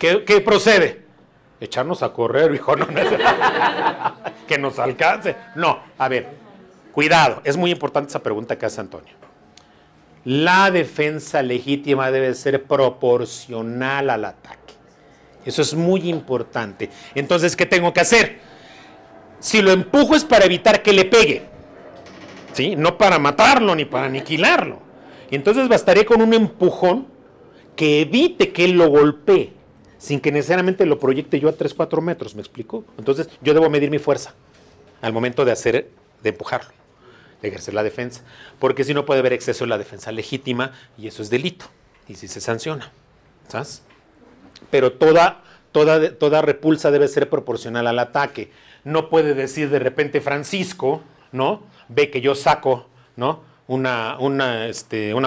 ¿Qué procede? Echarnos a correr, hijo, no, que nos alcance. No, a ver, cuidado, es muy importante esa pregunta que hace Antonio. La defensa legítima debe ser proporcional al ataque. Eso es muy importante. Entonces, ¿qué tengo que hacer? Si lo empujo es para evitar que le pegue, ¿sí?, no para matarlo ni para aniquilarlo. Entonces bastaría con un empujón que evite que él lo golpee. sin que necesariamente lo proyecte yo a 3, 4 metros, ¿me explico? Entonces, yo debo medir mi fuerza al momento de hacer, de empujarlo, de ejercer la defensa, porque si no puede haber exceso en la defensa legítima y eso es delito, y si se sanciona, ¿sabes? Pero toda repulsa debe ser proporcional al ataque. No puede decir de repente Francisco, ¿no? Ve que yo saco, ¿no? Una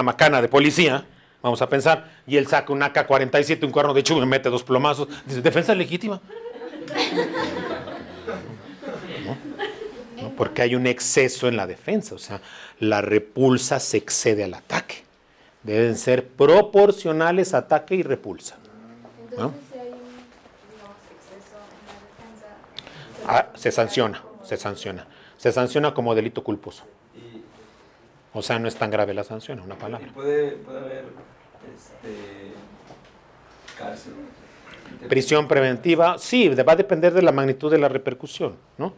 macana de policía, vamos a pensar, y él saca un AK-47, un cuerno de chubo y mete 2 plomazos. Dice, defensa legítima. ¿No? Porque hay un exceso en la defensa, o sea, la repulsa se excede al ataque. Deben ser proporcionales ataque y repulsa. ¿No? Ah, se sanciona como delito culposo. O sea, no es tan grave la sanción, es una palabra. ¿Y puede haber cárcel? Prisión preventiva, sí, va a depender de la magnitud de la repercusión, ¿no?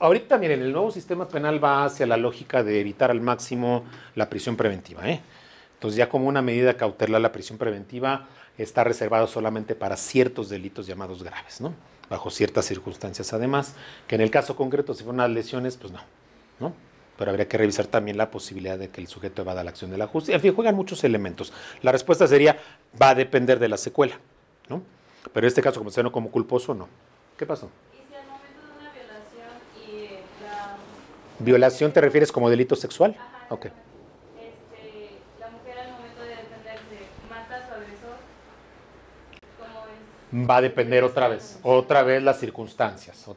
Ahorita, miren, el nuevo sistema penal va hacia la lógica de evitar al máximo la prisión preventiva, ¿eh? Entonces, ya como una medida cautelar, la prisión preventiva está reservada solamente para ciertos delitos llamados graves, ¿no? Bajo ciertas circunstancias, además, que en el caso concreto, si fueron las lesiones, pues no, ¿no? Pero habría que revisar también la posibilidad de que el sujeto evada la acción de la justicia. En fin, juegan muchos elementos. La respuesta sería, va a depender de la secuela, ¿no? Pero en este caso, como se no como culposo, no. ¿Qué pasó? ¿Y si al momento de una violación y la... ¿Violación te refieres como delito sexual? Ajá. Ok. La mujer al momento de defenderse, ¿mata a su agresor? ¿Cómo es? Va a depender otra vez las circunstancias. O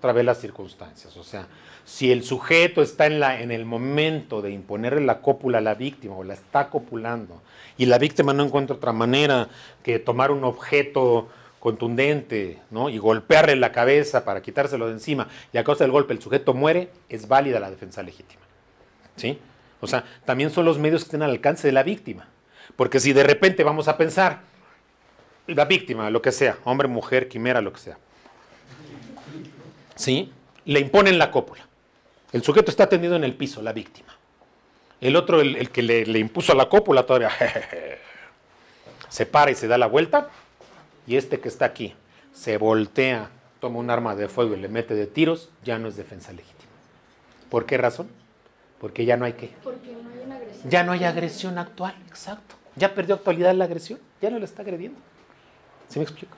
sea, si el sujeto está en el momento de imponerle la cópula a la víctima o la está copulando y la víctima no encuentra otra manera que tomar un objeto contundente, ¿no? Y golpearle la cabeza para quitárselo de encima y a causa del golpe el sujeto muere, es válida la defensa legítima, ¿sí? O sea, también son los medios que estén al alcance de la víctima, porque si de repente vamos a pensar, la víctima, lo que sea, hombre, mujer, quimera, lo que sea, ¿sí? Le imponen la cópula. El sujeto está tendido en el piso, la víctima. El otro, el que le impuso la cópula todavía, jejeje, se para y se da la vuelta, y este que está aquí se voltea, toma un arma de fuego y le mete de tiros, ya no es defensa legítima. ¿Por qué razón? Porque ya no hay qué. Porque no hay una agresión. Ya no hay agresión actual, exacto. Ya perdió actualidad la agresión, ya no la está agrediendo. ¿Sí me explico?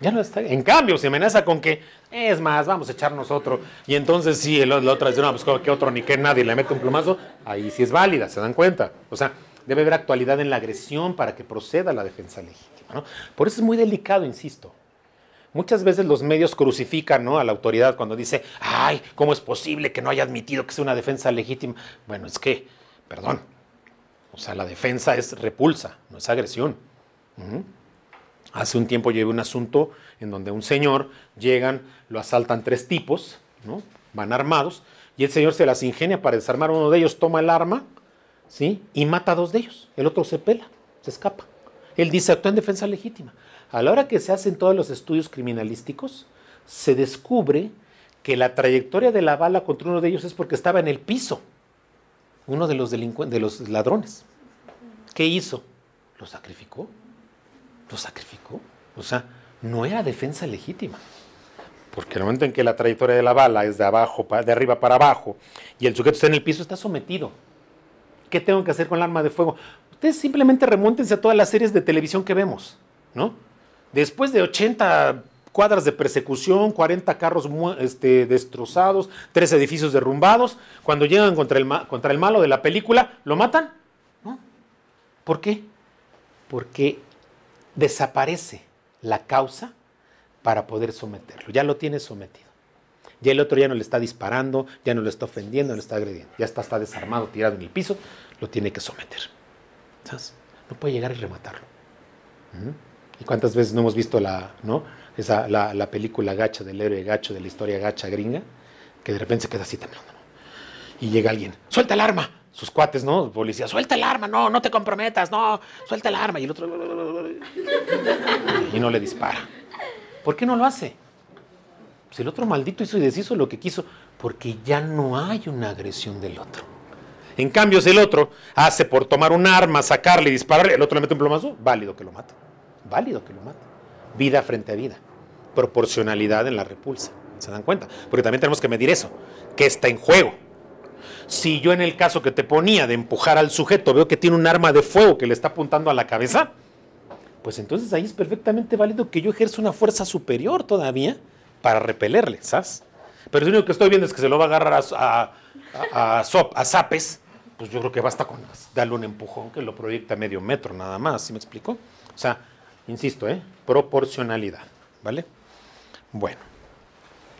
Ya no está. En cambio, se amenaza con que, es más, vamos a echarnos otro. Y entonces sí, la otra dice, no, pues que otro ni que nadie le mete un plumazo. Ahí sí es válida, ¿se dan cuenta? O sea, debe haber actualidad en la agresión para que proceda la defensa legítima, ¿no? Por eso es muy delicado, insisto. Muchas veces los medios crucifican, ¿no?, a la autoridad cuando dice, ay, ¿cómo es posible que no haya admitido que sea una defensa legítima? Bueno, es que, perdón, o sea, la defensa es repulsa, no es agresión. Hace un tiempo llevé un asunto en donde un señor, llegan, lo asaltan 3 tipos, ¿no? Van armados, y el señor se las ingenia para desarmar a uno de ellos, toma el arma, ¿sí? Y mata a 2 de ellos. El otro se pela, se escapa. Él dice, actúa en defensa legítima. A la hora que se hacen todos los estudios criminalísticos, se descubre que la trayectoria de la bala contra uno de ellos es porque estaba en el piso. Uno de los delincuentes, de los ladrones. ¿Qué hizo? Lo sacrificó. Lo sacrificó. O sea, no era defensa legítima. Porque el momento en que la trayectoria de la bala es de arriba para abajo, y el sujeto está en el piso, está sometido. ¿Qué tengo que hacer con el arma de fuego? Ustedes simplemente remóntense a todas las series de televisión que vemos, ¿no? Después de 80 cuadras de persecución, 40 carros destrozados, 3 edificios derrumbados, cuando llegan contra el malo de la película, ¿lo matan? ¿No? ¿Por qué? Porque desaparece la causa para poder someterlo. Ya lo tiene sometido. Ya el otro ya no le está disparando, ya no le está ofendiendo, no le está agrediendo. Ya está desarmado, tirado en el piso, lo tiene que someter. ¿Sabes? No puede llegar y rematarlo. ¿Y cuántas veces no hemos visto la película gacha del héroe gacho, de la historia gacha gringa, que de repente se queda así temblando, ¿no? Y llega alguien, ¡suelta el arma! Sus cuates, ¿no? Policía, suelta el arma, no, no te comprometas, no, suelta el arma. Y el otro... y no le dispara. ¿Por qué no lo hace? Pues el otro maldito hizo y deshizo lo que quiso, porque ya no hay una agresión del otro. En cambio, si el otro hace por tomar un arma, sacarle y dispararle, el otro le mete un plomazo, válido que lo mata. vida frente a vida, proporcionalidad en la repulsa. ¿Se dan cuenta? Porque también tenemos que medir eso, ¿qué está en juego? Si yo en el caso que te ponía de empujar al sujeto veo que tiene un arma de fuego que le está apuntando a la cabeza, pues entonces ahí es perfectamente válido que yo ejerza una fuerza superior todavía para repelerle, ¿sabes? Pero lo único que estoy viendo es que se lo va a agarrar a zapes, pues yo creo que basta con darle un empujón que lo proyecta medio metro nada más, ¿sí me explico? O sea, insisto, proporcionalidad, ¿vale? Bueno,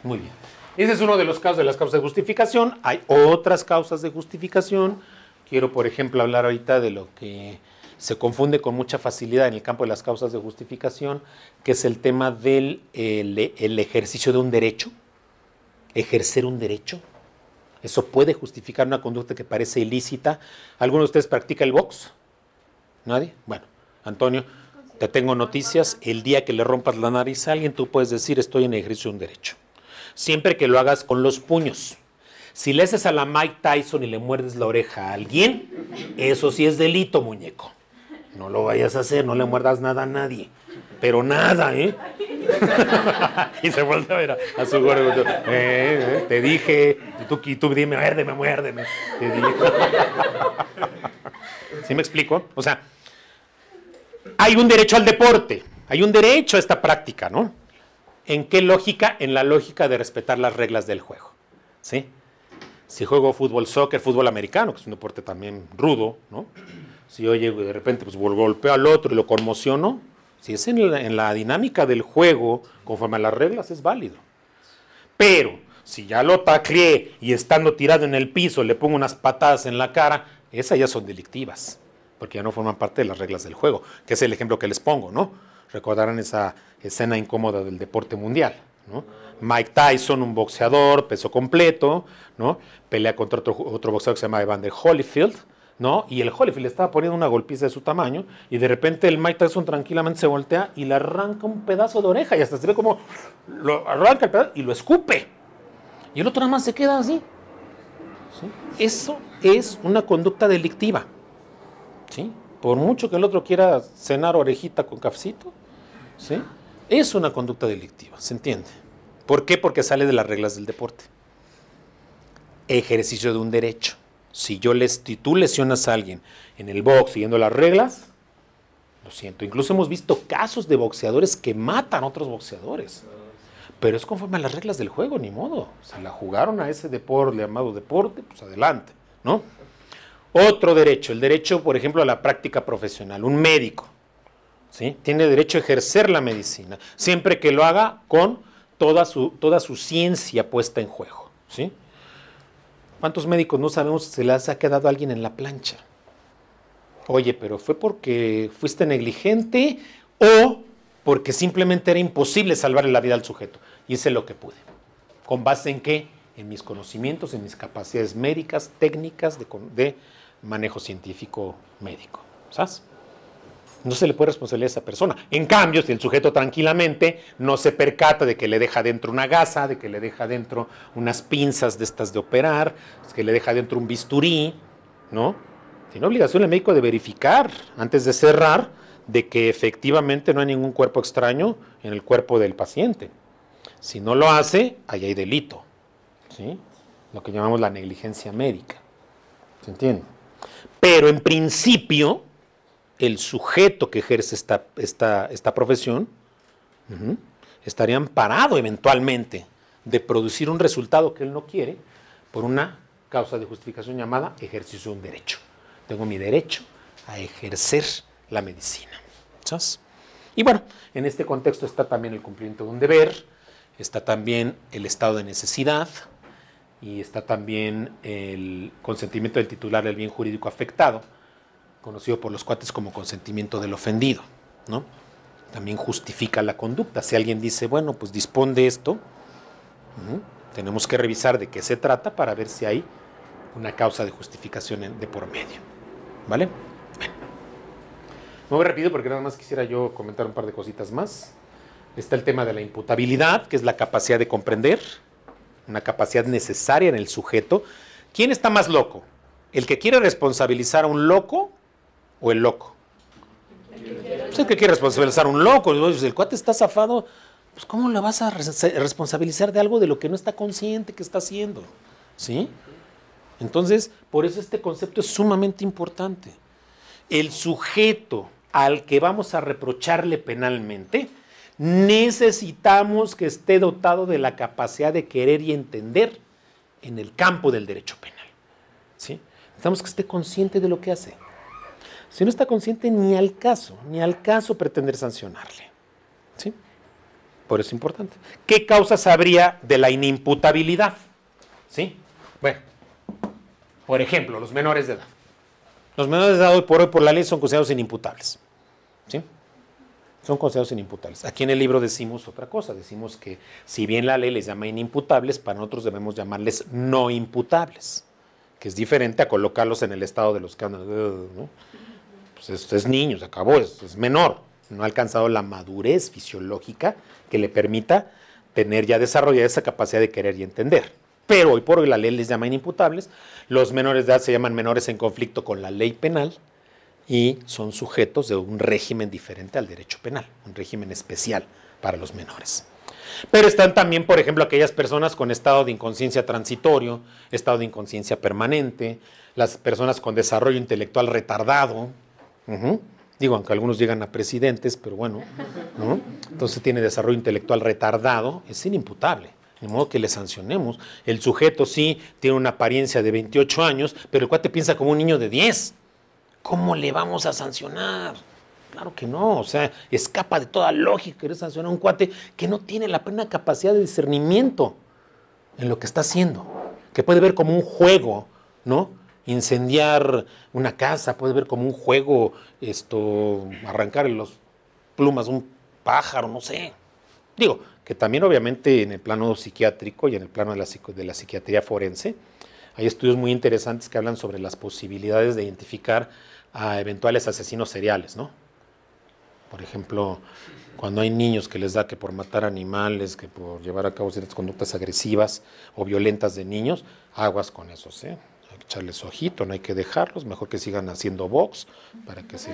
muy bien. Ese es uno de los casos de las causas de justificación. Hay otras causas de justificación. Quiero, por ejemplo, hablar ahorita de lo que se confunde con mucha facilidad en el campo de las causas de justificación, que es el tema del el ejercicio de un derecho. Ejercer un derecho. Eso puede justificar una conducta que parece ilícita. ¿Alguno de ustedes practica el box? ¿Nadie? Bueno, Antonio, te tengo noticias. El día que le rompas la nariz a alguien, tú puedes decir, estoy en ejercicio de un derecho. Siempre que lo hagas con los puños. Si le haces a la Mike Tyson y le muerdes la oreja a alguien, eso sí es delito, muñeco. No lo vayas a hacer, no le muerdas nada a nadie. Pero nada, ¿eh? Y se vuelve a ver a su gordo. Te dije, y tú dime, muérdeme, muérdeme. Te dije. ¿Sí me explico? O sea, hay un derecho al deporte, hay un derecho a esta práctica, ¿no? ¿En qué lógica? En la lógica de respetar las reglas del juego, ¿sí? Si juego fútbol, soccer, fútbol americano, que es un deporte también rudo, ¿no? Si yo llego y de repente pues, golpeo al otro y lo conmociono, si es en la dinámica del juego, conforme a las reglas, es válido. Pero si ya lo tacleé y estando tirado en el piso le pongo unas patadas en la cara, esas ya son delictivas, porque ya no forman parte de las reglas del juego, que es el ejemplo que les pongo, ¿no? Recordarán esa escena incómoda del deporte mundial, ¿no? Mike Tyson, un boxeador, peso completo, ¿no? Pelea contra otro boxeador que se llama Evander Holyfield, ¿no? Y el Holyfield le estaba poniendo una golpiza de su tamaño y de repente el Mike Tyson tranquilamente se voltea y le arranca un pedazo de oreja y hasta se ve como lo arranca el pedazo y lo escupe. Y el otro nada más se queda así, ¿sí? Eso es una conducta delictiva, ¿sí? Por mucho que el otro quiera cenar orejita con cafecito, ¿sí? Es una conducta delictiva, ¿se entiende? ¿Por qué? Porque sale de las reglas del deporte. Ejercicio de un derecho. Si tú lesionas a alguien en el box siguiendo las reglas, lo siento. Incluso hemos visto casos de boxeadores que matan a otros boxeadores. Pero es conforme a las reglas del juego, ni modo. Se la jugaron a ese deporte, llamado deporte, pues adelante, ¿no? Otro derecho, el derecho, por ejemplo, a la práctica profesional. Un médico, ¿sí? Tiene derecho a ejercer la medicina, siempre que lo haga con toda su ciencia puesta en juego, ¿sí? ¿Cuántos médicos no sabemos si se les ha quedado alguien en la plancha? Oye, pero fue porque fuiste negligente o porque simplemente era imposible salvarle la vida al sujeto. Hice lo que pude. ¿Con base en qué? En mis conocimientos, en mis capacidades médicas, técnicas de manejo científico médico, ¿sabes? No se le puede responsabilizar a esa persona. En cambio, si el sujeto tranquilamente no se percata de que le deja dentro una gasa, de que le deja dentro unas pinzas de estas de operar, que le deja dentro un bisturí, ¿no? Tiene obligación el médico de verificar antes de cerrar de que efectivamente no hay ningún cuerpo extraño en el cuerpo del paciente. Si no lo hace, ahí hay delito, ¿sí? Lo que llamamos la negligencia médica. ¿Se entiende? Pero en principio, el sujeto que ejerce esta profesión estaría amparado eventualmente de producir un resultado que él no quiere por una causa de justificación llamada ejercicio de un derecho. Tengo mi derecho a ejercer la medicina. ¿Sabes? Y bueno, en este contexto está también el cumplimiento de un deber, está también el estado de necesidad y está también el consentimiento del titular del bien jurídico afectado, conocido por los cuates como consentimiento del ofendido, ¿no? También justifica la conducta. Si alguien dice, bueno, pues dispón de esto, tenemos que revisar de qué se trata para ver si hay una causa de justificación de por medio, ¿vale? Bueno. Me voy rápido porque nada más quisiera yo comentar un par de cositas más. Está el tema de la imputabilidad, que es la capacidad de comprender, una capacidad necesaria en el sujeto. ¿Quién está más loco? ¿El que quiere responsabilizar a un loco o el loco? ¿Usted qué quiere responsabilizar a un loco? Si el cuate está zafado, pues ¿cómo la vas a responsabilizar de algo de lo que no está consciente que está haciendo? ¿Sí? Entonces, por eso este concepto es sumamente importante. El sujeto al que vamos a reprocharle penalmente, necesitamos que esté dotado de la capacidad de querer y entender en el campo del derecho penal. ¿Sí? Necesitamos que esté consciente de lo que hace. Si no está consciente, ni al caso pretender sancionarle. ¿Sí? Por eso es importante. ¿Qué causas habría de la inimputabilidad? ¿Sí? Bueno, por ejemplo, los menores de edad. Los menores de edad hoy por la ley son considerados inimputables. ¿Sí? Son considerados inimputables. Aquí en el libro decimos otra cosa. Decimos que si bien la ley les llama inimputables, para nosotros debemos llamarles no imputables, que es diferente a colocarlos en el estado de los canos, ¿no? Pues esto es niño, se acabó, esto es menor, no ha alcanzado la madurez fisiológica que le permita tener ya desarrollada esa capacidad de querer y entender. Pero hoy por hoy la ley les llama inimputables, los menores de edad se llaman menores en conflicto con la ley penal y son sujetos de un régimen diferente al derecho penal, un régimen especial para los menores. Pero están también, por ejemplo, aquellas personas con estado de inconsciencia transitorio, estado de inconsciencia permanente, las personas con desarrollo intelectual retardado, digo, aunque algunos llegan a presidentes, pero bueno, ¿no? Entonces tiene desarrollo intelectual retardado, es inimputable, de modo que le sancionemos. El sujeto sí tiene una apariencia de 28 años, pero el cuate piensa como un niño de 10. ¿Cómo le vamos a sancionar? Claro que no, o sea, escapa de toda lógica querer sancionar a un cuate que no tiene la plena capacidad de discernimiento en lo que está haciendo, que puede ver como un juego, ¿no? Incendiar una casa, puede ver como un juego, arrancar las plumas de un pájaro, no sé. Digo, que también obviamente en el plano psiquiátrico y en el plano de la psiquiatría forense, hay estudios muy interesantes que hablan sobre las posibilidades de identificar a eventuales asesinos seriales, ¿no? Por ejemplo, cuando hay niños que les da que por matar animales, que por llevar a cabo ciertas conductas agresivas o violentas de niños, aguas con esos, ¿eh? Hay que echarles ojito, no hay que dejarlos, mejor que sigan haciendo box para que se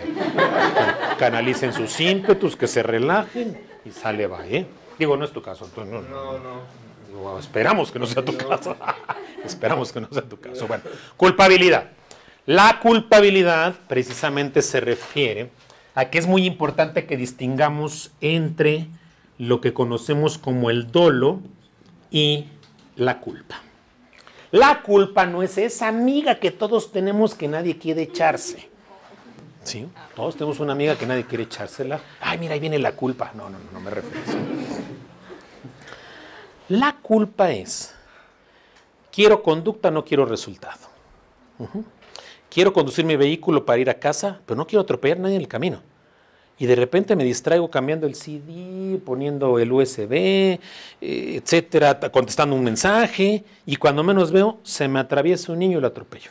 canalicen sus ímpetus, que se relajen y sale va, ¿eh? Digo, no es tu caso, entonces no. Digo, esperamos que no sea tu caso. Esperamos que no sea tu caso. Bueno, culpabilidad. La culpabilidad precisamente se refiere a que es muy importante que distingamos entre lo que conocemos como el dolo y la culpa. La culpa no es esa amiga que todos tenemos que nadie quiere echarse. ¿Sí? Todos tenemos una amiga que nadie quiere echársela. Ay, mira, ahí viene la culpa. No, no, no, no me refiero a eso. La culpa es, quiero conducta, no quiero resultado. Quiero conducir mi vehículo para ir a casa, pero no quiero atropellar a nadie en el camino. Y de repente me distraigo cambiando el CD, poniendo el USB, etcétera, contestando un mensaje, y cuando menos veo, se me atraviesa un niño y lo atropello.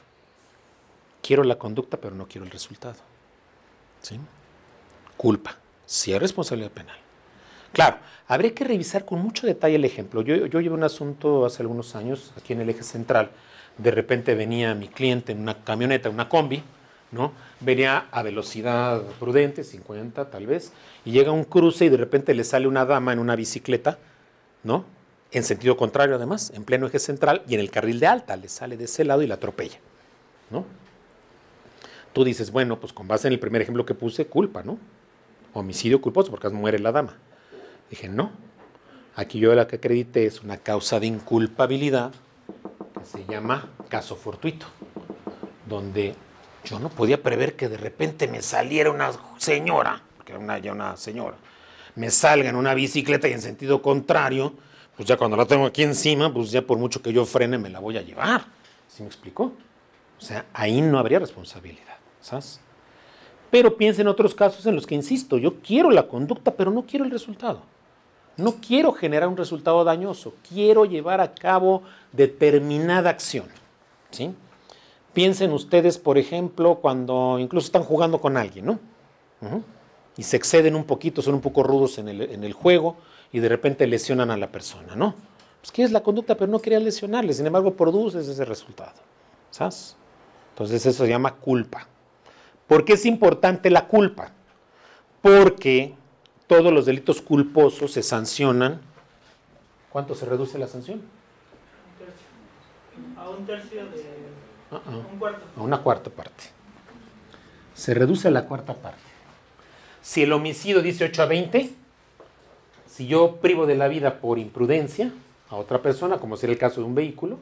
Quiero la conducta, pero no quiero el resultado. ¿Sí? Culpa. Sí hay responsabilidad penal. Claro, habría que revisar con mucho detalle el ejemplo. Yo llevé un asunto hace algunos años aquí en el eje central. De repente venía mi cliente en una camioneta, una combi, ¿no? Venía a velocidad prudente, 50 tal vez, y llega a un cruce y de repente le sale una dama en una bicicleta, ¿no? En sentido contrario además, en pleno eje central y en el carril de alta, le sale de ese lado y la atropella, ¿no? Tú dices, bueno, pues con base en el primer ejemplo que puse, culpa, ¿no? Homicidio culposo, porque muere la dama. Dije, no, aquí yo la que acredité es una causa de inculpabilidad que se llama caso fortuito, donde yo no podía prever que de repente me saliera una señora, porque era ya una señora, me salga en una bicicleta y en sentido contrario, pues ya cuando la tengo aquí encima, pues ya por mucho que yo frene me la voy a llevar. ¿Sí me explicó? O sea, ahí no habría responsabilidad, ¿sabes? Pero piensa en otros casos en los que, insisto, yo quiero la conducta, pero no quiero el resultado. No quiero generar un resultado dañoso, quiero llevar a cabo determinada acción, ¿sí? Piensen ustedes, por ejemplo, cuando incluso están jugando con alguien, ¿no? Y se exceden un poquito, son un poco rudos en el juego y de repente lesionan a la persona, ¿no? Pues quieres la conducta, pero no querías lesionarle, sin embargo produces ese resultado, ¿sabes? Entonces eso se llama culpa. ¿Por qué es importante la culpa? porque todos los delitos culposos se sancionan. ¿Cuánto se reduce la sanción? A un tercio de... un cuarto. A una cuarta parte. Se reduce a la cuarta parte. Si el homicidio dice 8 a 20, si yo privo de la vida por imprudencia a otra persona, como sería el caso de un vehículo,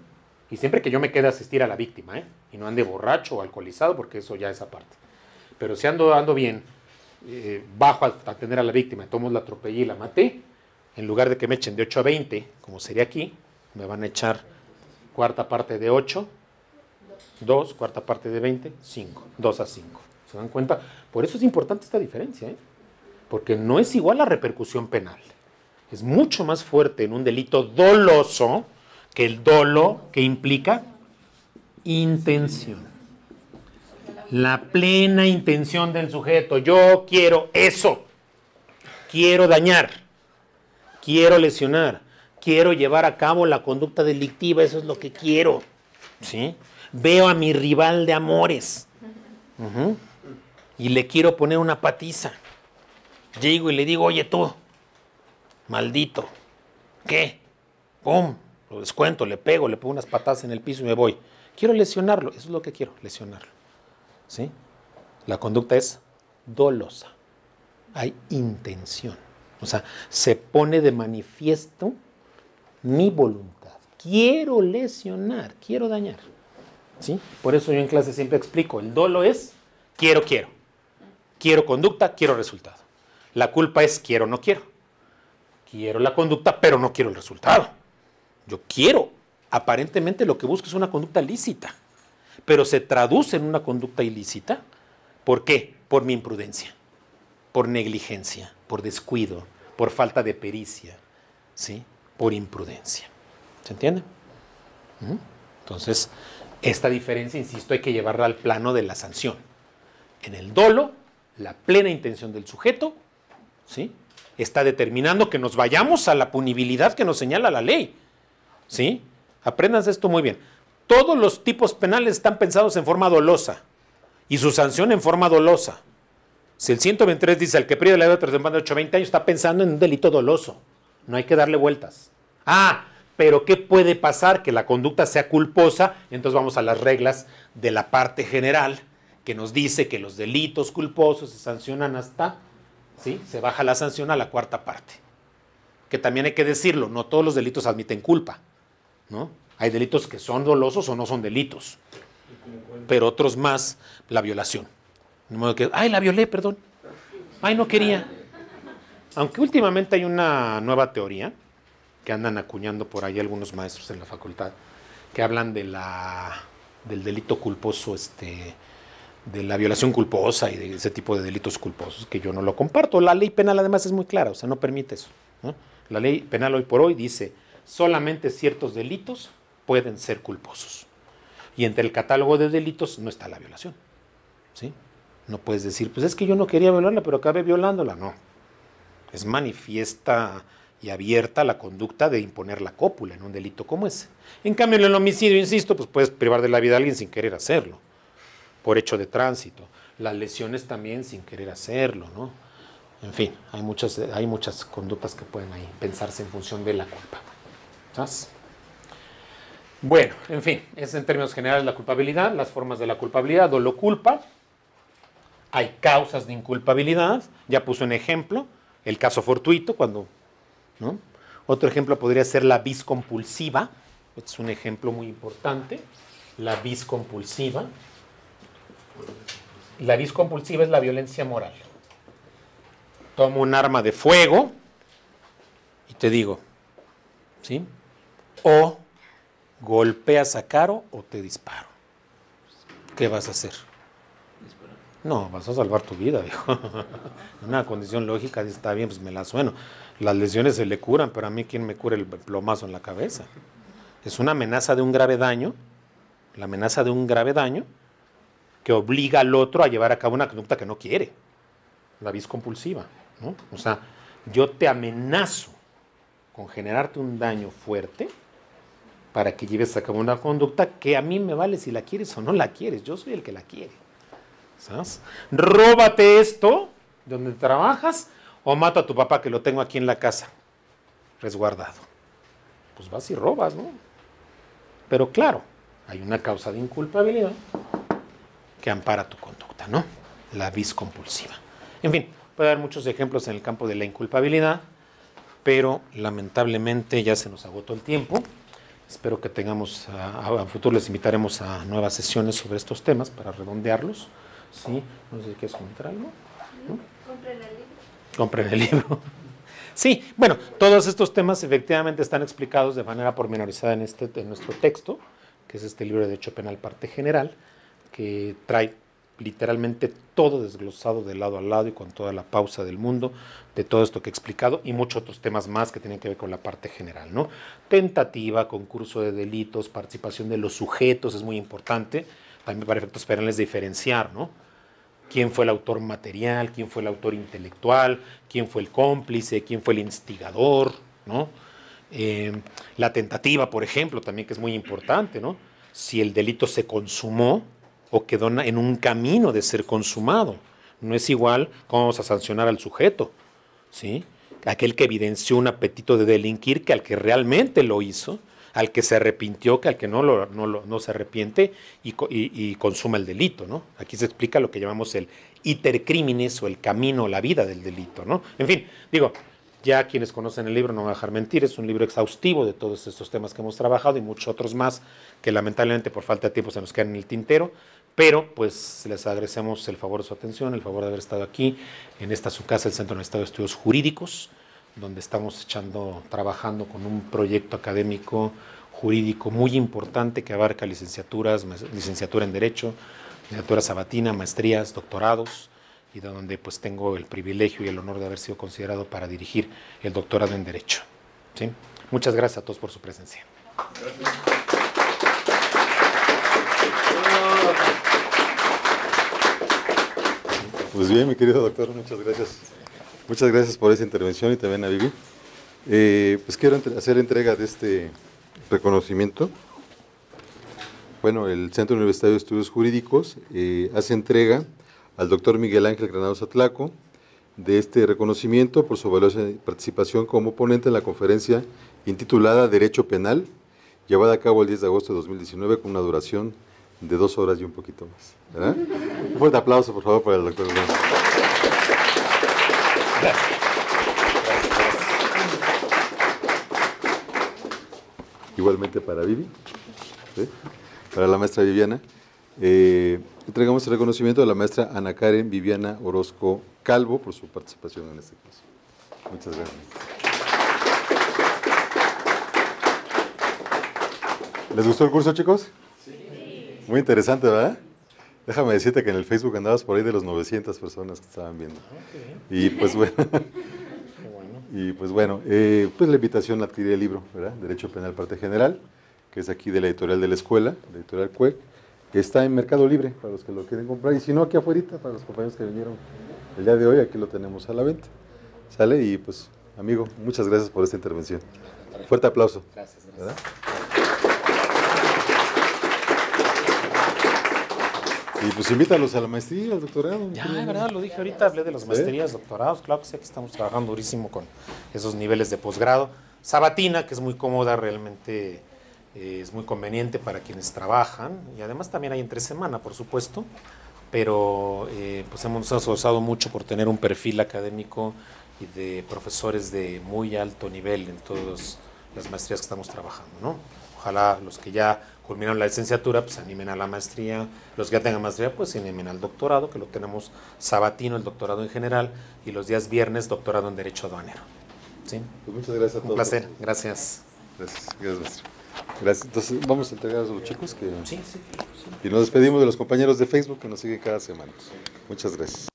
y siempre que yo me quede a asistir a la víctima, y no ande borracho o alcoholizado, porque eso ya es aparte. Pero si ando bien, bajo a atender a la víctima, tomo la atropellé y la maté, en lugar de que me echen de 8 a 20, como sería aquí, me van a echar cuarta parte de 8, 2, cuarta parte de 20, 5, 2 a 5. ¿Se dan cuenta? Por eso es importante esta diferencia, porque no es igual la repercusión penal. Es mucho más fuerte en un delito doloso que el dolo que implica intención. La plena intención del sujeto. Yo quiero eso. Quiero dañar. Quiero lesionar. Quiero llevar a cabo la conducta delictiva. Eso es lo que quiero. ¿Sí? Veo a mi rival de amores. Y le quiero poner una patiza. Llego y le digo, oye tú, maldito, ¿qué? ¡Pum! Lo descuento, le pego, le pongo unas patadas en el piso y me voy. Quiero lesionarlo, eso es lo que quiero, lesionarlo. ¿Sí? La conducta es dolosa. Hay intención. O sea, se pone de manifiesto mi voluntad. Quiero lesionar, quiero dañar. ¿Sí? Por eso yo en clase siempre explico, el dolo es quiero, quiero. Quiero conducta, quiero resultado. La culpa es quiero, no quiero. Quiero la conducta, pero no quiero el resultado. Yo quiero. Aparentemente lo que busco es una conducta lícita, pero se traduce en una conducta ilícita. ¿Por qué? Por mi imprudencia, por negligencia, por descuido, por falta de pericia, ¿sí? Por imprudencia. ¿Se entiende? Entonces, esta diferencia, insisto, hay que llevarla al plano de la sanción. En el dolo, la plena intención del sujeto, ¿sí?, está determinando que nos vayamos a la punibilidad que nos señala la ley. ¿Sí? Apréndanse esto muy bien. Todos los tipos penales están pensados en forma dolosa y su sanción en forma dolosa. Si el 123 dice al que prive la vida de otro de 8 a 20 años, está pensando en un delito doloso. No hay que darle vueltas. Ah, pero ¿qué puede pasar? Que la conducta sea culposa. Entonces vamos a las reglas de la parte general, que nos dice que los delitos culposos se sancionan hasta, ¿sí?, se baja la sanción a la cuarta parte. Que también hay que decirlo, no todos los delitos admiten culpa, ¿no? Hay delitos que son dolosos o no son delitos, pero otros más, la violación. De modo que, ay, la violé, perdón, ay, no quería. Aunque últimamente hay una nueva teoría que andan acuñando por ahí algunos maestros en la facultad, que hablan de del delito culposo, de la violación culposa y de ese tipo de delitos culposos, que yo no lo comparto. La ley penal además es muy clara, o sea, no permite eso, ¿no? La ley penal hoy por hoy dice, solamente ciertos delitos pueden ser culposos. Y entre el catálogo de delitos no está la violación. ¿Sí? No puedes decir, pues es que yo no quería violarla, pero acabé violándola. No. Es manifiesta y abierta la conducta de imponer la cópula en un delito como ese. En cambio, en el homicidio, insisto, pues puedes privar de la vida a alguien sin querer hacerlo, por hecho de tránsito. Las lesiones también sin querer hacerlo, ¿no? En fin, hay muchas conductas que pueden ahí pensarse en función de la culpa. ¿Sabes? Bueno, en fin, es en términos generales la culpabilidad, las formas de la culpabilidad, dolo culpa. Hay causas de inculpabilidad, ya puse un ejemplo, el caso fortuito, cuando, ¿no? Otro ejemplo podría ser la vis compulsiva, es un ejemplo muy importante, la vis compulsiva. La vis compulsiva es la violencia moral. Tomo un arma de fuego y te digo, ¿sí?, o golpeas a Caro o te disparo. ¿Qué vas a hacer? No, vas a salvar tu vida, dijo. Una condición lógica, está bien, pues me la sueno. Las lesiones se le curan, pero a mí ¿quién me cura el plomazo en la cabeza? Es una amenaza de un grave daño, la amenaza de un grave daño que obliga al otro a llevar a cabo una conducta que no quiere, la vis compulsiva, ¿no? O sea, yo te amenazo con generarte un daño fuerte para que lleves a cabo una conducta que a mí me vale si la quieres o no la quieres. Yo soy el que la quiere. ¿Sabes? Róbate esto donde trabajas, o mato a tu papá que lo tengo aquí en la casa, resguardado. Pues vas y robas, ¿no? Pero claro, hay una causa de inculpabilidad que ampara tu conducta, ¿no? La vis compulsiva. En fin, puede haber muchos ejemplos en el campo de la inculpabilidad, pero lamentablemente ya se nos agotó el tiempo. Espero que tengamos, a futuro les invitaremos a nuevas sesiones sobre estos temas para redondearlos. ¿Sí? No sé si quieres comentar algo. ¿No? Compren el libro. Compren el libro. Sí, bueno, todos estos temas efectivamente están explicados de manera pormenorizada en nuestro texto, que es este libro de Derecho Penal Parte General, que trae literalmente todo desglosado de lado a lado y con toda la pausa del mundo de todo esto que he explicado y muchos otros temas más que tienen que ver con la parte general, ¿no? Tentativa, concurso de delitos, participación de los sujetos, es muy importante, también para efectos penales diferenciar, ¿no? ¿Quién fue el autor material? ¿Quién fue el autor intelectual? ¿Quién fue el cómplice? ¿Quién fue el instigador? ¿No? La tentativa, por ejemplo, también que es muy importante, ¿no? Si el delito se consumó o quedó en un camino de ser consumado. No es igual cómo vamos a sancionar al sujeto, ¿sí? Aquel que evidenció un apetito de delinquir que al que realmente lo hizo, al que se arrepintió, que al que no se arrepiente y consuma el delito, ¿no? Aquí se explica lo que llamamos el iter criminis o el camino, la vida del delito, ¿no? En fin, digo, ya quienes conocen el libro no van a dejar mentir, es un libro exhaustivo de todos estos temas que hemos trabajado y muchos otros más que lamentablemente por falta de tiempo se nos quedan en el tintero, pero pues les agradecemos el favor de su atención, el favor de haber estado aquí en esta su casa, el Centro Universitario de Estudios Jurídicos, donde estamos trabajando con un proyecto académico jurídico muy importante que abarca licenciaturas, licenciatura en Derecho, licenciatura sabatina, maestrías, doctorados, y de donde pues tengo el privilegio y el honor de haber sido considerado para dirigir el doctorado en Derecho. ¿Sí? Muchas gracias a todos por su presencia. Gracias. Pues bien, mi querido doctor, muchas gracias. Muchas gracias por esta intervención y también a Vivi. Pues quiero hacer entrega de este reconocimiento. Bueno, el Centro Universitario de Estudios Jurídicos hace entrega al doctor Miguel Ángel Granados Atlaco de este reconocimiento por su valiosa participación como ponente en la conferencia intitulada Derecho Penal, llevada a cabo el 10 de agosto de 2019 con una duración de 2 horas y un poquito más, ¿verdad? Un fuerte aplauso, por favor, para el doctor. Gracias. Igualmente para Vivi, ¿sí? Para la maestra Viviana. Entregamos el reconocimiento a la maestra Ana Karen Viviana Orozco Calvo por su participación en este caso. Muchas gracias. ¿Les gustó el curso, chicos? Muy interesante, ¿verdad? Déjame decirte que en el Facebook andabas por ahí de los 900 personas que estaban viendo. Okay. Y pues bueno, pues la invitación a adquirir el libro, ¿verdad? Derecho Penal Parte General, que es aquí de la editorial de la escuela, la editorial CUEC, que está en Mercado Libre para los que lo quieren comprar. Y si no, aquí afuerita, para los compañeros que vinieron el día de hoy, aquí lo tenemos a la venta. ¿Sale? Y pues, amigo, muchas gracias por esta intervención. Fuerte aplauso. Gracias, gracias. ¿Verdad? Y pues invítalos a la maestría, al doctorado. Ya, de verdad, lo dije ahorita, hablé de las maestrías, doctorados, claro que sé que estamos trabajando durísimo con esos niveles de posgrado. Sabatina, que es muy cómoda, realmente es muy conveniente para quienes trabajan, y además también hay entre semana, por supuesto, pero pues hemos esforzado mucho por tener un perfil académico y de profesores de muy alto nivel en todas las maestrías que estamos trabajando, ¿no? Ojalá los que ya culminaron la licenciatura, pues animen a la maestría. Los que ya tengan maestría, pues animen al doctorado, que lo tenemos sabatino, el doctorado en general, y los días viernes, doctorado en Derecho Aduanero. ¿Sí? Pues muchas gracias a todos. Un placer, gracias. Gracias, gracias, maestro. Gracias. Entonces, vamos a entregar a los chicos que... Sí, sí, sí. Y nos despedimos de los compañeros de Facebook que nos siguen cada semana. Muchas gracias.